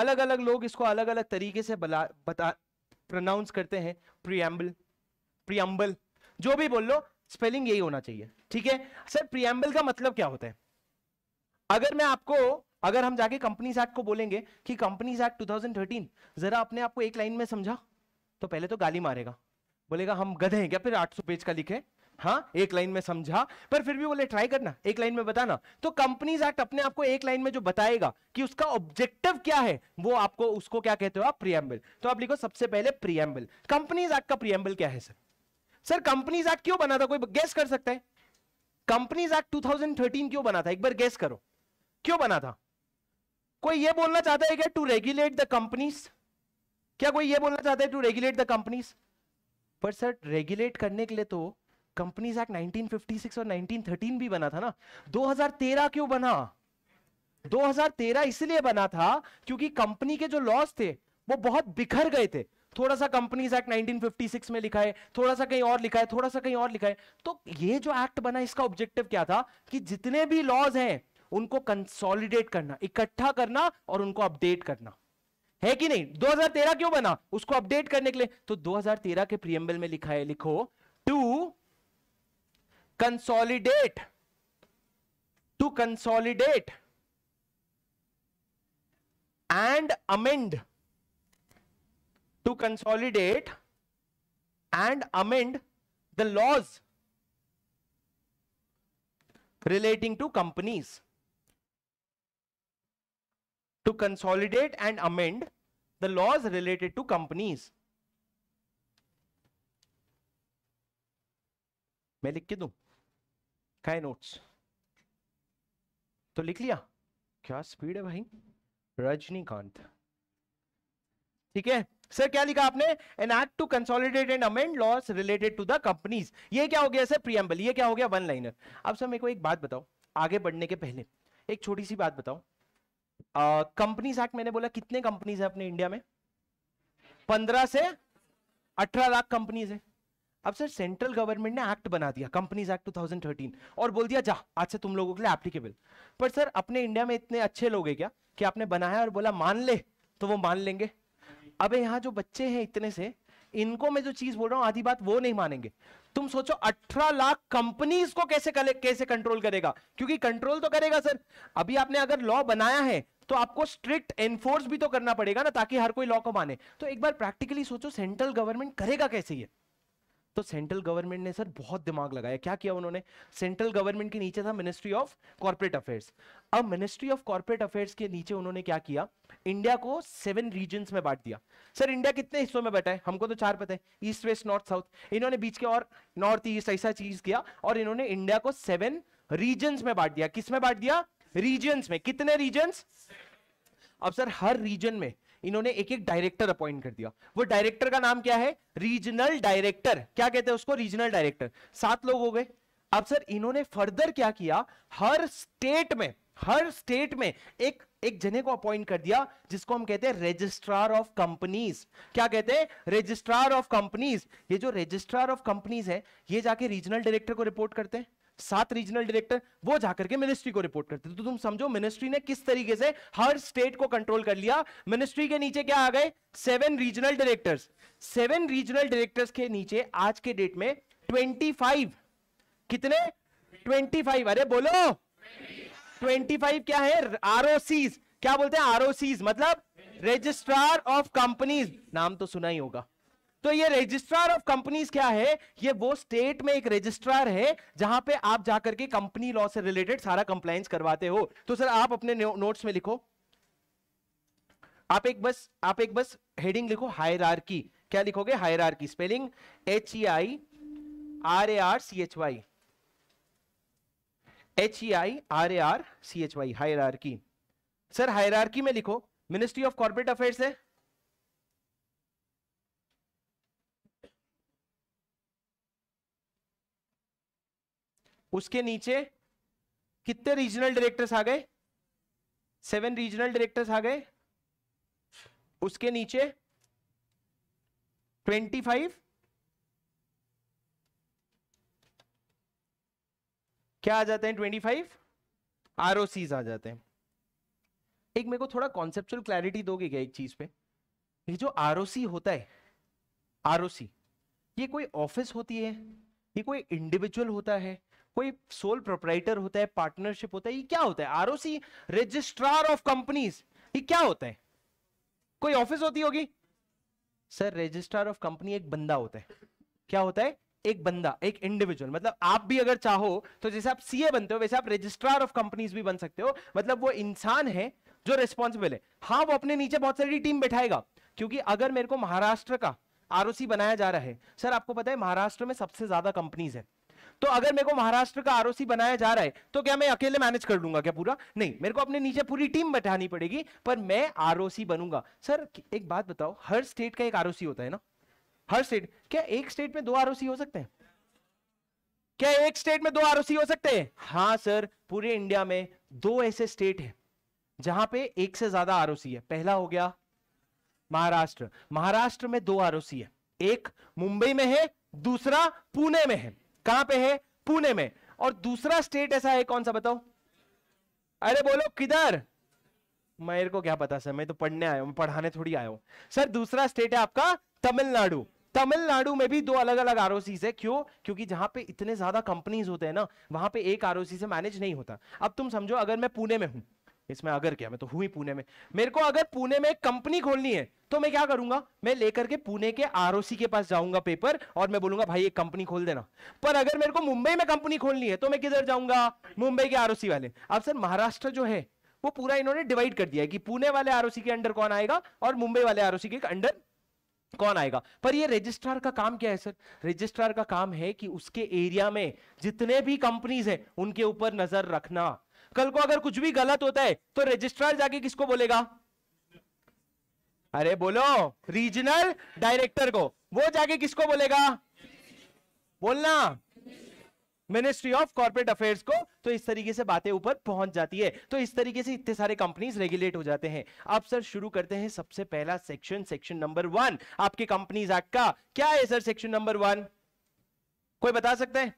अलग अलग लोग इसको अलग अलग तरीके से बला, बता प्रोनाउंस करते हैं, प्रियम्बल, प्रियम्बल, जो भी बोल लो, स्पेलिंग यही होना चाहिए, ठीक है सर। प्रियम्बल का मतलब क्या होता है? अगर मैं आपको, अगर हम जाके कंपनीज एक्ट को बोलेंगे कि कंपनीज एक्ट दो हज़ार तेरह जरा अपने आपको एक लाइन में समझा, तो पहले तो गाली मारेगा, बोलेगा हम गधे हैं क्या फिर आठ सौ पेज का लिखे, हाँ एक लाइन में समझा, पर फिर भी बोले ट्राई करना, एक लाइन में बताना। तो कंपनीज एक्ट अपने आपको एक लाइन में जो बताएगा कि उसका ऑब्जेक्टिव क्या है, वो आपको, उसको क्या कहते हो आप? प्रियम्बल। तो आप लिखो सबसे पहले प्रियम्बल। कंपनीज एक्ट का प्रियम्बल क्या है सर? सर कंपनीज एक्ट क्यों बना था? कोई गेस कर सकता है? कंपनीज एक्ट दो हज़ार तेरह क्यों बना था? एक बार गेस करो क्यों बना था? कोई ये बोलना चाहता है क्या टू रेगुलेट द कंपनीज? क्या कोई ये बोलना चाहता है टू रेगुलेट द कंपनीज? पर सर रेगुलेट करने के लिए तो कंपनीज एक्ट nineteen fifty six और नाइनटीन थर्टीन भी बना था ना। दो हज़ार तेरह क्यों बना? दो हज़ार तेरह इसलिए बना था क्योंकि कंपनी के जो लॉस थे वो बहुत बिखर गए थे। थोड़ा सा कंपनीज एक्ट nineteen fifty six में लिखा है, थोड़ा सा कहीं और लिखा है, थोड़ा सा कहीं और लिखा है। तो ये जो एक्ट बना इसका ऑब्जेक्टिव क्या था कि जितने भी लॉज हैं उनको कंसोलिडेट करना, इकट्ठा करना और उनको अपडेट करना, है कि नहीं? दो हज़ार तेरह क्यों बना? उसको अपडेट करने के लिए। तो दो हज़ार तेरह के प्रीएम्बल में लिखा है, लिखो, to consolidate and amend, to consolidate and amend the laws relating to companies, to consolidate and amend the laws related to companies. मैं लिख के दूं काय नोट्स? तो लिख लिया, क्या स्पीड है भाई, रजनीकांत, ठीक है सर। क्या लिखा आपने? An act to consolidate and amend laws related to the companies. ये क्या हो गया सर? प्रीएम्बल। ये क्या हो गया? One liner. अब सर मेरे को एक बात बताओ, आगे बढ़ने के पहले एक छोटी सी बात बताओ, कंपनीज एक्ट मैंने बोला कितने कंपनीज है अपने इंडिया में? पंद्रह से अठारह लाख कंपनीज है। अब सर सेंट्रल गवर्नमेंट ने एक्ट बना दिया कंपनीज एक्ट दो हज़ार तेरह और बोल दिया जा आज से तुम लोगों के लिए एप्लीकेबल। पर सर अपने इंडिया में इतने अच्छे लोग हैं क्या कि आपने बनाया और बोला मान ले तो वो मान लेंगे? अबे यहाँ जो बच्चे हैं इतने से, इनको मैं जो चीज बोल रहा हूँ आधी बात वो नहीं मानेंगे। तुम सोचो अठारह लाख कंपनीज को कैसे कैसे कंट्रोल करेगा? क्योंकि कंट्रोल तो करेगा सर, अभी आपने अगर लॉ बनाया है तो आपको स्ट्रिक्ट एनफोर्स भी तो करना पड़ेगा ना, ताकि हर कोई लॉ को माने। तो एक बार प्रैक्टिकली सोचो सेंट्रल गवर्नमेंट करेगा कैसे ये? तो सेंट्रल गवर्नमेंट ने सर बहुत दिमाग लगाया। क्या किया उन्होंने? सेंट्रल गवर्नमेंट के नीचे था मिनिस्ट्री ऑफ कॉर्पोरेट अफेयर्स। अब मिनिस्ट्री ऑफ कॉर्पोरेट अफेयर्स के नीचे उन्होंने क्या किया? इंडिया को सेवन रीजन्स में बांट दिया। सर इंडिया कितने हिस्सों में बटा है? हमको तो चार पता है, ईस्ट वेस्ट नॉर्थ साउथ। इन्होंने बीच के और नॉर्थ ईस्ट ऐसा चीज किया और इन्होंने इंडिया को सेवन रीजन्स में बांट दिया। किसमें बांट दिया? रीजन्स में। कितने रीजन्स? अब सर हर रीजन में इन्होंने एक एक डायरेक्टर अपॉइंट कर दिया। वो डायरेक्टर का नाम क्या है? Regional director. क्या कहते हैं उसको? Regional director. सात लोग हो गए। अब सर इन्होंने फर्दर क्या किया? हर स्टेट में, हर स्टेट में एक एक जने को अपॉइंट कर दिया जिसको हम कहते हैं रजिस्ट्रार ऑफ कंपनीज। क्या कहते हैं? Registrar of companies. ये जो रजिस्ट्रार ऑफ कंपनीज है ये जाके रीजनल डायरेक्टर को रिपोर्ट करते हैं। सात रीजनल डायरेक्टर वो जाकर के मिनिस्ट्री को रिपोर्ट करते थे। तो तुम समझो मिनिस्ट्री ने किस तरीके से हर स्टेट को कंट्रोल कर लिया। मिनिस्ट्री के नीचे क्या आ गए? Seven regional directors. Seven regional directors के नीचे आज के डेट में पच्चीस, कितने? पच्चीस, अरे बोलो पच्चीस क्या है? आरओसीज। क्या बोलते हैं? आरओसीज मतलब रजिस्ट्रार ऑफ कंपनीज। नाम तो सुना ही होगा। तो ये रजिस्ट्रार ऑफ कंपनीज क्या है? ये वो स्टेट में एक रजिस्ट्रार है जहां पे आप जाकर के कंपनी लॉ से रिलेटेड सारा कंप्लायंस करवाते हो। तो सर आप अपने नोट्स में लिखो, आप एक बस आप एक बस हेडिंग लिखो हायरार्की। क्या लिखोगे? Hierarchy. Spelling H E I R A R C H Y, H E I R A R C H Y, hierarchy. Sir hierarchy में लिखो, मिनिस्ट्री ऑफ कॉर्पोरेट अफेयर्स है, उसके नीचे कितने रीजनल डायरेक्टर्स आ गए, सेवन रीजनल डायरेक्टर्स आ गए, उसके नीचे ट्वेंटी फाइव क्या आ जाते हैं, twenty five R O Cs आ जाते हैं। एक मेरे को थोड़ा कॉन्सेप्चुअल क्लैरिटी दोगे क्या एक चीज पे, ये जो आर ओ सी होता है, आर ओ सी ये कोई ऑफिस होती है, ये कोई इंडिविजुअल होता है, कोई सोल प्रोप्राइटर होता है, पार्टनरशिप होता है, ये क्या होता है आरओसी? रजिस्ट्रार ऑफ कंपनीज, ये क्या होता है? कोई ऑफिस होती होगी? सर रजिस्ट्रार ऑफ कंपनी एक बंदा होता है। क्या होता है? एक बंदा, एक इंडिविजुअल। मतलब आप भी अगर चाहो तो जैसे आप सीए बनते हो वैसे आप रजिस्ट्रार ऑफ कंपनीज भी बन सकते हो। मतलब वो इंसान है जो रिस्पॉन्सिबल है। हाँ, वो अपने नीचे बहुत सारी टीम बैठाएगा, क्योंकि अगर मेरे को महाराष्ट्र का आरओसी बनाया जा रहा है, सर आपको पता है महाराष्ट्र में सबसे ज्यादा कंपनीज है, तो अगर मेरे को महाराष्ट्र का आरओसी बनाया जा रहा है तो क्या मैं अकेले मैनेज कर लूंगा क्या पूरा? नहीं, मेरे को अपने नीचे पूरी टीम बैठानी पड़ेगी, पर मैं आरओसी बनूंगा। सर एक बात बताओ, हर स्टेट का एक आरओसी होता है ना? हर स्टेट, क्या एक स्टेट में दो आरओसी हो सकते हैं? क्या एक स्टेट में दो आरओसी हो सकते हैं? हाँ सर, पूरे इंडिया में दो ऐसे स्टेट है जहां पे एक से ज्यादा आरओसी है। पहला हो गया महाराष्ट्र, महाराष्ट्र में दो आरओसी है, एक मुंबई में है, दूसरा पुणे में है। कहां पे है? पुणे में। और दूसरा स्टेट ऐसा है कौन सा बताओ? अरे बोलो किधर? मेरे को क्या पता सर, मैं तो पढ़ने आया हूं, पढ़ाने थोड़ी आया हूं। सर दूसरा स्टेट है आपका तमिलनाडु। तमिलनाडु में भी दो अलग अलग आरओसी है। क्यों? क्योंकि जहां पे इतने ज्यादा कंपनीज होते हैं ना, वहां पे एक आरओसी से मैनेज नहीं होता। अब तुम समझो, अगर मैं पुणे में हूं, इसमें अगर क्या, मैं तो हूं ही पुणे में, मेरे को अगर पुणे में एक कंपनी खोलनी है तो मैं क्या करूंगा? मैं लेकर के पुणे के आरओसी के पास जाऊंगा पेपर, और मैं बोलूंगा भाई एक कंपनी खोल देना। पर अगर मेरे को मुंबई में कंपनी खोलनी है तो मैं किधर जाऊंगा? मुंबई के आरओसी वाले। अब सर महाराष्ट्र जो है वो पूरा इन्होंने डिवाइड कर दिया है कि पुणे वाले आरओसी के अंडर कौन आएगा और मुंबई वाले आरओसी के अंडर कौन आएगा। पर ये रजिस्ट्रार का काम क्या है सर? रजिस्ट्रार का काम है कि उसके एरिया में जितने भी कंपनीज हैं उनके ऊपर नजर रखना। कल को अगर कुछ भी गलत होता है तो रजिस्ट्रार जाके किसको बोलेगा? अरे बोलो, रीजनल डायरेक्टर को। वो जाके किसको बोलेगा? बोलना, मिनिस्ट्री ऑफ कॉर्पोरेट अफेयर्स को। तो इस तरीके से बातें ऊपर पहुंच जाती है। तो इस तरीके से इतने सारे कंपनीज रेगुलेट हो जाते हैं। अब सर शुरू करते हैं सबसे पहला सेक्शन, सेक्शन नंबर वन आपके कंपनीज एक्ट का। क्या है सर सेक्शन नंबर वन? कोई बता सकते हैं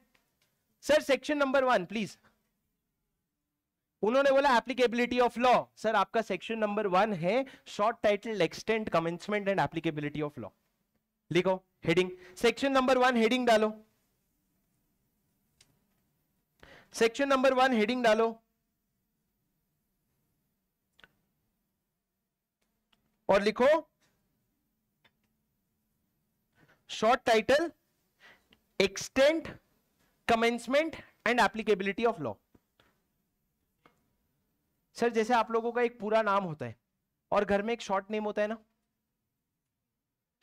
sir section number one please? उन्होंने बोला एप्लीकेबिलिटी ऑफ लॉ। सर आपका सेक्शन नंबर वन है short title, extent, commencement and applicability of law. लिखो heading, section number one heading डालो, सेक्शन नंबर वन हेडिंग डालो। और लिखो short title, extent, commencement and applicability of law. Sir जैसे आप लोगों का एक पूरा नाम होता है और घर में एक शॉर्ट नेम होता है ना,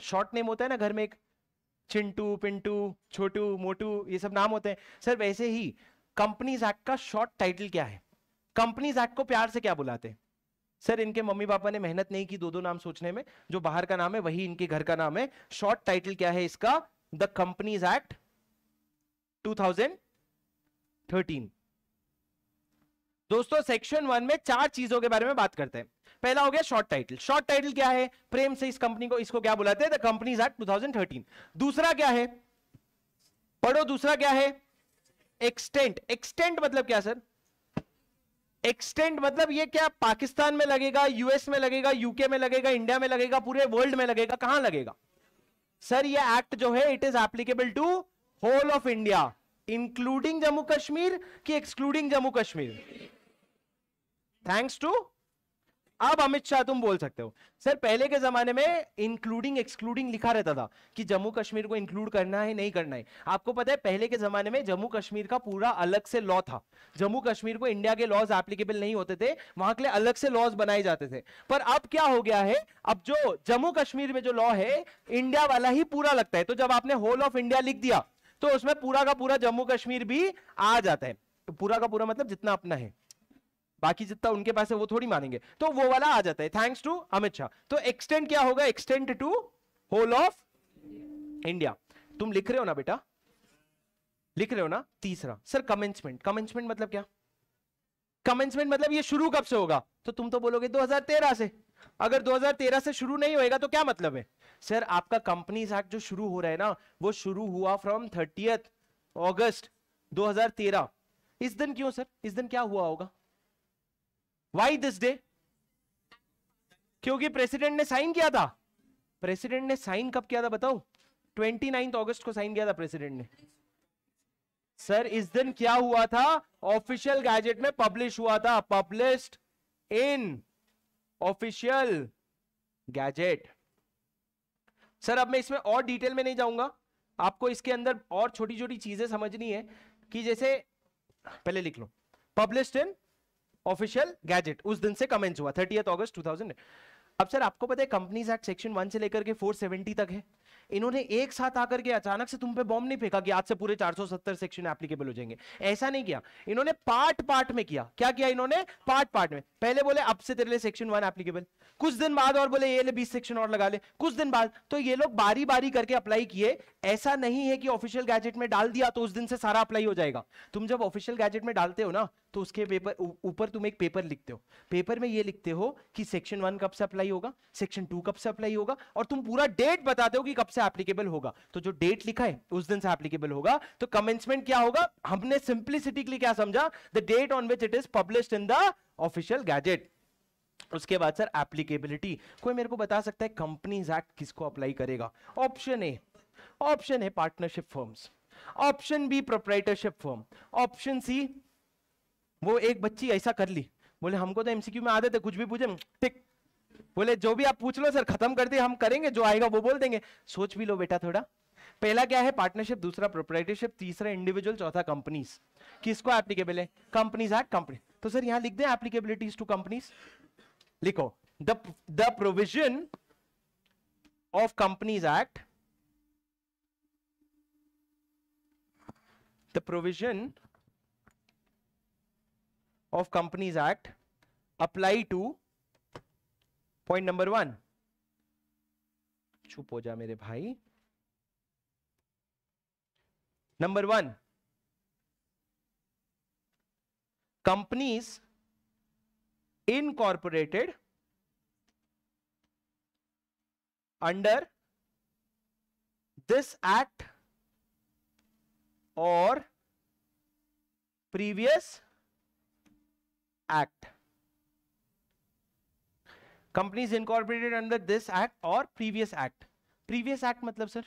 शॉर्ट नेम होता है ना घर में, एक चिंटू, पिंटू, छोटू, मोटू, ये सब नाम होते हैं। सर वैसे ही कंपनीज एक्ट का शॉर्ट टाइटल क्या है? कंपनीज एक्ट को प्यार से क्या बुलाते हैं? सर इनके मम्मी पापा ने मेहनत नहीं की दो दो नाम सोचने में, जो बाहर का नाम है वही इनके घर का नाम है। शॉर्ट टाइटल क्या है इसका? The कंपनीज एक्ट two thousand thirteen. दोस्तों सेक्शन वन में चार चीजों के बारे में बात करते हैं। पहला हो गया शॉर्ट टाइटल। शॉर्ट टाइटल क्या है? प्रेम से इस कंपनी को, इसको क्या बुलाते हैं? The कंपनीज एक्ट two thousand thirteen. दूसरा क्या है? पढ़ो, दूसरा क्या है? एक्सटेंट। एक्सटेंट मतलब क्या सर? एक्सटेंट मतलब ये क्या पाकिस्तान में लगेगा, यूएस में लगेगा, यूके में लगेगा, इंडिया में लगेगा, पूरे वर्ल्ड में लगेगा, कहां लगेगा? सर ये एक्ट जो है it is applicable to whole of India, including Jammu Kashmir कि excluding Jammu Kashmir? Thanks to, अब अमित शाह तुम बोल सकते हो। सर पहले के जमाने में इंक्लूडिंग एक्सक्लूडिंग लिखा रहता था कि जम्मू कश्मीर को इंक्लूड करना है नहीं करना है। आपको पता है पहले के जमाने में जम्मू कश्मीर का पूरा अलग से लॉ था, जम्मू कश्मीर को इंडिया के लॉज एप्लीकेबल नहीं होते थे, वहां के लिए अलग से लॉज बनाए जाते थे। पर अब क्या हो गया है, अब जो जम्मू कश्मीर में जो लॉ है इंडिया वाला ही पूरा लगता है। तो जब आपने होल ऑफ इंडिया लिख दिया तो उसमें पूरा का पूरा जम्मू कश्मीर भी आ जाता है। तो पूरा का पूरा मतलब जितना अपना है, बाकी जितना उनके पास है वो थोड़ी मानेंगे, तो वो वाला आ जाता है थैंक्स टू अमित शाह। तो एक्सटेंड क्या होगा? Extend to whole of India. तुम लिख रहे हो ना बेटा, लिख रहे हो ना। तीसरा सर कमेंसमेंट, कमेंसमेंट मतलब क्या? कमेंसमेंट मतलब ये शुरू कब से होगा? तो तुम तो बोलोगे दो हज़ार तेरह से। अगर दो हज़ार तेरह से शुरू नहीं होएगा तो क्या मतलब है? सर आपका कंपनीज एक्ट जो शुरू हो रहा है ना, वो शुरू हुआ फ्रॉम थर्टियथ अगस्त दो हज़ार तेरह। इस दिन क्यों सर? इस दिन क्या हुआ होगा? Why this day? क्योंकि प्रेसिडेंट ने साइन किया था। प्रेसिडेंट ने साइन कब किया था बताओ? ट्वेंटी नाइन्थ अगस्त को साइन किया था प्रेसिडेंट ने। सर इस दिन क्या हुआ था? ऑफिशियल गैजेट में पब्लिश हुआ था, published in official gazette. Sir अब मैं इसमें और डिटेल में नहीं जाऊंगा, आपको इसके अंदर और छोटी छोटी चीजें समझनी है कि जैसे पहले लिख लो पब्लिश्ड इन ऑफिशियल गैजेट, उस दिन से कमेंस हुआ थर्टियथ अगस्त टू थाउजेंड। अब सर आपको पता है कंपनीज एक्ट सेक्शन वन से लेकर के फोर सेवेंटी तक है। इन्होंने एक साथ आकर के अचानक से तुम पे बॉम्ब नहीं फेंका कि आज से पूरे चार सौ सत्तर सेक्शन एप्लीकेबल हो जाएंगे, ऐसा नहीं किया। इन्होंने पार्ट पार्ट में किया। क्या किया इन्होंने? पार्ट पार्ट में। पहले बोले अब से तेरे लिए सेक्शन वन एप्लीकेबल, कुछ दिन बाद और बोले ये ले बीस सेक्शन और लगा ले, कुछ दिन बाद। तो ये लोग बारी बारी करके अप्लाई किए। ऐसा नहीं है कि ऑफिशियल गैजेट में डाल दिया तो उस दिन से सारा अप्लाई हो जाएगा। तुम जब ऑफिशियल गैजेट में डालते हो ना तो उसके पेपर ऊपर तुम एक पेपर लिखते हो। पेपर में ये लिखते हो कि सेक्शन वन कब से अप्लाई होगा, सेक्शन टू कब से अप्लाई होगा, और तुम पूरा डेट बताते हो कि कब से एप्लीकेबल होगा। तो जो डेट लिखा है उस दिन से एप्लीकेबल होगा। तो कमेंसमेंट क्या होगा? हमने सिंपलिसिटी के लिए क्या समझा? The date on which it is published in the official gazette. उसके बाद सर एप्लीकेबिलिटी, कोई मेरे को बता सकता है कंपनीज एक्ट किसको अप्लाई करेगा? ऑप्शन ए, ऑप्शन है partnership firms, option B proprietorship firm, option C वो एक बच्ची ऐसा कर ली, बोले हमको तो एमसीक्यू में आदत है कुछ भी पूछे टिक, बोले जो भी आप पूछ लो सर खत्म कर दे, हम करेंगे जो आएगा वो बोल देंगे। सोच भी लो बेटा थोड़ा। पहला क्या है? पार्टनरशिप, दूसरा प्रोप्राइटरशिप, तीसरा इंडिविजुअल, चौथा कंपनीज। किसको एप्लीकेबल है? कंपनीज एक्ट, company. तो सर यहां लिख दें एप्लीकेबिलिटीज टू कंपनीज, लिखो the the provision of कंपनीज एक्ट, the provision of Companies Act apply to point number one. चुप हो जा मेरे भाई। Number one, companies incorporated under this act or previous Act. Companies incorporated under this act or previous act. Previous act मतलब sir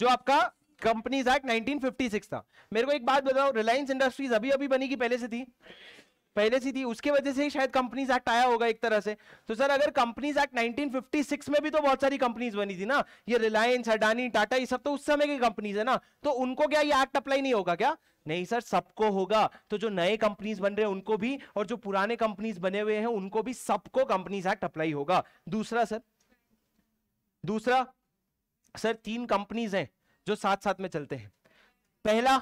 जो आपका कंपनीज एक्ट nineteen fifty six था। मेरे को एक बात बताओ, रिलायंस इंडस्ट्रीज अभी अभी बनी कि पहले से थी? पहले से थी, उसके वजह से ही शायद कंपनीज एक्ट आया होगा एक तरह से। तो सर अगर कंपनीज एक्ट nineteen fifty six में भी तो बहुत सारी कंपनीज बनी थी ना, ये रिलायंस, अडानी, टाटा, ये सब तो उस समय की कंपनीज है ना, तो उनको क्या ये एक्ट अप्लाई नहीं होगा क्या? नहीं सर, सबको होगा। तो जो नए कंपनीज बन रहे हैं उनको भी, और जो पुराने कंपनीज बने हुए हैं उनको भी, सबको कंपनीज एक्ट अप्लाई होगा। दूसरा सर, दूसरा सर तीन कंपनीज हैं जो साथ साथ में चलते हैं। पहला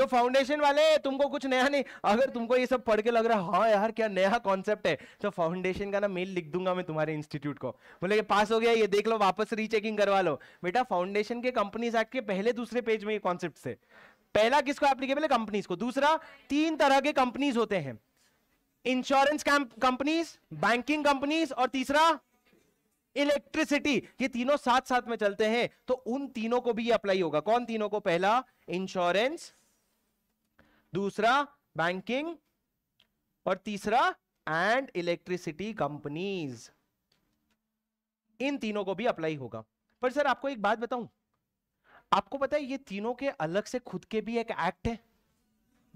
जो फाउंडेशन वाले, तुमको कुछ नया नहीं, अगर तुमको ये सब पढ़ के लग रहा है हाँ यार क्या नया कॉन्सेप्ट है, तो फाउंडेशन का ना मेल लिख दूंगा मैं तुम्हारे इंस्टीट्यूट को, बोले पास हो गया ये देख लो, वापस रीचेकिंग करवा लो। बेटा फाउंडेशन के कंपनीज एक्ट के पहले दूसरे पेज में ये कॉन्सेप्ट थे। पहला किसको एप्लीकेबल है? कंपनीज को। दूसरा, तीन तरह के कंपनीज होते हैं, इंश्योरेंस कंपनीज, बैंकिंग कंपनीज, और तीसरा इलेक्ट्रिसिटी। ये तीनों साथ साथ में चलते हैं, तो उन तीनों को भी ये अप्लाई होगा। कौन तीनों को? पहला इंश्योरेंस, दूसरा बैंकिंग, और तीसरा एंड इलेक्ट्रिसिटी कंपनीज। इन तीनों को भी अप्लाई होगा। पर सर आपको एक बात बताऊं, आपको पता है ये तीनों के अलग से खुद के भी एक एक्ट है।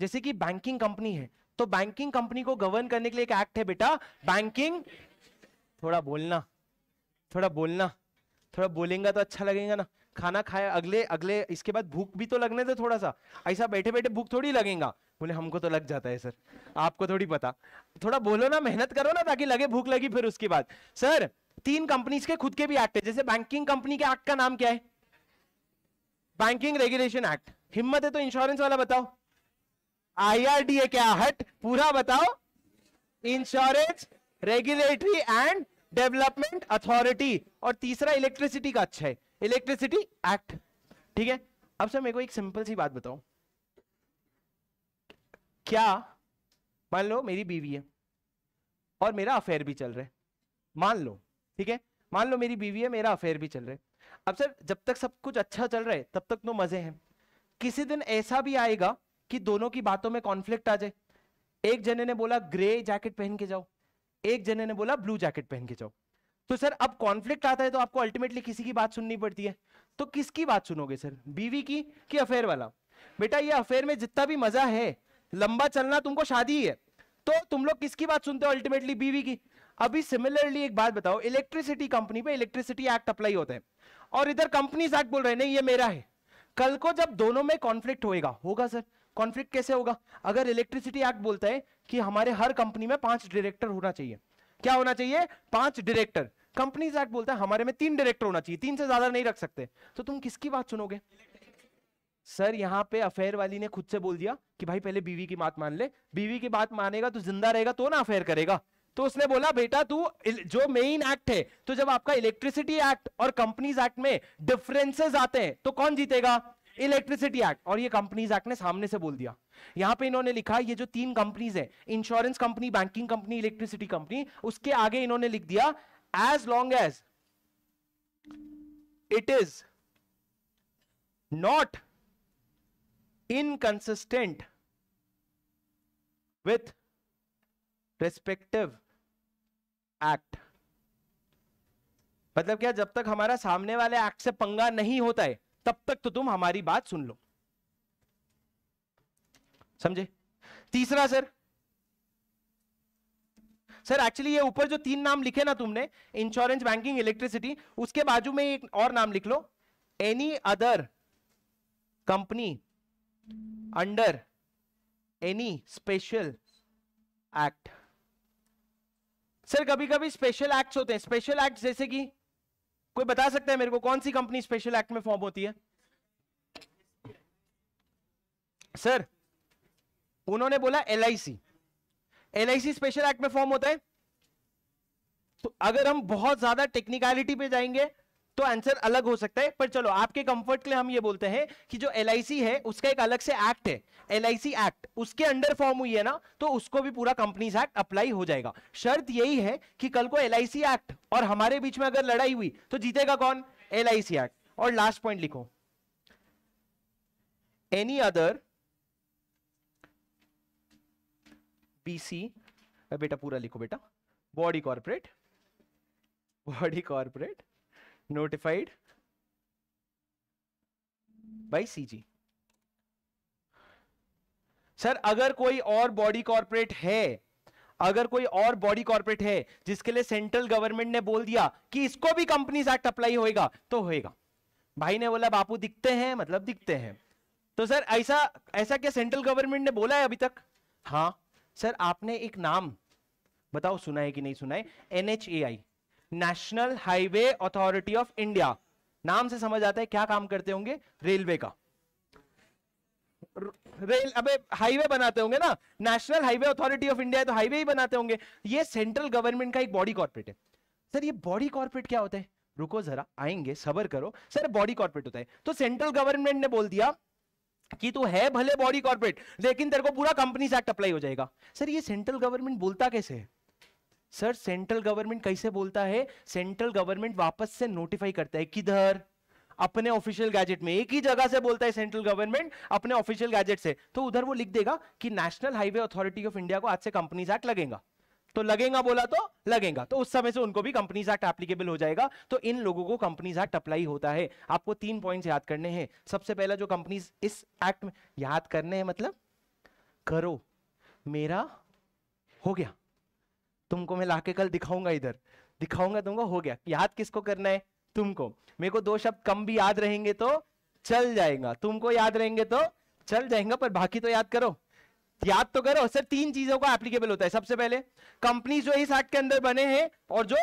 जैसे कि बैंकिंग कंपनी है तो बैंकिंग कंपनी को गवर्न करने के लिए एक एक्ट है बेटा, बैंकिंग, थोड़ा बोलना थोड़ा बोलना थोड़ा बोलेंगे तो अच्छा लगेगा ना, खाना खाया अगले अगले इसके बाद भूख भी तो लगने दे थोड़ा सा, ऐसा बैठे बैठे भूख थोड़ी लगेगा। बोले हमको तो लग जाता है सर, आपको थोड़ी पता, थोड़ा बोलो ना, मेहनत करो ना ताकि लगे भूख लगी। फिर उसके बाद सर तीन कंपनीज के खुद के भी एक्ट है। जैसे बैंकिंग कंपनी के एक्ट का नाम क्या है? Banking regulation act. हिम्मत है तो इंश्योरेंस वाला बताओ, आईआरडीए क्या हट, पूरा बताओ, insurance regulatory and development authority. और तीसरा इलेक्ट्रिसिटी का अच्छा है, इलेक्ट्रिसिटी एक्ट। ठीक है, अब सर मेरे को एक सिंपल सी बात बताओ, क्या मान लो मेरी बीवी है और मेरा अफेयर भी चल रहा है, मान लो, ठीक है, मान लो मेरी बीवी है, मेरा अफेयर भी चल रहा है। अब सर जब तक सब कुछ अच्छा चल रहा है तब तक तो मजे हैं, किसी दिन ऐसा भी आएगा कि दोनों की बातों में कॉन्फ्लिक्ट आ जाए। एक जने ने बोला ग्रे जैकेट पहन के जाओ, एक जने ने बोला ब्लू जैकेट पहन के जाओ, तो सर अब कॉन्फ्लिक्ट आता है तो आपको अल्टीमेटली किसी की बात सुननी पड़ती है। तो किसकी बात सुनोगे सर, बीवी की कि अफेयर वाला? बेटा ये अफेयर में जितना भी मजा है, लंबा चलना तुमको शादी है, तो तुम लोग किसकी बात सुनते हो अल्टीमेटली, बीवी की। अभी सिमिलरली एक बात बताओ, इलेक्ट्रिसिटी कंपनी पे इलेक्ट्रिसिटी एक्ट अप्लाई होता है और इधर कंपनीज एक्ट बोल रहे हैं नहीं ये मेरा है। कल को जब दोनों में कॉन्फ्लिक्ट होएगा, होगा सर, कॉन्फ्लिक्ट कैसे होगा? अगर इलेक्ट्रिसिटी एक्ट बोलता है कि हमारे हर कंपनी में पांच डायरेक्टर होना चाहिए, क्या होना चाहिए? पांच डायरेक्टर। कंपनीज एक्ट बोलता है हमारे में तीन डायरेक्टर होना चाहिए, तीन से ज्यादा नहीं रख सकते, तो तुम किसकी बात सुनोगे? सर यहाँ पे अफेयर वाली ने खुद से बोल दिया कि भाई पहले बीवी की बात मान ले, बीवी की बात मानेगा तो जिंदा रहेगा तो ना अफेयर करेगा। तो उसने बोला बेटा तू जो मेन एक्ट है, तो जब आपका इलेक्ट्रिसिटी एक्ट और कंपनीज एक्ट में डिफरेंसेस आते हैं तो कौन जीतेगा? Electricity act. और ये कंपनीज एक्ट ने सामने से बोल दिया। यहाँ पे इन्होंने लिखा ये जो तीन कंपनीज है, insurance company, banking company, electricity company, उसके आगे इन्होंने लिख दिया as long as it is not inconsistent with respective act। मतलब क्या, जब तक हमारा सामने वाले एक्ट से पंगा नहीं होता है तब तक तो तुम हमारी बात सुन लो, समझे? तीसरा सर, सर एक्चुअली ये ऊपर जो तीन नाम लिखे ना तुमने, इंश्योरेंस, बैंकिंग, इलेक्ट्रिसिटी, उसके बाजू में एक और नाम लिख लो, any other company under any special act. Sir कभी कभी स्पेशल एक्ट होते हैं, स्पेशल एक्ट जैसे कि कोई बता सकता है मेरे को कौन सी कंपनी स्पेशल एक्ट में फॉर्म होती है? सर उन्होंने बोला L I C, L I C special act में फॉर्म होता है। तो अगर हम बहुत ज्यादा टेक्निकलिटी पे जाएंगे तो आंसर अलग हो सकता है, पर चलो आपके कंफर्ट के लिए हम ये बोलते हैं कि जो एल आई सी है उसका एक अलग से एक्ट है, एल आई सी एक्ट, उसके अंडर फॉर्म हुई है ना, तो उसको भी पूरा कंपनीज एक्ट अप्लाई हो जाएगा। शर्त यही है कि कल को एल आई सी एक्ट और हमारे बीच में अगर लड़ाई हुई तो जीतेगा कौन? L I C act. और लास्ट पॉइंट लिखो, एनी अदर बी सी, बेटा पूरा लिखो बेटा, body corporate, body corporate notified by C G. Sir अगर कोई और बॉडी कॉर्पोरेट है, अगर कोई और बॉडी कॉर्पोरेट है जिसके लिए सेंट्रल गवर्नमेंट ने बोल दिया कि इसको भी कंपनीज एक्ट अप्लाई होएगा तो होएगा। भाई ने बोला बापू दिखते हैं, मतलब दिखते हैं, तो सर ऐसा ऐसा क्या सेंट्रल गवर्नमेंट ने बोला है अभी तक? हाँ सर, आपने एक नाम बताओ सुना है कि नहीं सुना है, N H A I, national highway authority of India. नाम से समझ आता है क्या काम करते होंगे, रेलवे का, रेल, अबे हाईवे बनाते होंगे ना, national highway authority of India है तो हाईवे ही बनाते होंगे। ये सेंट्रल गवर्नमेंट का एक बॉडी कॉर्पोरेट है। सर ये बॉडी कॉर्पोरेट क्या होता है? रुको जरा, आएंगे, सबर करो। सर बॉडी कॉर्पोरेट होता है तो सेंट्रल गवर्नमेंट ने बोल दिया कि तू है भले बॉडी कॉर्पोरेट लेकिन तेरे को पूरा कंपनीज एक्ट अप्लाई हो जाएगा। सर ये सेंट्रल गवर्नमेंट बोलता कैसे है? सर सेंट्रल गवर्नमेंट कैसे बोलता है, सेंट्रल गवर्नमेंट वापस से नोटिफाई करता है, किधर? अपने ऑफिशियल गैजेट में। एक ही जगह से बोलता है सेंट्रल गवर्नमेंट अपने ऑफिशियल गैजेट से, तो उधर वो लिख देगा कि national highway authority of India को आज से कंपनीज एक्ट लगेगा, तो लगेगा बोला तो लगेगा, तो उस समय से उनको भी कंपनीज एक्ट एप्लीकेबल हो जाएगा। तो इन लोगों को कंपनीज एक्ट अप्लाई होता है। आपको तीन पॉइंट्स याद करने हैं। सबसे पहला जो कंपनीज इस एक्ट में याद करने हैं, मतलब करो, मेरा हो गया, तुमको मैं लाके कल दिखाऊंगा, इधर दिखाऊंगा तुमको, हो गया। याद किसको करना है? तुमको। मेरे को दो शब्द कम भी याद रहेंगे तो चल जाएगा, तुमको याद रहेंगे तो चल जाएगा, पर बाकी तो याद करो, याद तो करो। सर तीन चीजों का एप्लीकेबल होता है, सबसे पहले कंपनी जो इस एक्ट के अंदर बने हैं और जो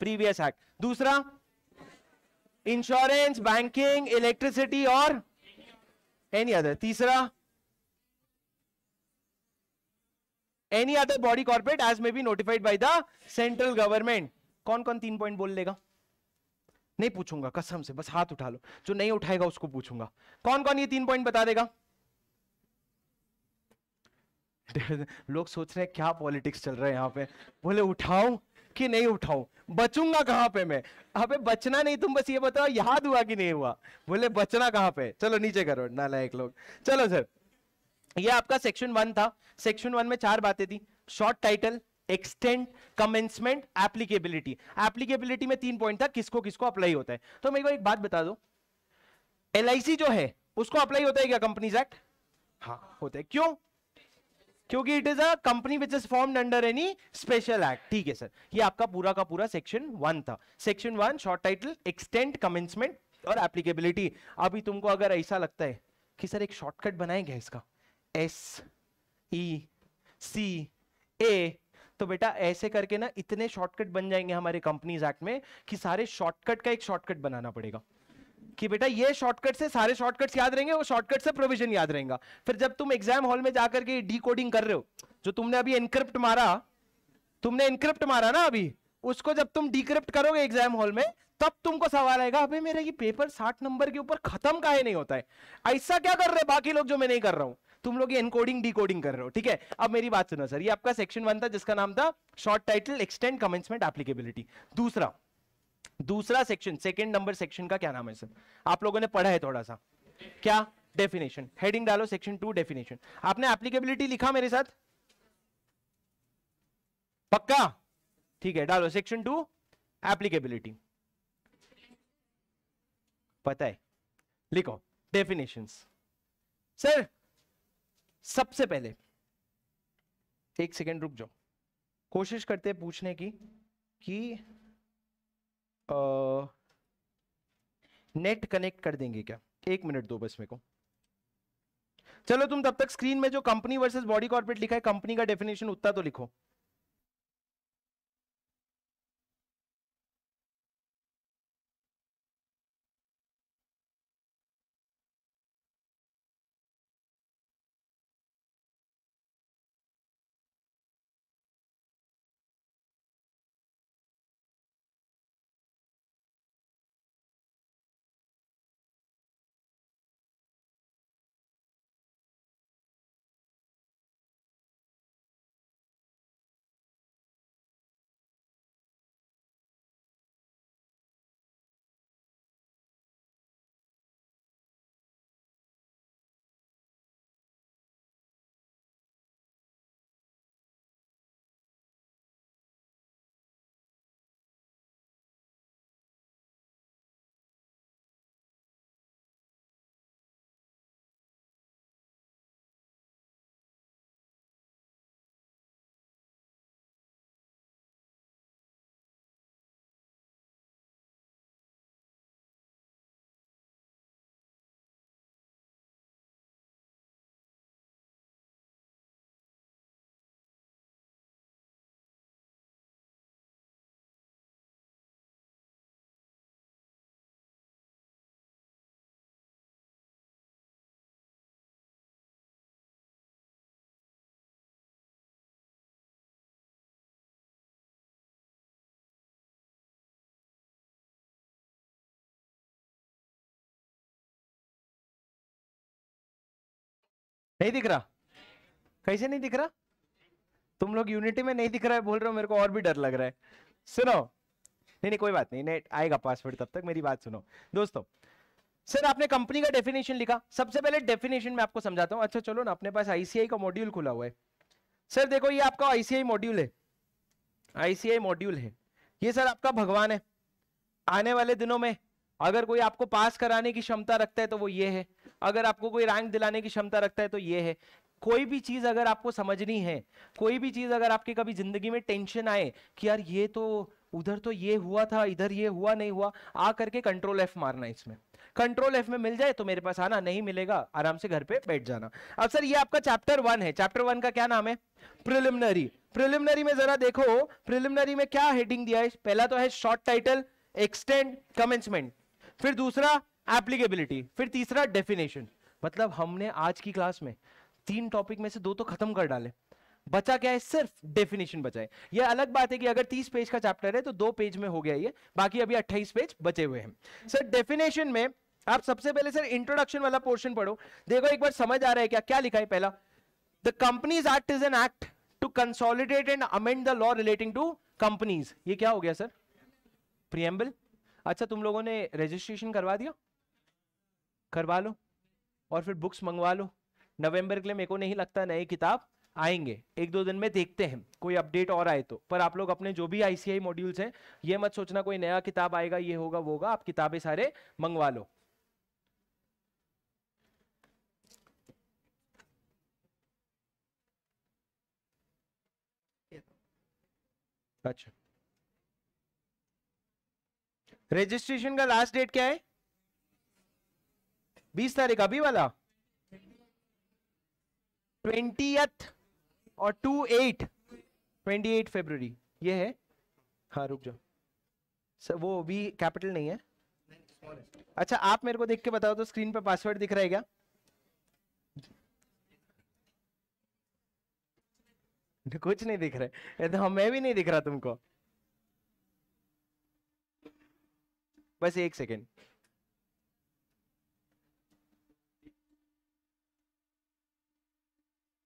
प्रीवियस एक्ट, दूसरा इंश्योरेंस, बैंकिंग, इलेक्ट्रिसिटी और एनी अदर. तीसरा, any other body corporate as may be notified by the central government. कौन कौन तीन पॉइंट बोल लेगा? नहीं पूछूंगा कसम से, बस हाथ उठा लो. जो नहीं उठाएगा उसको पूछूंगा. कौन कौन ये तीन पॉइंट बता देगा? लोग सोच रहे हैं क्या पॉलिटिक्स चल रहा है यहाँ पे. बोले उठाऊं कि नहीं उठाऊं, बचूंगा कहाँ पे मैं. अबे बचना नहीं, तुम बस ये बताओ याद हुआ कि नहीं हुआ. बोले बचना कहाँ पे, चलो नीचे करो नालायक लोग. चलो सर, ये आपका सेक्शन वन था. सेक्शन वन में चार बातें थी, short title, extent, commencement, applicability. Applicability में तीन पॉइंट था, किसको किसको अप्लाई होता है. तो मेरे को एक बात बता दो, एलआईसी जो है उसको अप्लाई होता है क्या कंपनीज एक्ट? हाँ होता है. क्यों? क्योंकि it is a company which is formed under any special act. ठीक है सर, ये आपका पूरा का पूरा सेक्शन वन था. Section one, short title, extent, commencement और एप्लीकेबिलिटी. अभी तुमको अगर ऐसा लगता है कि सर एक शॉर्टकट बनाएंगे इसका एस ई सी ए, तो बेटा ऐसे करके ना इतने शॉर्टकट बन जाएंगे हमारे कंपनीज एक्ट में कि सारे शॉर्टकट का एक शॉर्टकट बनाना पड़ेगा कि बेटा ये शॉर्टकट से सारे शॉर्टकट्स याद रहेंगे, वो शॉर्टकट से प्रोविजन याद रहेगा. फिर जब तुम एग्जाम हॉल में जाकर के डीकोडिंग कर रहे हो, जो तुमने अभी एनक्रिप्ट मारा, तुमने एनक्रिप्ट मारा ना अभी, उसको जब तुम डीक्रिप्ट करोगे एग्जाम हॉल में, तब तुमको सवाल आएगा अबे मेरा ये पेपर साठ नंबर के ऊपर खत्म काहे नहीं होता है, ऐसा क्या कर रहे बाकी लोग जो मैं नहीं कर रहा हूं. तुम लोग ये एनकोडिंग डीकोडिंग कर रहे हो. ठीक है, अब मेरी बात सुनो सर, ये आपका सेक्शन वन था जिसका नाम था short title, extend, commencement, applicability. दूसरा दूसरा सेक्शन, सेकंड नंबर सेक्शन का क्या नाम है सर? आप लोगों ने पढ़ा है थोड़ा सा क्या? डेफिनेशन. हेडिंग डालो, सेक्शन टू डेफिनेशन. आपने एप्लीकेबिलिटी लिखा मेरे साथ पक्का? ठीक है डालो, सेक्शन टू एप्लीकेबिलिटी. पता है, लिखो डेफिनेशंस. सर सबसे पहले एक सेकेंड रुक जाओ, कोशिश करते हैं पूछने की कि नेट uh, कनेक्ट कर देंगे क्या. एक मिनट दो बस मेरे को. चलो तुम तब तक स्क्रीन में जो कंपनी वर्सेस बॉडी कॉर्पोरेट लिखा है, कंपनी का डेफिनेशन उतना तो लिखो. नहीं दिख रहा? कैसे नहीं दिख रहा? तुम लोग यूनिटी में नहीं दिख रहा है बोल रहे हो, मेरे को और भी डर लग रहा है. सुनो, नहीं नहीं कोई बात नहीं, नेट आएगा पासवर्ड, तब तक मेरी बात सुनो दोस्तों. सर आपने कंपनी का डेफिनेशन लिखा. सबसे पहले डेफिनेशन में आपको समझाता हूँ. अच्छा चलो ना, अपने पास आईसीआई का मॉड्यूल खुला हुआ है. सर देखो ये आपका आईसीआई मॉड्यूल है, आईसीआई मॉड्यूल है ये. सर आपका भगवान है. आने वाले दिनों में अगर कोई आपको पास कराने की क्षमता रखता है तो वो ये है. अगर आपको कोई रैंक दिलाने की क्षमता रखता है तो ये है. कोई भी चीज अगर आपको समझनी है, कोई भी चीज अगर आपकी कभी जिंदगी में टेंशन आए कि यार ये तो उधर तो ये हुआ था, इधर ये हुआ नहीं हुआ, आ करके कंट्रोल एफ मारना. इसमें कंट्रोल एफ में मिल जाए तो मेरे पास आना, नहीं मिलेगा आराम से घर पे बैठ जाना. अब सर ये आपका चैप्टर वन है. चैप्टर वन का क्या नाम है? प्रिलिमिनरी. प्रिलिमिनरी में जरा देखो, प्रिलिमिनरी में क्या हेडिंग दिया है. पहला तो है शॉर्ट टाइटल, एक्सटेंड, कमेंसमेंट. फिर दूसरा एप्लीकेबिलिटी, फिर तीसरा डेफिनेशन। मतलब हमने आज की क्लास में तीन टॉपिक में से दो तो खत्म कर डाले, बचा क्या है? सिर्फ डेफिनेशन बचा है। यह अलग बात है कि अगर तीस पेज का चैप्टर है तो दो पेज में हो गया ये, बाकी अभी अट्ठाईस पेज बचे हुए हैं। सर डेफिनेशन में आप सबसे पहले सर इंट्रोडक्शन वाला पोर्शन पढ़ो, देखो एक बार समझ आ रहा है क्या क्या लिखा है। पहला, the कंपनीज एक्ट is an act to consolidate and amend the law relating to companies. ये क्या हो गया सर? प्रीएम्बल। अच्छा तुम लोगों ने रजिस्ट्रेशन करवा दिया? करवा लो और फिर बुक्स मंगवा लो। नवंबर के लिए मेरे को नहीं लगता नई किताब आएंगे, एक दो दिन में देखते हैं कोई अपडेट और आए तो। पर आप लोग अपने जो भी आईसीआई मॉड्यूल्स हैं, ये मत सोचना कोई नया किताब आएगा ये होगा वो होगा, आप किताबें सारे मंगवा लो। अच्छा रजिस्ट्रेशन का लास्ट डेट क्या है? बीस तारीख अभी वाला, ट्वेंटियथ और two eight twenty eight February ये है। हाँ रुक जाओ सर, वो भी कैपिटल नहीं है। अच्छा आप मेरे को देख के बताओ तो स्क्रीन पर पासवर्ड दिख रहा है क्या? कुछ नहीं दिख रहा है तो मैं भी नहीं दिख रहा तुमको, बस एक सेकेंड।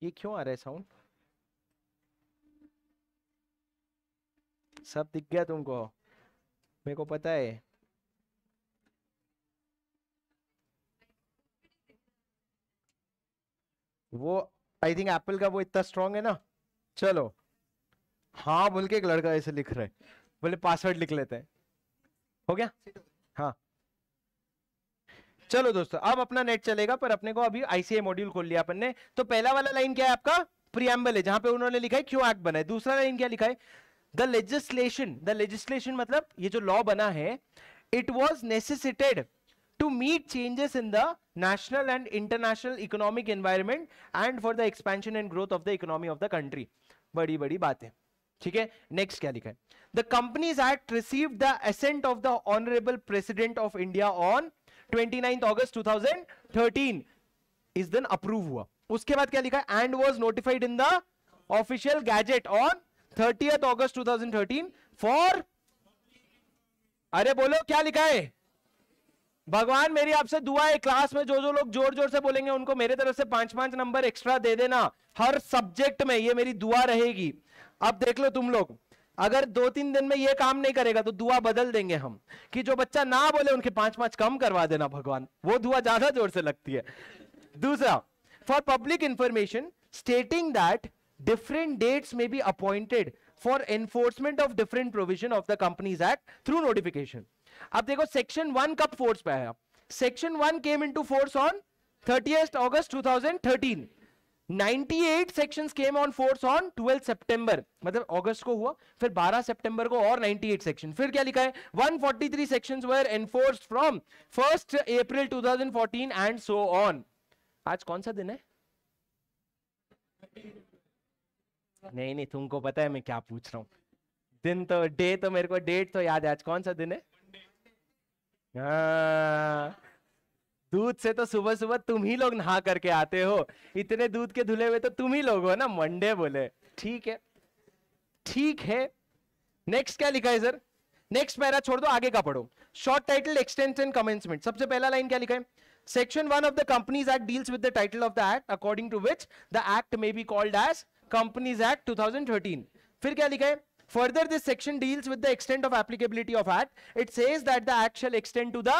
ये क्यों आ रहा है साउंड? सब दिख गया तुमको, मेरे को पता है। वो आई थिंक एप्पल का वो इतना स्ट्रांग है ना। चलो हाँ बोल के एक लड़का ऐसे लिख रहा है, बोले पासवर्ड लिख लेते हैं, हो गया? हाँ चलो दोस्तों अब अपना नेट चलेगा, पर अपने को अभी आईसीआई मॉड्यूल खोल लिया अपन ने। तो पहला वाला लाइन क्या है आपका? प्रीएम्बल है, जहां पे उन्होंने लिखा है क्यों एक्ट बना है। दूसरा लाइन क्या लिखा है? द लेजिस्लेशन, द लेजिस्लेशन मतलब ये जो लॉ बना है, it was necessitated to meet changes in the national and international economic environment and for the expansion and growth of the economy of the country. बड़ी बड़ी बात है, ठीक है। नेक्स्ट क्या लिखा है? The Companies Act received the assent of the Honorable President of India on twenty-ninth August twenty thirteen. इस दिन अप्रूव हुआ। उसके बाद क्या लिखा है? And was notified in the official gazette on thirtieth August twenty thirteen for, अरे बोलो क्या लिखा है? भगवान मेरी आपसे दुआ है क्लास में जो जो लोग जोर जोर से बोलेंगे उनको मेरे तरफ से पांच पांच नंबर एक्स्ट्रा दे देना हर सब्जेक्ट में, ये मेरी दुआ रहेगी। अब देख लो तुम लोग, अगर दो तीन दिन में ये काम नहीं करेगा तो दुआ बदल देंगे हम कि जो बच्चा ना बोले उनके पांच पांच कम करवा देना भगवान, वो दुआ ज्यादा जोर से लगती है। दूसरा, for public information stating that different dates may be appointed for enforcement of different provision of the Companies Act through notification. अब देखो सेक्शन वन कब फोर्स पे आया? Section one came into force on thirtieth August twenty thirteen. अट्ठानवे sections came on force on twelfth September, मतलब अगस्त को हुआ, फिर बारह सितंबर को और अट्ठानवे सेक्शन। फिर क्या लिखा है? one forty-three sections were enforced from first April twenty fourteen and so on. आज कौन सा दिन है? नहीं नहीं तुमको पता है मैं क्या पूछ रहा हूँ। दिन तो डे तो मेरे को डेट तो याद है, आज कौन सा दिन है? दूध से तो सुबह सुबह तुम ही लोग नहा करके आते हो, इतने दूध के धुले हुए तो तुम ही लोग हो ना। मंडे बोले, ठीक है ठीक है। नेक्स्ट क्या लिखा है सर? नेक्स्ट पैरा छोड़ दो, आगे का पढ़ो। Short title extension commencement. सबसे पहला लाइन क्या लिखा है? Section one of the कंपनीज एक्ट deals with the title of the act according to which the act may be called as Companies Act twenty thirteen. फिर क्या लिखा है? Further, this section deals with the extent of applicability of Act. It says that the Act shall extend to the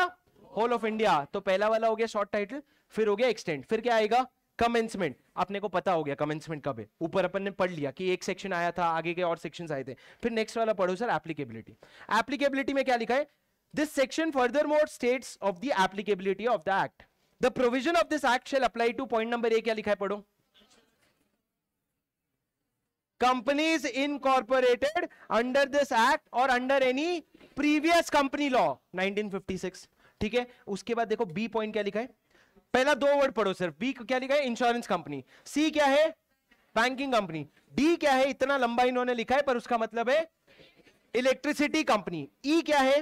whole of India. तो पहला वाला हो गया short title, फिर हो गया extend, फिर क्या आएगा? Commencement. अपने को पता हो गया commencement कब है, ऊपर अपन ने पढ़ लिया कि एक section आया था, आगे के और sections आए थे। फिर next वाला पढ़ो सर, applicability. Applicability में क्या लिखा है? This section furthermore states of the applicability of the Act. The provision of this Act shall apply to point number A. क्या लिखा है पढ़ो? Companies incorporated under this act or under any previous company law nineteen fifty-six, ठीक है। उसके बाद देखो B point क्या लिखा है? पहला दो वर्ड पढ़ो सर। B क्या लिखा है? Insurance company. C क्या है? Banking company. D क्या है? इतना लंबा इन्होंने लिखा है पर उसका मतलब है इलेक्ट्रिसिटी कंपनी। E क्या है?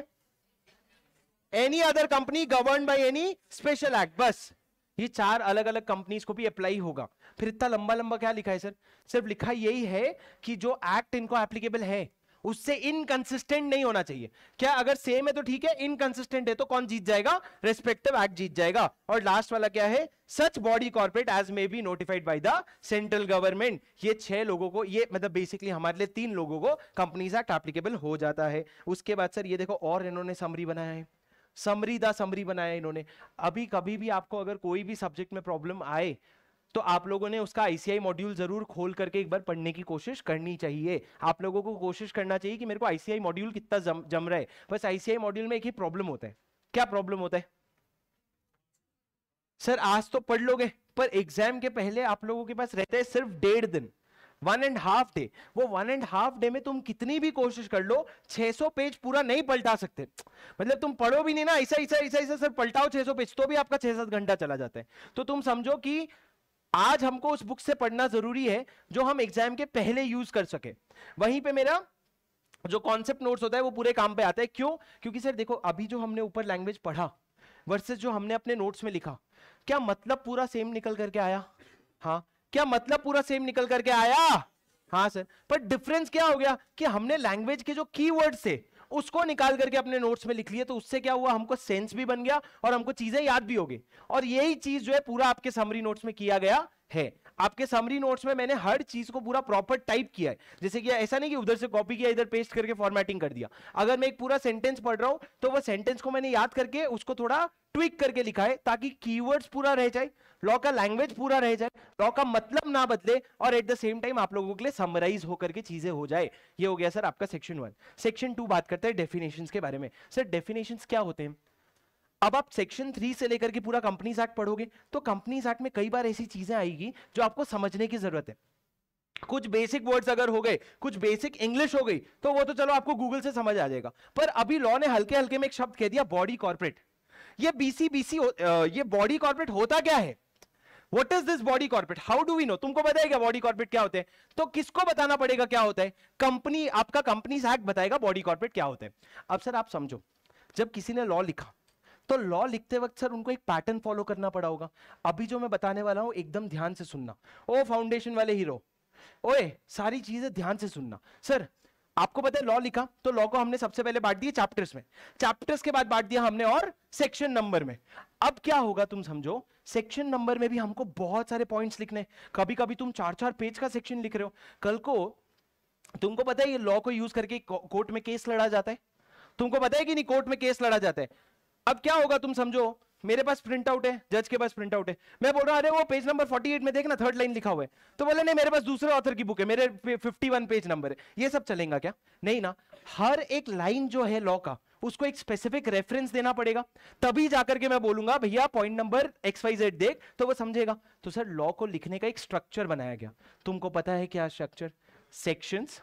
Any other company govern by any special act, बस ये चार अलग अलग कंपनीज को भी अप्लाई होगा। फिर इतना लंबा लंबा क्या लिखा है सर? सिर्फ लिखा यही है कि जो एक्ट इनको एप्लीकेबल है उससे इनकंसिस्टेंट नहीं होना चाहिए। क्या अगर सेम है तो ठीक है, इनकंसिस्टेंट है तो कौन जीत जाएगा? रेस्पेक्टिव एक्ट जीत जाएगा। और लास्ट वाला क्या है? Such body corporate as may be notified by the central government. ये छह लोगों को, ये मतलब बेसिकली हमारे लिए तीन लोगों को कंपनीज एक्ट एप्लीकेबल हो जाता है। उसके बाद सर ये देखो और इन्होंने समरी बनाया है, समरी दा समरी बनाया इन्होंने। अभी कभी भी आपको अगर कोई भी सब्जेक्ट में प्रॉब्लम आए तो आप लोगों ने उसका आईसीआई मॉड्यूल जरूर खोल करके एक बार पढ़ने की कोशिश करनी चाहिए। आप लोगों को कोशिश करना चाहिए कि मेरे को आईसीआई मॉड्यूल कितना जम, जम रहा है। बस आईसीआई मॉड्यूल में एक ही प्रॉब्लम होता है। क्या प्रॉब्लम होता है सर? आज तो पढ़ लोगे, पर एग्जाम के पहले आप लोगों के पास रहते हैं सिर्फ डेढ़ दिन, वन एंड हाफ डे। वो वन एंड हाफ डे में तुम कितनी भी कोशिश कर लो, छह सौ पेज पूरा नहीं पलटा सकते। मतलब तुम पढ़ो भी नहीं ना, ऐसा ऐसा ऐसा ऐसा सर पलटाओ छह सौ पेज, तो भी आपका छह सात घंटा चला जाता है। तो तुम समझो कि आज हमको उस बुक से पढ़ना जरूरी है जो हम एग्जाम के पहले यूज कर सके। वहीं पे मेरा जो कॉन्सेप्ट नोट्स होता है वो पूरे काम पे आता है। क्यों? क्योंकि सर देखो, अभी जो हमने ऊपर लैंग्वेज पढ़ा वर्सेस जो हमने अपने नोट्स में लिखा, क्या मतलब पूरा सेम निकल करके आया? हाँ, क्या मतलब पूरा सेम निकल करके आया? हाँ सर। पर डिफरेंस क्या हो गया कि हमने लैंग्वेज के जो कीवर्ड्स थे उसको निकाल करके अपने नोट्स में लिख लिए, तो उससे क्या हुआ, हमको सेंस भी बन गया और हमको चीजें याद भी हो गई। और यही चीज जो है पूरा आपके समरी नोट्स में किया गया है। आपके समरी नोट्स में मैंने हर चीज को पूरा प्रॉपर टाइप किया है, जैसे कि ऐसा नहीं कि उधर से कॉपी किया इधर पेस्ट करके फॉर्मेटिंग कर दिया। अगर मैं एक पूरा सेंटेंस पढ़ रहा हूं तो वह सेंटेंस को मैंने याद करके उसको थोड़ा ट्विक करके लिखा है, ताकि कीवर्ड्स पूरा रह जाए, लॉ का लैंग्वेज पूरा रह जाए, लॉ का मतलब ना बदले, और एट द सेम टाइम आप लोगों के लिए समराइज होकर के चीजें हो जाए। ये हो गया सर आपका सेक्शन वन। सेक्शन टू बात करते हैं डेफिनेशंस के बारे में। सर डेफिनेशंस क्या होते हैं? अब आप सेक्शन थ्री से लेकर के पूरा कंपनीज एक्ट पढ़ोगे तो कंपनीज एक्ट में कई बार ऐसी चीजें आएगी जो आपको समझने की जरूरत है। कुछ बेसिक वर्ड्स अगर हो गए, कुछ बेसिक इंग्लिश हो गई, तो वो तो चलो आपको गूगल से समझ आ जाएगा। पर अभी लॉ ने हल्के हल्के में एक शब्द कह दिया, बॉडी कॉर्पोरेट। ये बीसी बीसी ये बॉडी कॉर्पोरेट होता क्या है? What is this body corporate? How do we know? तुमको बताएगा क्या बॉडी कॉर्पोरेट क्या होते हैं? तो किसको बताना पड़ेगा क्या होता है? कंपनी, आपका कंपनीज एक्ट बताएगा बॉडी कॉर्पोरेट क्या होता है। अब सर आप समझो, जब किसी ने लॉ लिखा तो लॉ लिखते वक्त सर उनको एक पैटर्न फॉलो करना पड़ा होगा। अभी जो मैं बताने वाला हूं एकदम ध्यान से सुनना। ओ फाउंडेशन वाले हीरो, ओए सारी चीजें ध्यान से सुनना। सर आपको पता है लॉ लिखा तो लॉ को हमने सबसे पहले बांट दिया चैप्टर्स में, चैप्टर्स के बाद बांट दिया हमने और सेक्शन नंबर में। अब क्या होगा तुम समझो, सेक्शन नंबर में भी हमको बहुत सारे पॉइंट्स लिखने। कभी कभी तुम चार चार पेज का सेक्शन लिख रहे हो। कल को तुमको पता है ये लॉ को यूज करके कोर्ट में केस लड़ा जाता है, तुमको पता है कि नहीं कोर्ट में केस लड़ा जाता है। अब क्या होगा तुम समझो, मेरे पास प्रिंट आउट है, जज के पास प्रिंट आउट है, मैं बोल रहा हूं अरे वो पेज नंबर अड़तालीस में देखना थर्ड लाइन लिखा हुआ है, तो बोले नहीं मेरे पास दूसरे ऑथर की बुक है, मेरे इक्यावन पेज नंबर है। ये सब चलेगा क्या? नहीं ना। हर एक लाइन जो है लॉ का उसको एक स्पेसिफिक रेफरेंस देना पड़ेगा, तभी जाकर के मैं बोलूंगा भैया point number X Y Z देख, तो वो समझेगा। तो सर लॉ को लिखने का एक स्ट्रक्चर बनाया गया। तुमको पता है क्या स्ट्रक्चर? सेक्शंस।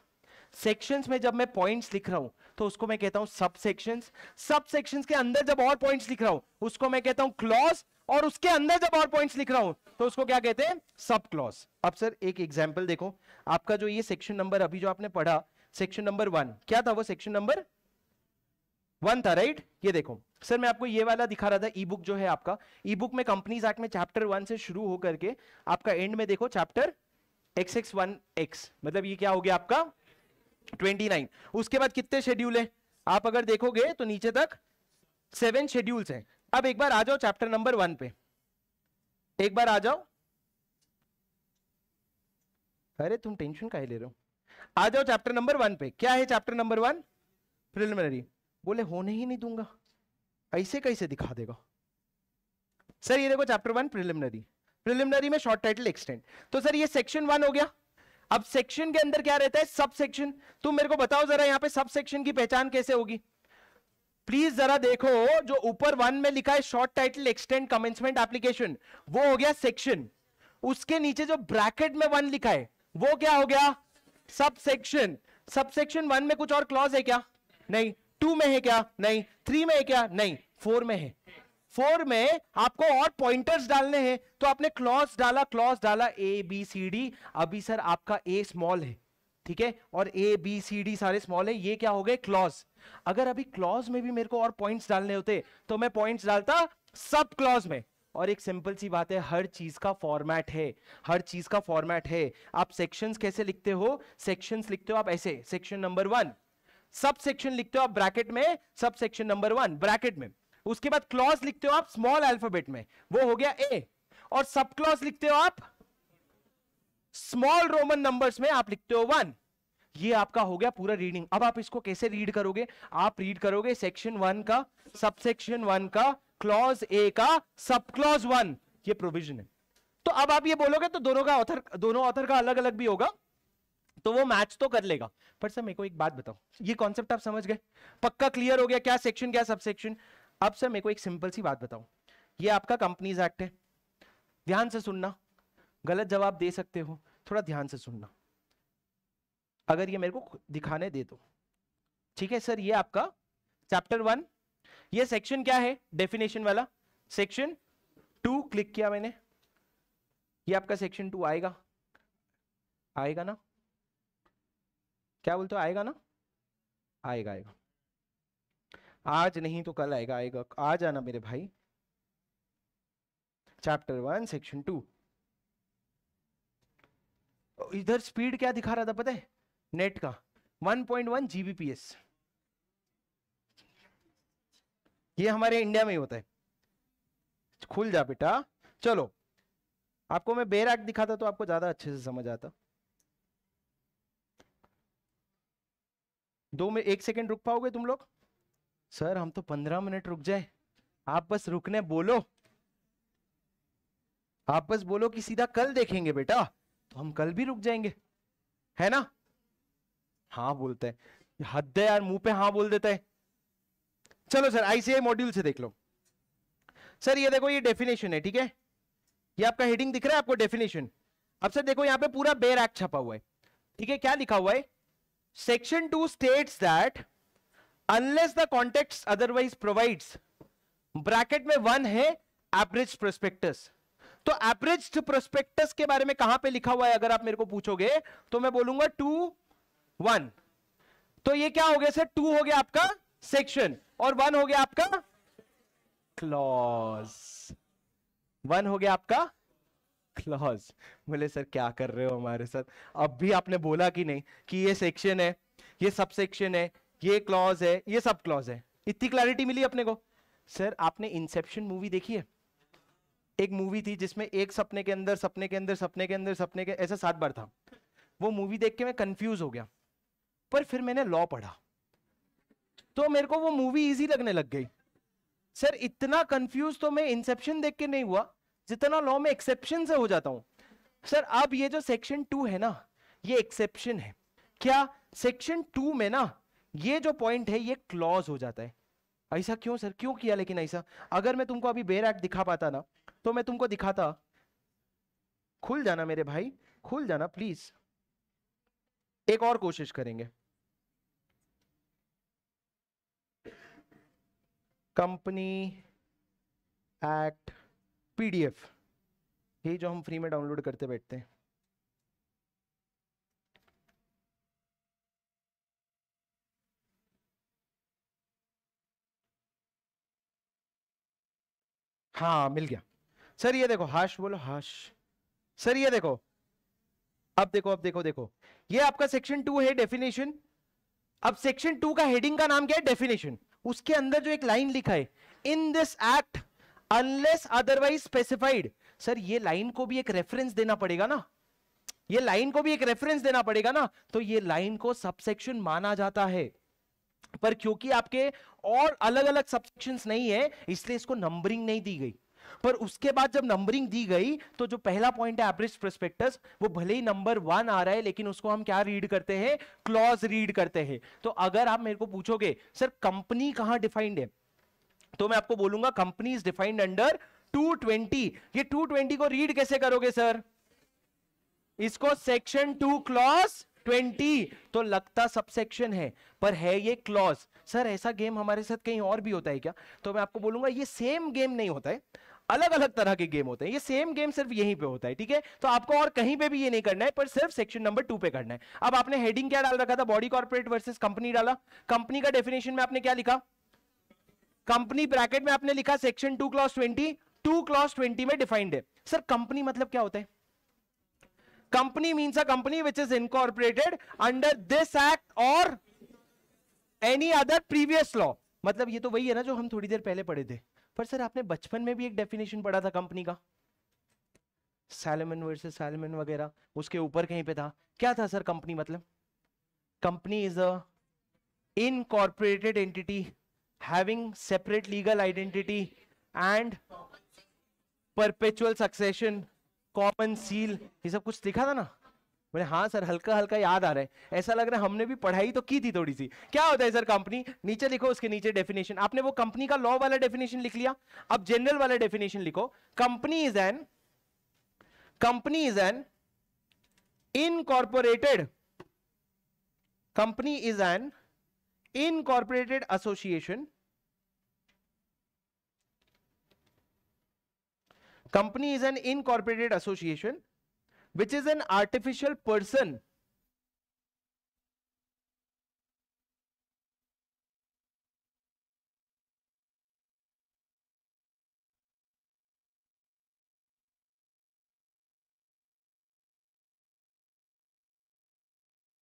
सेक्शंस में जब मैं पॉइंट्स लिख रहा हूं तो उसको मैं कहता हूं सब सेक्शंस, सब सेक्शंस के अंदर जब और पॉइंट्स लिख रहा हूं उसको मैं कहता हूं क्लॉज, और उसके अंदर जब और पॉइंट्स लिख रहा हूं तो उसको क्या कहते हैं? Sub clause. अब सर एक एग्जांपल देखो, आपका जो ये सेक्शन नंबर अभी जो आपने पढ़ा सेक्शन नंबर वन, क्या था वो? सेक्शन नंबर वन था, राइट? ये देखो सर मैं आपको ये वाला दिखा रहा था ई बुक जो है आपका, ई बुक में कंपनीज एक्ट में चैप्टर वन से शुरू होकर के आपका एंड में देखो chapter X X one X, मतलब ये क्या हो गया आपका उनतीस। उसके बाद कितने शेड्यूल हैं? आप अगर देखोगे तो नीचे तक सेवन शेड्यूल्स हैं। अब एक बार आ जाओ चैप्टर नंबर वन पे, एक बार आ जाओ। अरे तुम टेंशन काहे ले रहे हो, आ जाओ चैप्टर नंबर वन पे। क्या है चैप्टर नंबर वन? प्रिलिमिनरी। बोले होने ही नहीं दूंगा, ऐसे कैसे दिखा देगा? सर ये देखो चैप्टर वन प्रिलिमिनरी, प्रिलिमिनरी में शॉर्ट टाइटल एक्सटेंड। तो सर ये सेक्शन वन हो गया। अब सेक्शन के अंदर क्या रहता है? Sub section. तुम मेरे को बताओ जरा यहां पे सब सेक्शन की पहचान कैसे होगी? प्लीज जरा देखो, जो ऊपर वन में लिखा है short title extend commencement application, वो हो गया सेक्शन। उसके नीचे जो ब्रैकेट में वन लिखा है वो क्या हो गया? Sub section. सब सेक्शन वन में कुछ और क्लॉज है क्या? नहीं। टू में है क्या? नहीं। थ्री में है क्या? नहीं। फोर में है। फोर में आपको और पॉइंटर्स डालने हैं, तो आपने क्लॉज डाला, क्लॉज डाला ए बी सी डी। अभी सर आपका ए स्मॉल है, ठीक है, और ए बी सी डी सारे स्मॉल है, ये क्या हो गए? क्लॉज। अगर अभी क्लॉज में भी मेरे को और पॉइंट्स डालने होते तो मैं पॉइंट्स डालता सब क्लॉज में। और एक सिंपल सी बात है, हर चीज का फॉर्मेट है, हर चीज का फॉर्मेट है। आप सेक्शंस कैसे लिखते हो? सेक्शंस लिखते हो आप ऐसे, section number one, sub section लिखते हो आप ब्रैकेट में, sub section number one bracket में। उसके बाद क्लॉज लिखते हो आप स्मॉल अल्फाबेट में, वो हो गया ए। और सब क्लॉज लिखते हो आप स्मॉल रोमन नंबर्स में, आप लिखते हो वन। ये आपका हो गया पूरा रीडिंग। अब आप इसको कैसे रीड करोगे? आप रीड करोगे सेक्शन वन का, सब सेक्शन वन का, क्लॉज ए का, सब क्लॉज वन। ये प्रोविजन है। तो अब आप ये बोलोगे तो दोनों का ऑथर दोनों ऑथर का अलग अलग भी होगा, तो वो मैच तो कर लेगा। पर सर मेरे को एक बात बताओ, ये कॉन्सेप्ट आप समझ गए? पक्का क्लियर हो गया क्या सेक्शन क्या सब सेक्शन? अब सर मेरे को एक सिंपल सी बात बताओ, ये आपका कंपनीज एक्ट है, ध्यान से सुनना, गलत जवाब दे सकते हो, थोड़ा ध्यान से सुनना। अगर ये मेरे को दिखाने दे दो, ठीक है सर। ये आपका चैप्टर वन, ये सेक्शन क्या है? डेफिनेशन वाला सेक्शन टू, क्लिक किया मैंने, ये आपका सेक्शन टू आएगा, आएगा ना? क्या बोलते हो, आएगा ना? आएगा आएगा, आज नहीं तो कल आएगा, आएगा आ जाना मेरे भाई। Chapter one section two. इधर स्पीड क्या दिखा रहा था पता है? नेट का one point one G B P S. ये हमारे इंडिया में ही होता है। खुल जा बेटा। चलो आपको मैं बेयर एक्ट दिखाता तो आपको ज्यादा अच्छे से समझ आता। दो में एक सेकंड रुक पाओगे तुम लोग? सर हम तो पंद्रह मिनट रुक जाए। आप बस रुकने बोलो, आप बस बोलो कि सीधा कल देखेंगे बेटा, तो हम कल भी रुक जाएंगे, है ना? हाँ बोलते हैं, हद है यार, मुंह पे हाँ बोल देता है। चलो sir I C A I module से देख लो। सर ये देखो, ये डेफिनेशन है, ठीक है? ये आपका हेडिंग दिख रहा है आपको, डेफिनेशन। अब सर देखो यहाँ पे पूरा बेयर एक्ट छपा हुआ है, ठीक है? क्या लिखा हुआ है? Section two states that unless the context otherwise provides, bracket में वन है एवरेज प्रोस्पेक्टस। तो एवरेज प्रोस्पेक्टस के बारे में कहां पे लिखा हुआ है अगर आप मेरे को पूछोगे तो मैं बोलूंगा टू वन। तो ये क्या हो गया सर? टू हो गया आपका सेक्शन और वन हो गया आपका क्लॉज। वन हो गया आपका क्लॉज। बोले सर क्या कर रहे हो हमारे साथ? अब भी आपने बोला कि नहीं कि ये सेक्शन है, ये सब सेक्शन है, ये क्लॉज है, ये सब क्लॉज है। इतनी क्लैरिटी मिली अपने को। सर आपने इंसेप्शन मूवी देखी है? एक मूवी थी जिसमें एक सपने के अंदर सपने के अंदर सपने के अंदर सपने के ऐसा सात बार था। वो मूवी देख के मैं कंफ्यूज हो गया, पर फिर मैंने लॉ पढ़ा तो मेरे को वो मूवी इजी लगने लग गई। सर इतना कंफ्यूज तो मैं इंसेप्शन देख के नहीं हुआ जितना लॉ में एक्सेप्शन से हो जाता हूँ। सर अब ये जो सेक्शन टू है ना, ये एक्सेप्शन है। क्या सेक्शन टू में ना ये जो पॉइंट है ये क्लॉज हो जाता है। ऐसा क्यों सर? क्यों किया लेकिन ऐसा? अगर मैं तुमको अभी बेयर एक्ट दिखा पाता ना तो मैं तुमको दिखाता। खुल जाना मेरे भाई, खुल जाना प्लीज। एक और कोशिश करेंगे। Company act P D F, ये जो हम फ्री में डाउनलोड करते बैठते हैं। हाँ मिल गया। सर ये देखो, हाश बोलो, हाश। सर ये देखो, अब देखो, अब देखो, देखो ये आपका सेक्शन टू है, डेफिनेशन। अब सेक्शन टू का हेडिंग का नाम क्या है? डेफिनेशन। उसके अंदर जो एक लाइन लिखा है, in this act unless otherwise specified. Sir ये लाइन को भी एक रेफरेंस देना पड़ेगा ना, ये लाइन को भी एक रेफरेंस देना पड़ेगा ना। तो ये लाइन को सबसेक्शन माना जाता है, पर क्योंकि आपके और अलग अलग सबसेक्शंस नहीं है इसलिए इसको नंबरिंग नहीं दी गई। पर उसके बाद जब नंबरिंग दी गई तो जो पहला पॉइंट है एवरेज प्रोस्पेक्टस, वो भले ही नंबर वन आ रहा है लेकिन उसको हम क्या रीड करते हैं? क्लॉज रीड करते हैं। तो अगर आप मेरे को पूछोगे सर कंपनी कहां डिफाइंड है, तो मैं आपको बोलूंगा company is defined under two twenty. ये टू ट्वेंटी को रीड कैसे करोगे सर? इसको सेक्शन टू क्लॉज ट्वेंटी तो लगता सबसेक्शन है पर है ये क्लॉज। सर ऐसा गेम हमारे साथ कहीं और भी होता है क्या? तो मैं आपको बोलूंगा ये सेम गेम नहीं होता है। अलग अलग तरह के गेम होते हैं, ये सेम गेम सिर्फ यहीं पे होता है, ठीक है। तो आपको और कहीं पे भी ये नहीं करना है, पर सिर्फ सेक्शन नंबर टू पे करना है। अब आपने हेडिंग क्या डाल रखा था, बॉडी कॉर्पोरेट वर्सेस कंपनी डाला, कंपनी का डेफिनेशन में आपने क्या लिखा, कंपनी ब्रैकेट में आपने लिखा section two clause twenty, two clause twenty में डिफाइंड है। सर कंपनी मतलब क्या होता है, company means a company which is incorporated under this act और एनी अदर प्रीवियस लॉ, मतलब ये तो वही है ना जो हम थोड़ी देर पहले पढ़े थे। पर सर आपने बचपन में भी एक डेफिनेशन पढ़ा था कंपनी का, सैलोमन वर्सेस सैलोमन वगैरह, उसके ऊपर कहीं पे था, क्या था सर कंपनी मतलब, company is a incorporated entity having separate legal identity and perpetual succession common seal, ये सब कुछ लिखा था ना। मैंने हाँ सर हल्का हल्का याद आ रहा है, ऐसा लग रहा है हमने भी पढ़ाई तो की थी थोड़ी सी। क्या होता है सर कंपनी, नीचे लिखो उसके नीचे डेफिनेशन, आपने वो कंपनी का लॉ वाला डेफिनेशन लिख लिया, अब जनरल वाला डेफिनेशन लिखो। Company is an company is an incorporated company is an incorporated association, company is an incorporated association which is an artificial person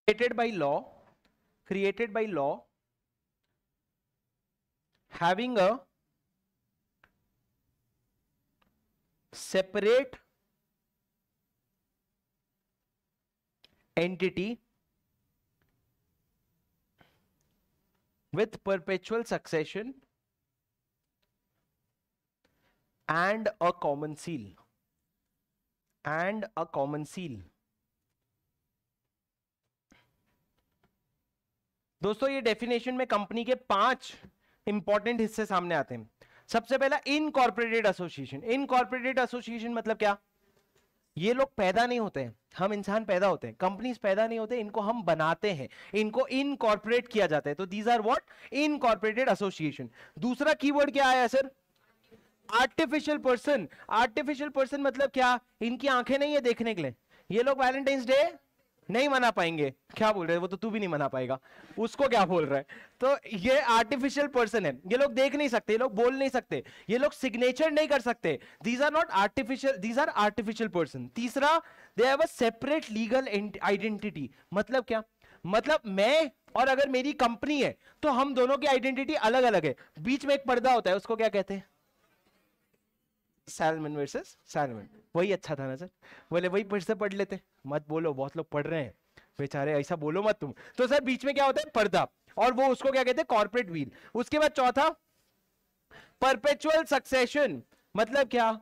created by law created by law having a separate entity with perpetual succession and a common seal and a common seal। दोस्तों ये definition में company के पांच important हिस्से सामने आते हैं। सबसे पहला इनकॉर्पोरेटेड एसोसिएशन, इनकॉर्पोरेटेड एसोसिएशन मतलब क्या, ये लोग पैदा नहीं होते हैं, हम इंसान पैदा होते हैं, कंपनीज पैदा नहीं होते, इनको हम बनाते हैं, इनको इनकॉर्पोरेट किया जाता है, तो these are what incorporated association. दूसरा कीवर्ड क्या आया sir, artificial person. Artificial person मतलब क्या, इनकी आंखें नहीं है देखने के लिए, ये लोग वैलेंटाइंस डे नहीं मना पाएंगे, क्या बोल रहे हैं वो तो तू भी नहीं मना पाएगा, उसको क्या बोल रहा है, तो ये आर्टिफिशियल पर्सन है, ये लोग देख नहीं सकते, ये लोग बोल नहीं सकते, ये लोग सिग्नेचर नहीं कर सकते, these are not artificial, these are artificial person. तीसरा they have a separate legal identity, मतलब क्या, मतलब मैं और अगर मेरी कंपनी है तो हम दोनों की आइडेंटिटी अलग अलग है, बीच में एक पर्दा होता है, उसको क्या कहते हैं, सैल्मन वर्सेस सैल्मन, वही अच्छा था ना सर, बोले वही फिर से पढ़ लेते, मत बोलो बहुत लोग पढ़ रहे हैं बेचारे, ऐसा बोलो मत तुम, तो सर बीच में क्या होता है पर्दा, और वो उसको क्या कहते हैं कॉर्पोरेट व्हील। उसके बाद चौथा परपेचुअल सक्सेशन, मतलब क्या,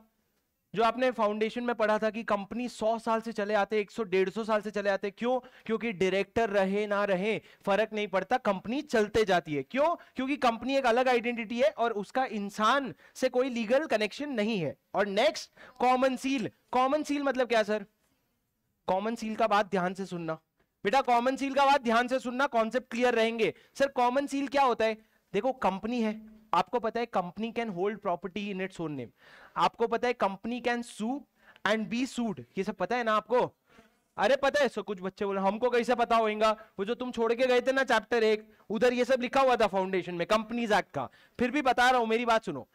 जो आपने फाउंडेशन में पढ़ा था कि कंपनी सौ साल से चले आते, एक सौ डेढ़ सौ साल से चले आते, क्यों, क्योंकि डायरेक्टर रहे ना रहे फर्क नहीं पड़ता, कंपनी चलते जाती है, क्यों, क्योंकि कंपनी एक अलग आइडेंटिटी है और उसका इंसान से कोई लीगल कनेक्शन नहीं है। और next common seal, common seal मतलब क्या सर, कॉमन सील का बात ध्यान से सुनना बेटा, कॉमन सील का बात ध्यान से सुनना, कॉन्सेप्ट क्लियर रहेंगे। सर कॉमन सील क्या होता है, देखो कंपनी है, आपको पता है company can hold property in its own name, आपको पता है company can sue and be sued, ये सब पता है ना आपको, अरे पता है। सो कुछ बच्चे बोले हमको कैसे पता होगा, वो जो तुम छोड़ के गए थे ना चैप्टर एक, उधर ये सब लिखा हुआ था फाउंडेशन में कंपनीज एक्ट का, फिर भी बता रहा हूं, मेरी बात सुनो।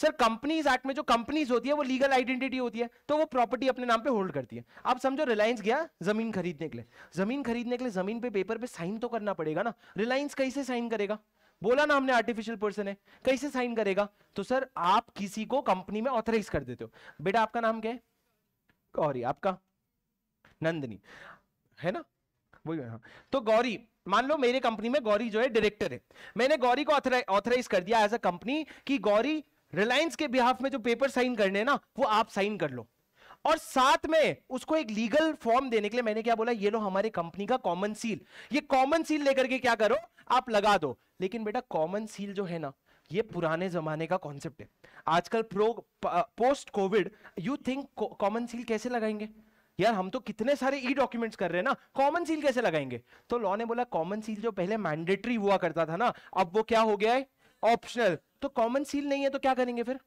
सर कंपनीज एक्ट में जो कंपनीज होती है वो लीगल आइडेंटिटी होती है, तो वो प्रॉपर्टी अपने नाम पे होल्ड करती है। आप समझो रिलायंस गया जमीन खरीदने के लिए, जमीन खरीदने के लिए जमीन पे पेपर पे साइन तो करना पड़ेगा ना, रिलायंस कैसे साइन करेगा, बोला ना हमने आर्टिफिशियल पर्सन है, कैसे साइन करेगा, तो सर आप किसी को कंपनी में ऑथराइज कर देते हो। बेटा आपका नाम क्या है, गौरी, आपका नंदनी है ना, वही हाँ। तो गौरी, मान लो मेरे कंपनी में गौरी जो है डायरेक्टर है, मैंने गौरी को ऑथराइज कर दिया एज अ कंपनी कि गौरी रिलायंस के बिहाफ में जो पेपर साइन करने हैं ना वो आप साइन कर लो, और साथ में उसको एक लीगल फॉर्म देने के लिए मैंने क्या बोला, ये लो हमारे कंपनी का कॉमन सील, ये कॉमन सील लेकर के क्या करो आप लगा दो। लेकिन बेटा कॉमन सील जो है ना ये पुराने जमाने का कॉन्सेप्ट है, आजकल pro post covid you think common seal कैसे लगाएंगे, यार हम तो कितने सारे ई डॉक्यूमेंट्स कर रहे हैं ना, कॉमन सील कैसे लगाएंगे, तो लॉ ने बोला कॉमन सील जो पहले मैंडेटरी हुआ करता था ना अब वो क्या हो गया है ऑप्शनल, तो कॉमन सील नहीं है तो क्या करेंगे, फिर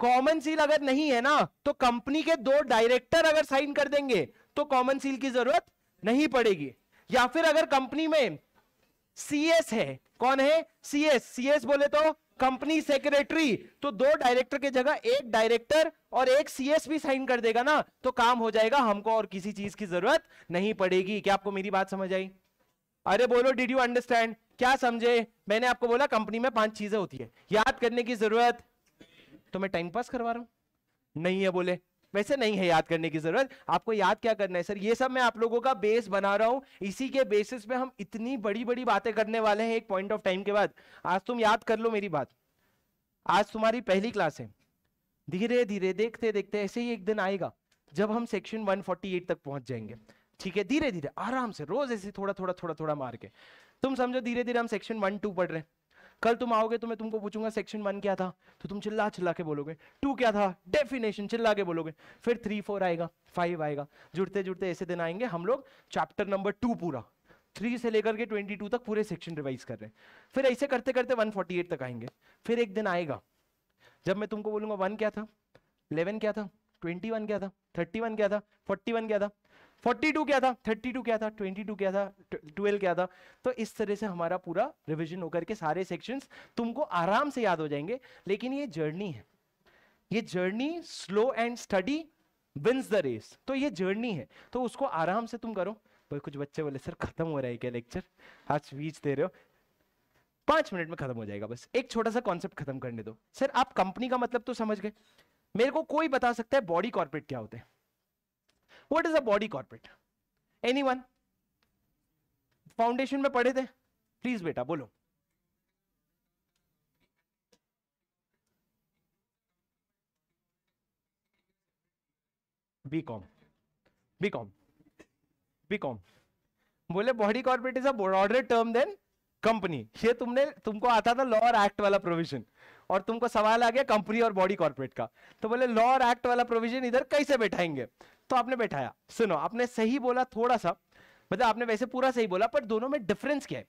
कॉमन सील अगर नहीं है ना तो कंपनी के दो डायरेक्टर अगर साइन कर देंगे तो कॉमन सील की जरूरत नहीं पड़ेगी। या फिर अगर कंपनी में सीएस है, कौन है सीएस, सीएस बोले तो कंपनी सेक्रेटरी, तो दो डायरेक्टर के जगह एक डायरेक्टर और एक सीएस भी साइन कर देगा ना तो काम हो जाएगा, हमको और किसी चीज की जरूरत नहीं पड़ेगी। क्या आपको मेरी बात समझ आई? अरे बोलो डिड यू अंडरस्टैंड, क्या समझे? मैंने आपको बोला कंपनी में पांच चीजें होती है, याद करने की जरूरत, तो मैं टाइम पास करवा रहा हूं, नहीं है बोले, वैसे नहीं है याद करने की जरूरत। आपको याद क्या करना है सर? ये सब मैं आप लोगों का बेस बना रहा हूं, इसी के बेसिस पे हम इतनी बड़ी बड़ी बातें करने वाले हैं एक पॉइंट ऑफ टाइम के बाद। आज तुम याद कर लो मेरी बात, आज तुम्हारी पहली क्लास है, धीरे धीरे देखते देखते ऐसे ही एक दिन आएगा जब हम सेक्शन एक सौ अड़तालीस तक पहुंच जाएंगे, ठीक है? धीरे धीरे आराम से रोज ऐसे थोड़ा थोड़ा थोड़ा थोड़ा मार के तुम समझो, धीरे धीरे हम सेक्शन वन टू पढ़ रहे हैं। कल तुम आओगे तो मैं तुमको पूछूंगा सेक्शन वन क्या था, तो तुम चिल्ला चिल्ला के बोलोगे। टू क्या था? डेफिनेशन, चिल्ला के बोलोगे। फिर थ्री फोर आएगा, फाइव आएगा, जुड़ते जुड़ते ऐसे दिन आएंगे हम लोग चैप्टर नंबर टू पूरा थ्री से लेकर के ट्वेंटी टू तक पूरे सेक्शन रिवाइज कर रहे हैं। फिर ऐसे करते करते वन फोर्टी एट तक आएंगे। फिर एक दिन आएगा जब मैं तुमको बोलूंगा वन क्या था, इलेवन क्या था, ट्वेंटी वन क्या था, थर्टी वन क्या था, फोर्टी वन क्या था, बयालीस क्या था, बत्तीस क्या था, बाईस क्या था, बारह क्या था। तो इस तरह से हमारा पूरा रिवीजन होकर के सारे सेक्शंस तुमको आराम से याद हो जाएंगे। लेकिन ये जर्नी है, ये journey slow and steady wins the race, तो ये जर्नी है तो उसको आराम से तुम करो। भाई कुछ बच्चे बोले सर खत्म हो रहा है क्या लेक्चर, आज बीच दे रहे हो, पांच मिनट में खत्म हो जाएगा, बस एक छोटा सा कॉन्सेप्ट खत्म करने दो। सर आप कंपनी का मतलब तो समझ गए, मेरे को कोई बता सकता है बॉडी कॉर्पोरेट क्या होते हैं? What is a body corporate? Anyone? Foundation में पढ़े थे, प्लीज बेटा बोलो। बीकॉम, बीकॉम, बीकॉम बोले body corporate is a broader term than company. ये तुमने तुमको आता था लॉ और एक्ट वाला प्रोविजन, और तुमको सवाल आ गया कंपनी और बॉडी कॉर्पोरेट का, तो बोले लॉ और एक्ट वाला प्रोविजन इधर कैसे बैठाएंगे, तो आपने बैठाया। सुनो आपने सही बोला थोड़ा सा, मतलब आपने वैसे पूरा सही बोला, पर दोनों में डिफरेंस क्या है?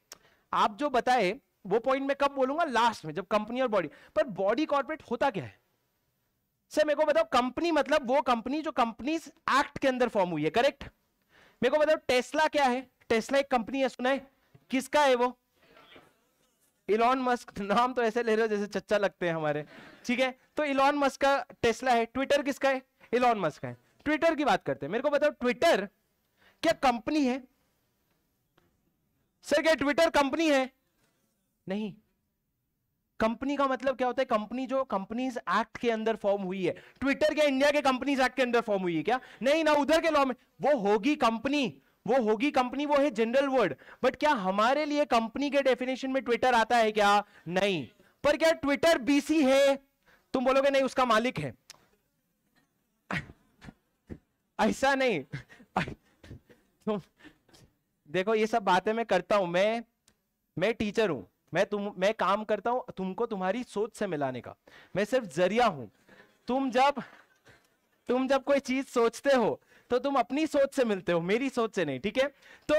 आप जो बताए वो पॉइंट मैं कब बोलूंगा, लास्ट में, जब कंपनी और बॉडी। पर बॉडी कॉर्पोरेट होता क्या है सर मेरे को बताओ? कंपनी मतलब वो कंपनी जो कंपनीज एक्ट के अंदर फॉर्म हुई है, करेक्ट? मेरे को बताओ टेस्ला क्या है? टेस्ला एक कंपनी है, सुना है? किसका है वो? इलॉन मस्क। नाम तो ऐसे ले रहे हो जैसे चच्चा लगते हैं हमारे, ठीक है? तो इलॉन मस्क का टेस्ला है। ट्विटर किसका है? इलॉन मस्क का है। ट्विटर की बात करते हैं, मेरे को बताओ ट्विटर क्या कंपनी है सर? क्या ट्विटर कंपनी है? नहीं। कंपनी का मतलब क्या होता है? कंपनी जो कंपनीज एक्ट के अंदर फॉर्म हुई है। ट्विटर क्या इंडिया के कंपनीज एक्ट के अंदर फॉर्म हुई है क्या? नहीं ना, उधर के लॉ में वो होगी कंपनी, वो होगी कंपनी, वो है जनरल वर्ड। बट क्या हमारे लिए कंपनी के डेफिनेशन में ट्विटर आता है क्या? नहीं। पर क्या ट्विटर बीसी है? तुम बोलोगे नहीं उसका मालिक है, ऐसा नहीं। तुम देखो ये सब बातें मैं करता हूं, मैं मैं टीचर हूं, मैं तुम मैं काम करता हूं तुमको तुम्हारी सोच से मिलाने का, मैं सिर्फ जरिया हूं। तुम जब तुम जब कोई चीज सोचते हो तो तुम अपनी सोच से मिलते हो, मेरी सोच से नहीं, ठीक है? तो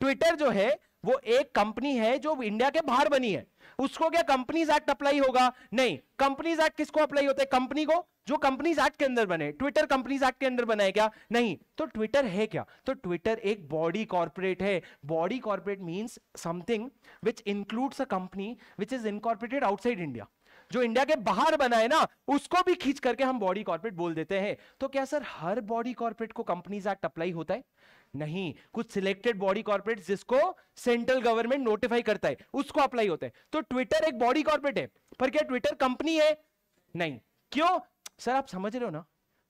ट्विटर जो है वो एक कंपनी है जो इंडिया के बाहर बनी है। उसको क्या कंपनीज एक्ट अप्लाई होगा? नहीं। कंपनीज एक्ट किसको अप्लाई होता है? कंपनी को, जो कंपनीज एक्ट के अंदर बने। ट्विटर कंपनीज एक्ट के अंदर बना है क्या? नहीं। तो ट्विटर है क्या? तो ट्विटर एक बॉडी कॉर्पोरेट है। Body corporate means something which includes a company which is incorporated outside India. जो इंडिया के बाहर बना है ना उसको भी खींच करके हम बॉडी कॉर्पोरेट बोल देते हैं। तो क्या सर हर बॉडी कॉर्पोरेट को कंपनीज एक्ट अप्लाई होता है? नहीं, कुछ सिलेक्टेड बॉडी कॉर्पोरेट जिसको सेंट्रल गवर्नमेंट नोटिफाई करता है उसको अप्लाई होता है। तो ट्विटर एक बॉडी कॉर्पोरेट है, पर क्या ट्विटर कंपनी है? नहीं। क्यों सर? आप समझ रहे हो ना,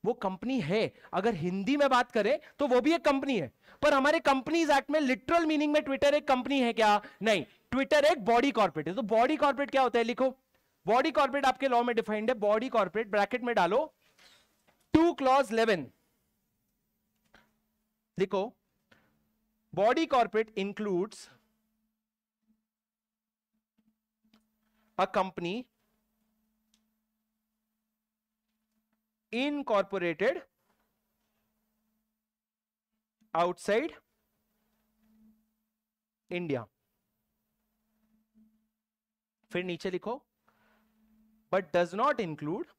वो कंपनी है। अगर हिंदी में बात करें तो वो भी एक कंपनी है, पर हमारे कंपनीज एक्ट में लिटरल मीनिंग में ट्विटर एक कंपनी है क्या? नहीं। ट्विटर एक बॉडी कॉर्पोरेट है। तो बॉडी कॉर्पोरेट क्या होता है? लिखो, बॉडी कॉर्पोरेट आपके लॉ में डिफाइंड है। बॉडी कॉर्पोरेट ब्रैकेट में डालो टू क्लॉज इलेवन, लिखो body corporate includes a company incorporated outside India। फिर नीचे लिखो but does not include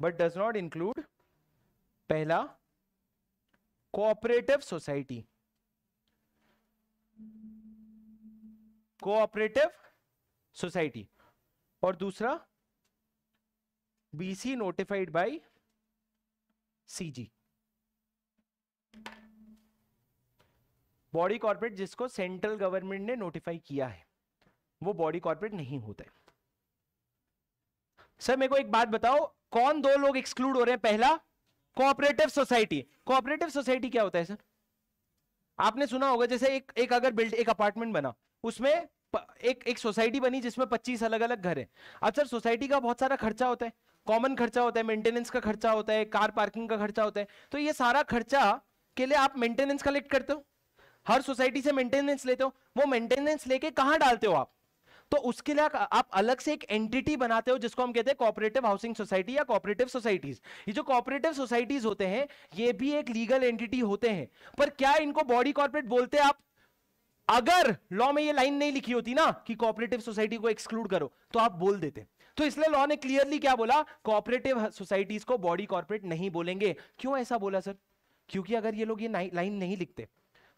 but does not include पहला कोऑपरेटिव सोसाइटी, कोऑपरेटिव सोसाइटी, और दूसरा BC notified by CG body corporate, जिसको सेंट्रल गवर्नमेंट ने notify किया है वो बॉडी कॉर्पोरेट नहीं होता है। सर मेरे को एक बात बताओ, कौन दो लोग एक्सक्लूड हो रहे हैं? पहला कोऑपरेटिव सोसाइटी। कोऑपरेटिव सोसाइटी क्या होता है सर? आपने सुना होगा जैसे एक एक अगर बिल्ड एक अपार्टमेंट बना, उसमें एक एक सोसाइटी बनी जिसमें पच्चीस अलग अलग घर है। अब सर सोसाइटी का बहुत सारा खर्चा होता है, कॉमन खर्चा होता है, मेंटेनेंस का खर्चा होता है, कार पार्किंग का खर्चा होता है, तो ये सारा खर्चा के लिए आप मेंटेनेंस कलेक्ट करते हो, हर सोसाइटी से मेंटेनेंस लेते हो, वो मेंटेनेंस लेके कहां डालते हो आप? तो उसके लिए आप अलग से एक एंटिटी बनाते हो जिसको हम कहते हैं कोऑपरेटिव हाउसिंग सोसाइटी या कोऑपरेटिव सोसाइटीज। ये जो कोऑपरेटिव सोसाइटीज होते हैं ये भी एक लीगल एंटिटी होते हैं, पर क्या इनको बॉडी कॉर्पोरेट बोलते हैं आप? अगर लॉ में ये लाइन नहीं लिखी होती ना कि कोऑपरेटिव सोसाइटी को एक्सक्लूड करो तो आप बोल देते। तो इसलिए लॉ ने क्लियरली क्या बोला, कोऑपरेटिव सोसाइटीज को बॉडी कॉर्पोरेट नहीं बोलेंगे। क्यों ऐसा बोला सर? क्योंकि अगर ये लोग ये लाइन नहीं लिखते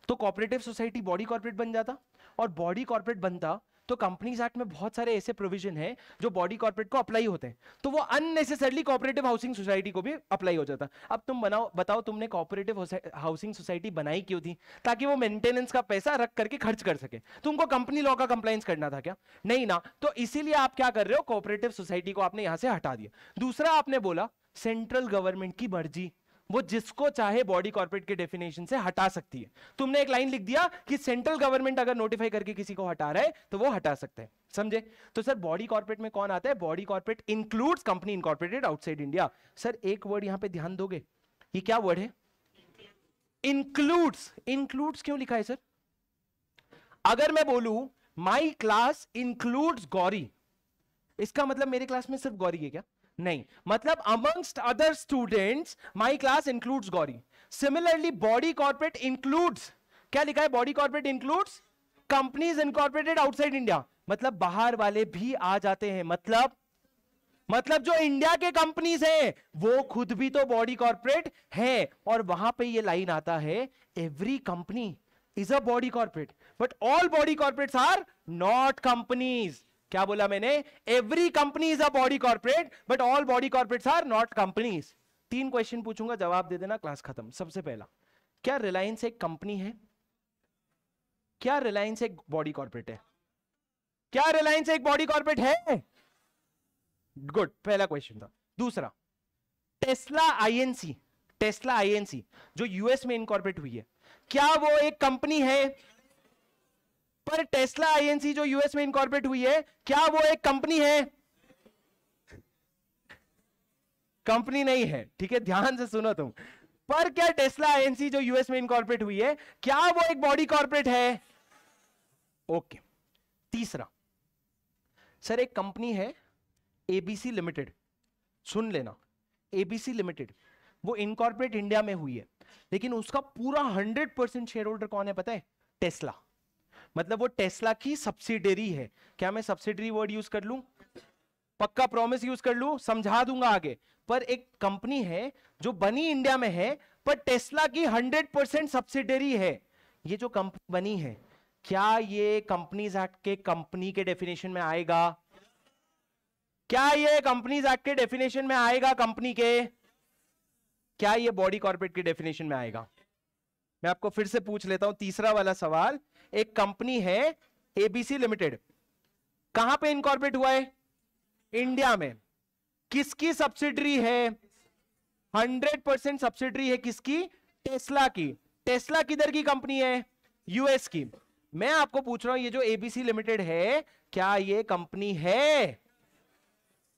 तो कोऑपरेटिव सोसाइटी बॉडी कॉर्पोरेट बन जाता, और बॉडी कॉर्पोरेट बनता तो कंपनीज एक्ट में बहुत सारे ऐसे प्रोविजन हैं जो बॉडी कॉर्पोरेट को अप्लाई होते हैं, तो वो अननेसेसरली कोऑपरेटिव हाउसिंग सोसाइटी को भी अप्लाई हो जाता। अब तुम बनाओ बताओ तुमने कोऑपरेटिव हाउसिंग सोसाइटी बनाई क्यों थी? ताकि वो मेंटेनेंस का पैसा रख करके खर्च कर सके। तुमको कंपनी लॉ का कंप्लायंस करना था क्या? नहीं ना, तो इसीलिए आप क्या कर रहे हो, कोऑपरेटिव सोसाइटी को आपने यहां से हटा दिया। दूसरा आपने बोला सेंट्रल गवर्नमेंट की मर्जी, वो जिसको चाहे बॉडी कॉर्पोरेट के डेफिनेशन से हटा सकती है। तुमने एक लाइन लिख दिया कि सेंट्रल गवर्नमेंट अगर नोटिफाई करके किसी को हटा रहा है तो वो हटा सकते हैं, समझे? तो सर बॉडी कॉर्पोरेट में कौन आता है? Body corporate includes company incorporated outside India. Sir एक वर्ड यहां पे ध्यान दोगे, ये क्या वर्ड है? इंक्लूड्स। इंक्लूड्स क्यों लिखा है सर? अगर मैं बोलूं माई क्लास इंक्लूड्स गौरी, इसका मतलब मेरे क्लास में सिर्फ गौरी है क्या? नहीं, मतलब amongst other students my class includes Gauri. Similarly body corporate includes, क्या लिखा है? body corporate includes companies incorporated outside India, मतलब बाहर वाले भी आ जाते हैं, मतलब मतलब जो इंडिया के कंपनीज हैं वो खुद भी तो बॉडी कॉर्पोरेट है। और वहां पे ये लाइन आता है every company is a body corporate but all body corporates are not companies. क्या बोला मैंने? Every company is a body corporate but all body corporates are not companies. तीन क्वेश्चन पूछूंगा, जवाब दे देना, क्लास खत्म। सबसे पहला, क्या रिलायंस एक कंपनी है? क्या रिलायंस एक बॉडी कॉर्पोरेट है? क्या रिलायंस एक बॉडी कॉर्पोरेट है? गुड, पहला क्वेश्चन था। दूसरा, टेस्ला आईएनसी, टेस्ला आईएनसी जो यूएस में इनकॉर्पोरेट हुई है, क्या वो एक कंपनी है? पर टेस्ला आईएनसी जो यूएस में इनकॉर्पोरेट हुई है, क्या वो एक कंपनी है? कंपनी नहीं है, ठीक है, ध्यान से सुनो तुम। पर क्या टेस्ला आईएनसी जो यूएस में इनकॉर्पोरेट हुई है, क्या वो एक बॉडी कॉर्पोरेट है? ओके। तीसरा, सर एक कंपनी है एबीसी लिमिटेड, सुन लेना, एबीसी लिमिटेड, वो इनकॉर्पोरेट इंडिया में हुई है, लेकिन उसका पूरा हंड्रेड परसेंट शेयर होल्डर कौन है पता है? टेस्ला। मतलब वो टेस्ला की सब्सिडियरी है। क्या मैं सब्सिडियरी वर्ड यूज कर लूं? पक्का प्रॉमिस यूज कर लूं, समझा दूंगा आगे। पर एक कंपनी है जो बनी इंडिया में है पर टेस्ला की हंड्रेड परसेंट सब्सिडियरी है। ये जो कंपनी बनी है, क्या ये कंपनीज एक्ट के कंपनी के डेफिनेशन में आएगा? क्या ये कंपनीज एक्ट के डेफिनेशन में आएगा कंपनी के? क्या ये बॉडी कॉर्पोरेट के डेफिनेशन में आएगा? मैं आपको फिर से पूछ लेता हूं तीसरा वाला सवाल। एक कंपनी है एबीसी लिमिटेड, कहां पे इनकॉर्पोरेट हुआ है? इंडिया में। किसकी सब्सिडरी है? हंड्रेड परसेंट सब्सिडरी है किसकी? टेस्ला की। टेस्ला किधर की कंपनी है? यूएस की। मैं आपको पूछ रहा हूं ये जो एबीसी लिमिटेड है, क्या ये कंपनी है?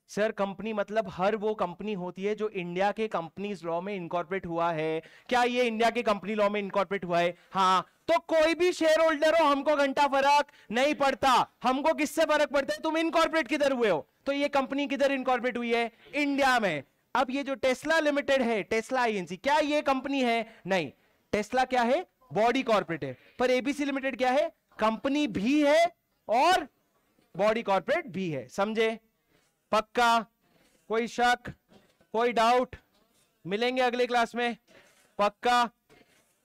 सर कंपनी मतलब हर वो कंपनी होती है जो इंडिया के कंपनीज लॉ में इनकॉर्पोरेट हुआ है। क्या ये इंडिया के कंपनी लॉ में इनकॉर्पोरेट हुआ है? हाँ। तो कोई भी शेयर होल्डर हो, हमको घंटा फर्क नहीं पड़ता। हमको किससे फर्क पड़ता है तुम इनकॉर्पोरेट किधर हुए हो? तो ये कंपनी किधर इनकॉर्पोरेट हुई है? इंडिया में। अब ये जो टेस्ला लिमिटेड है, टेस्ला आईएनसी, क्या ये कंपनी है? नहीं। टेस्ला क्या है? बॉडी कॉर्पोरेट है। पर एबीसी लिमिटेड क्या है? कंपनी भी है और बॉडी कॉर्पोरेट भी है, समझे? पक्का? कोई शक? कोई डाउट? मिलेंगे अगले क्लास में पक्का।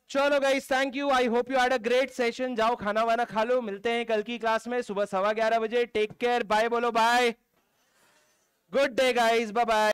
चलो guys, thank you, I hope you had a great session. जाओ खाना वाना खा लो, मिलते हैं कल की क्लास में सुबह सवा ग्यारह बजे। टेक केयर, बाय बोलो, bye, good day guys, bye bye.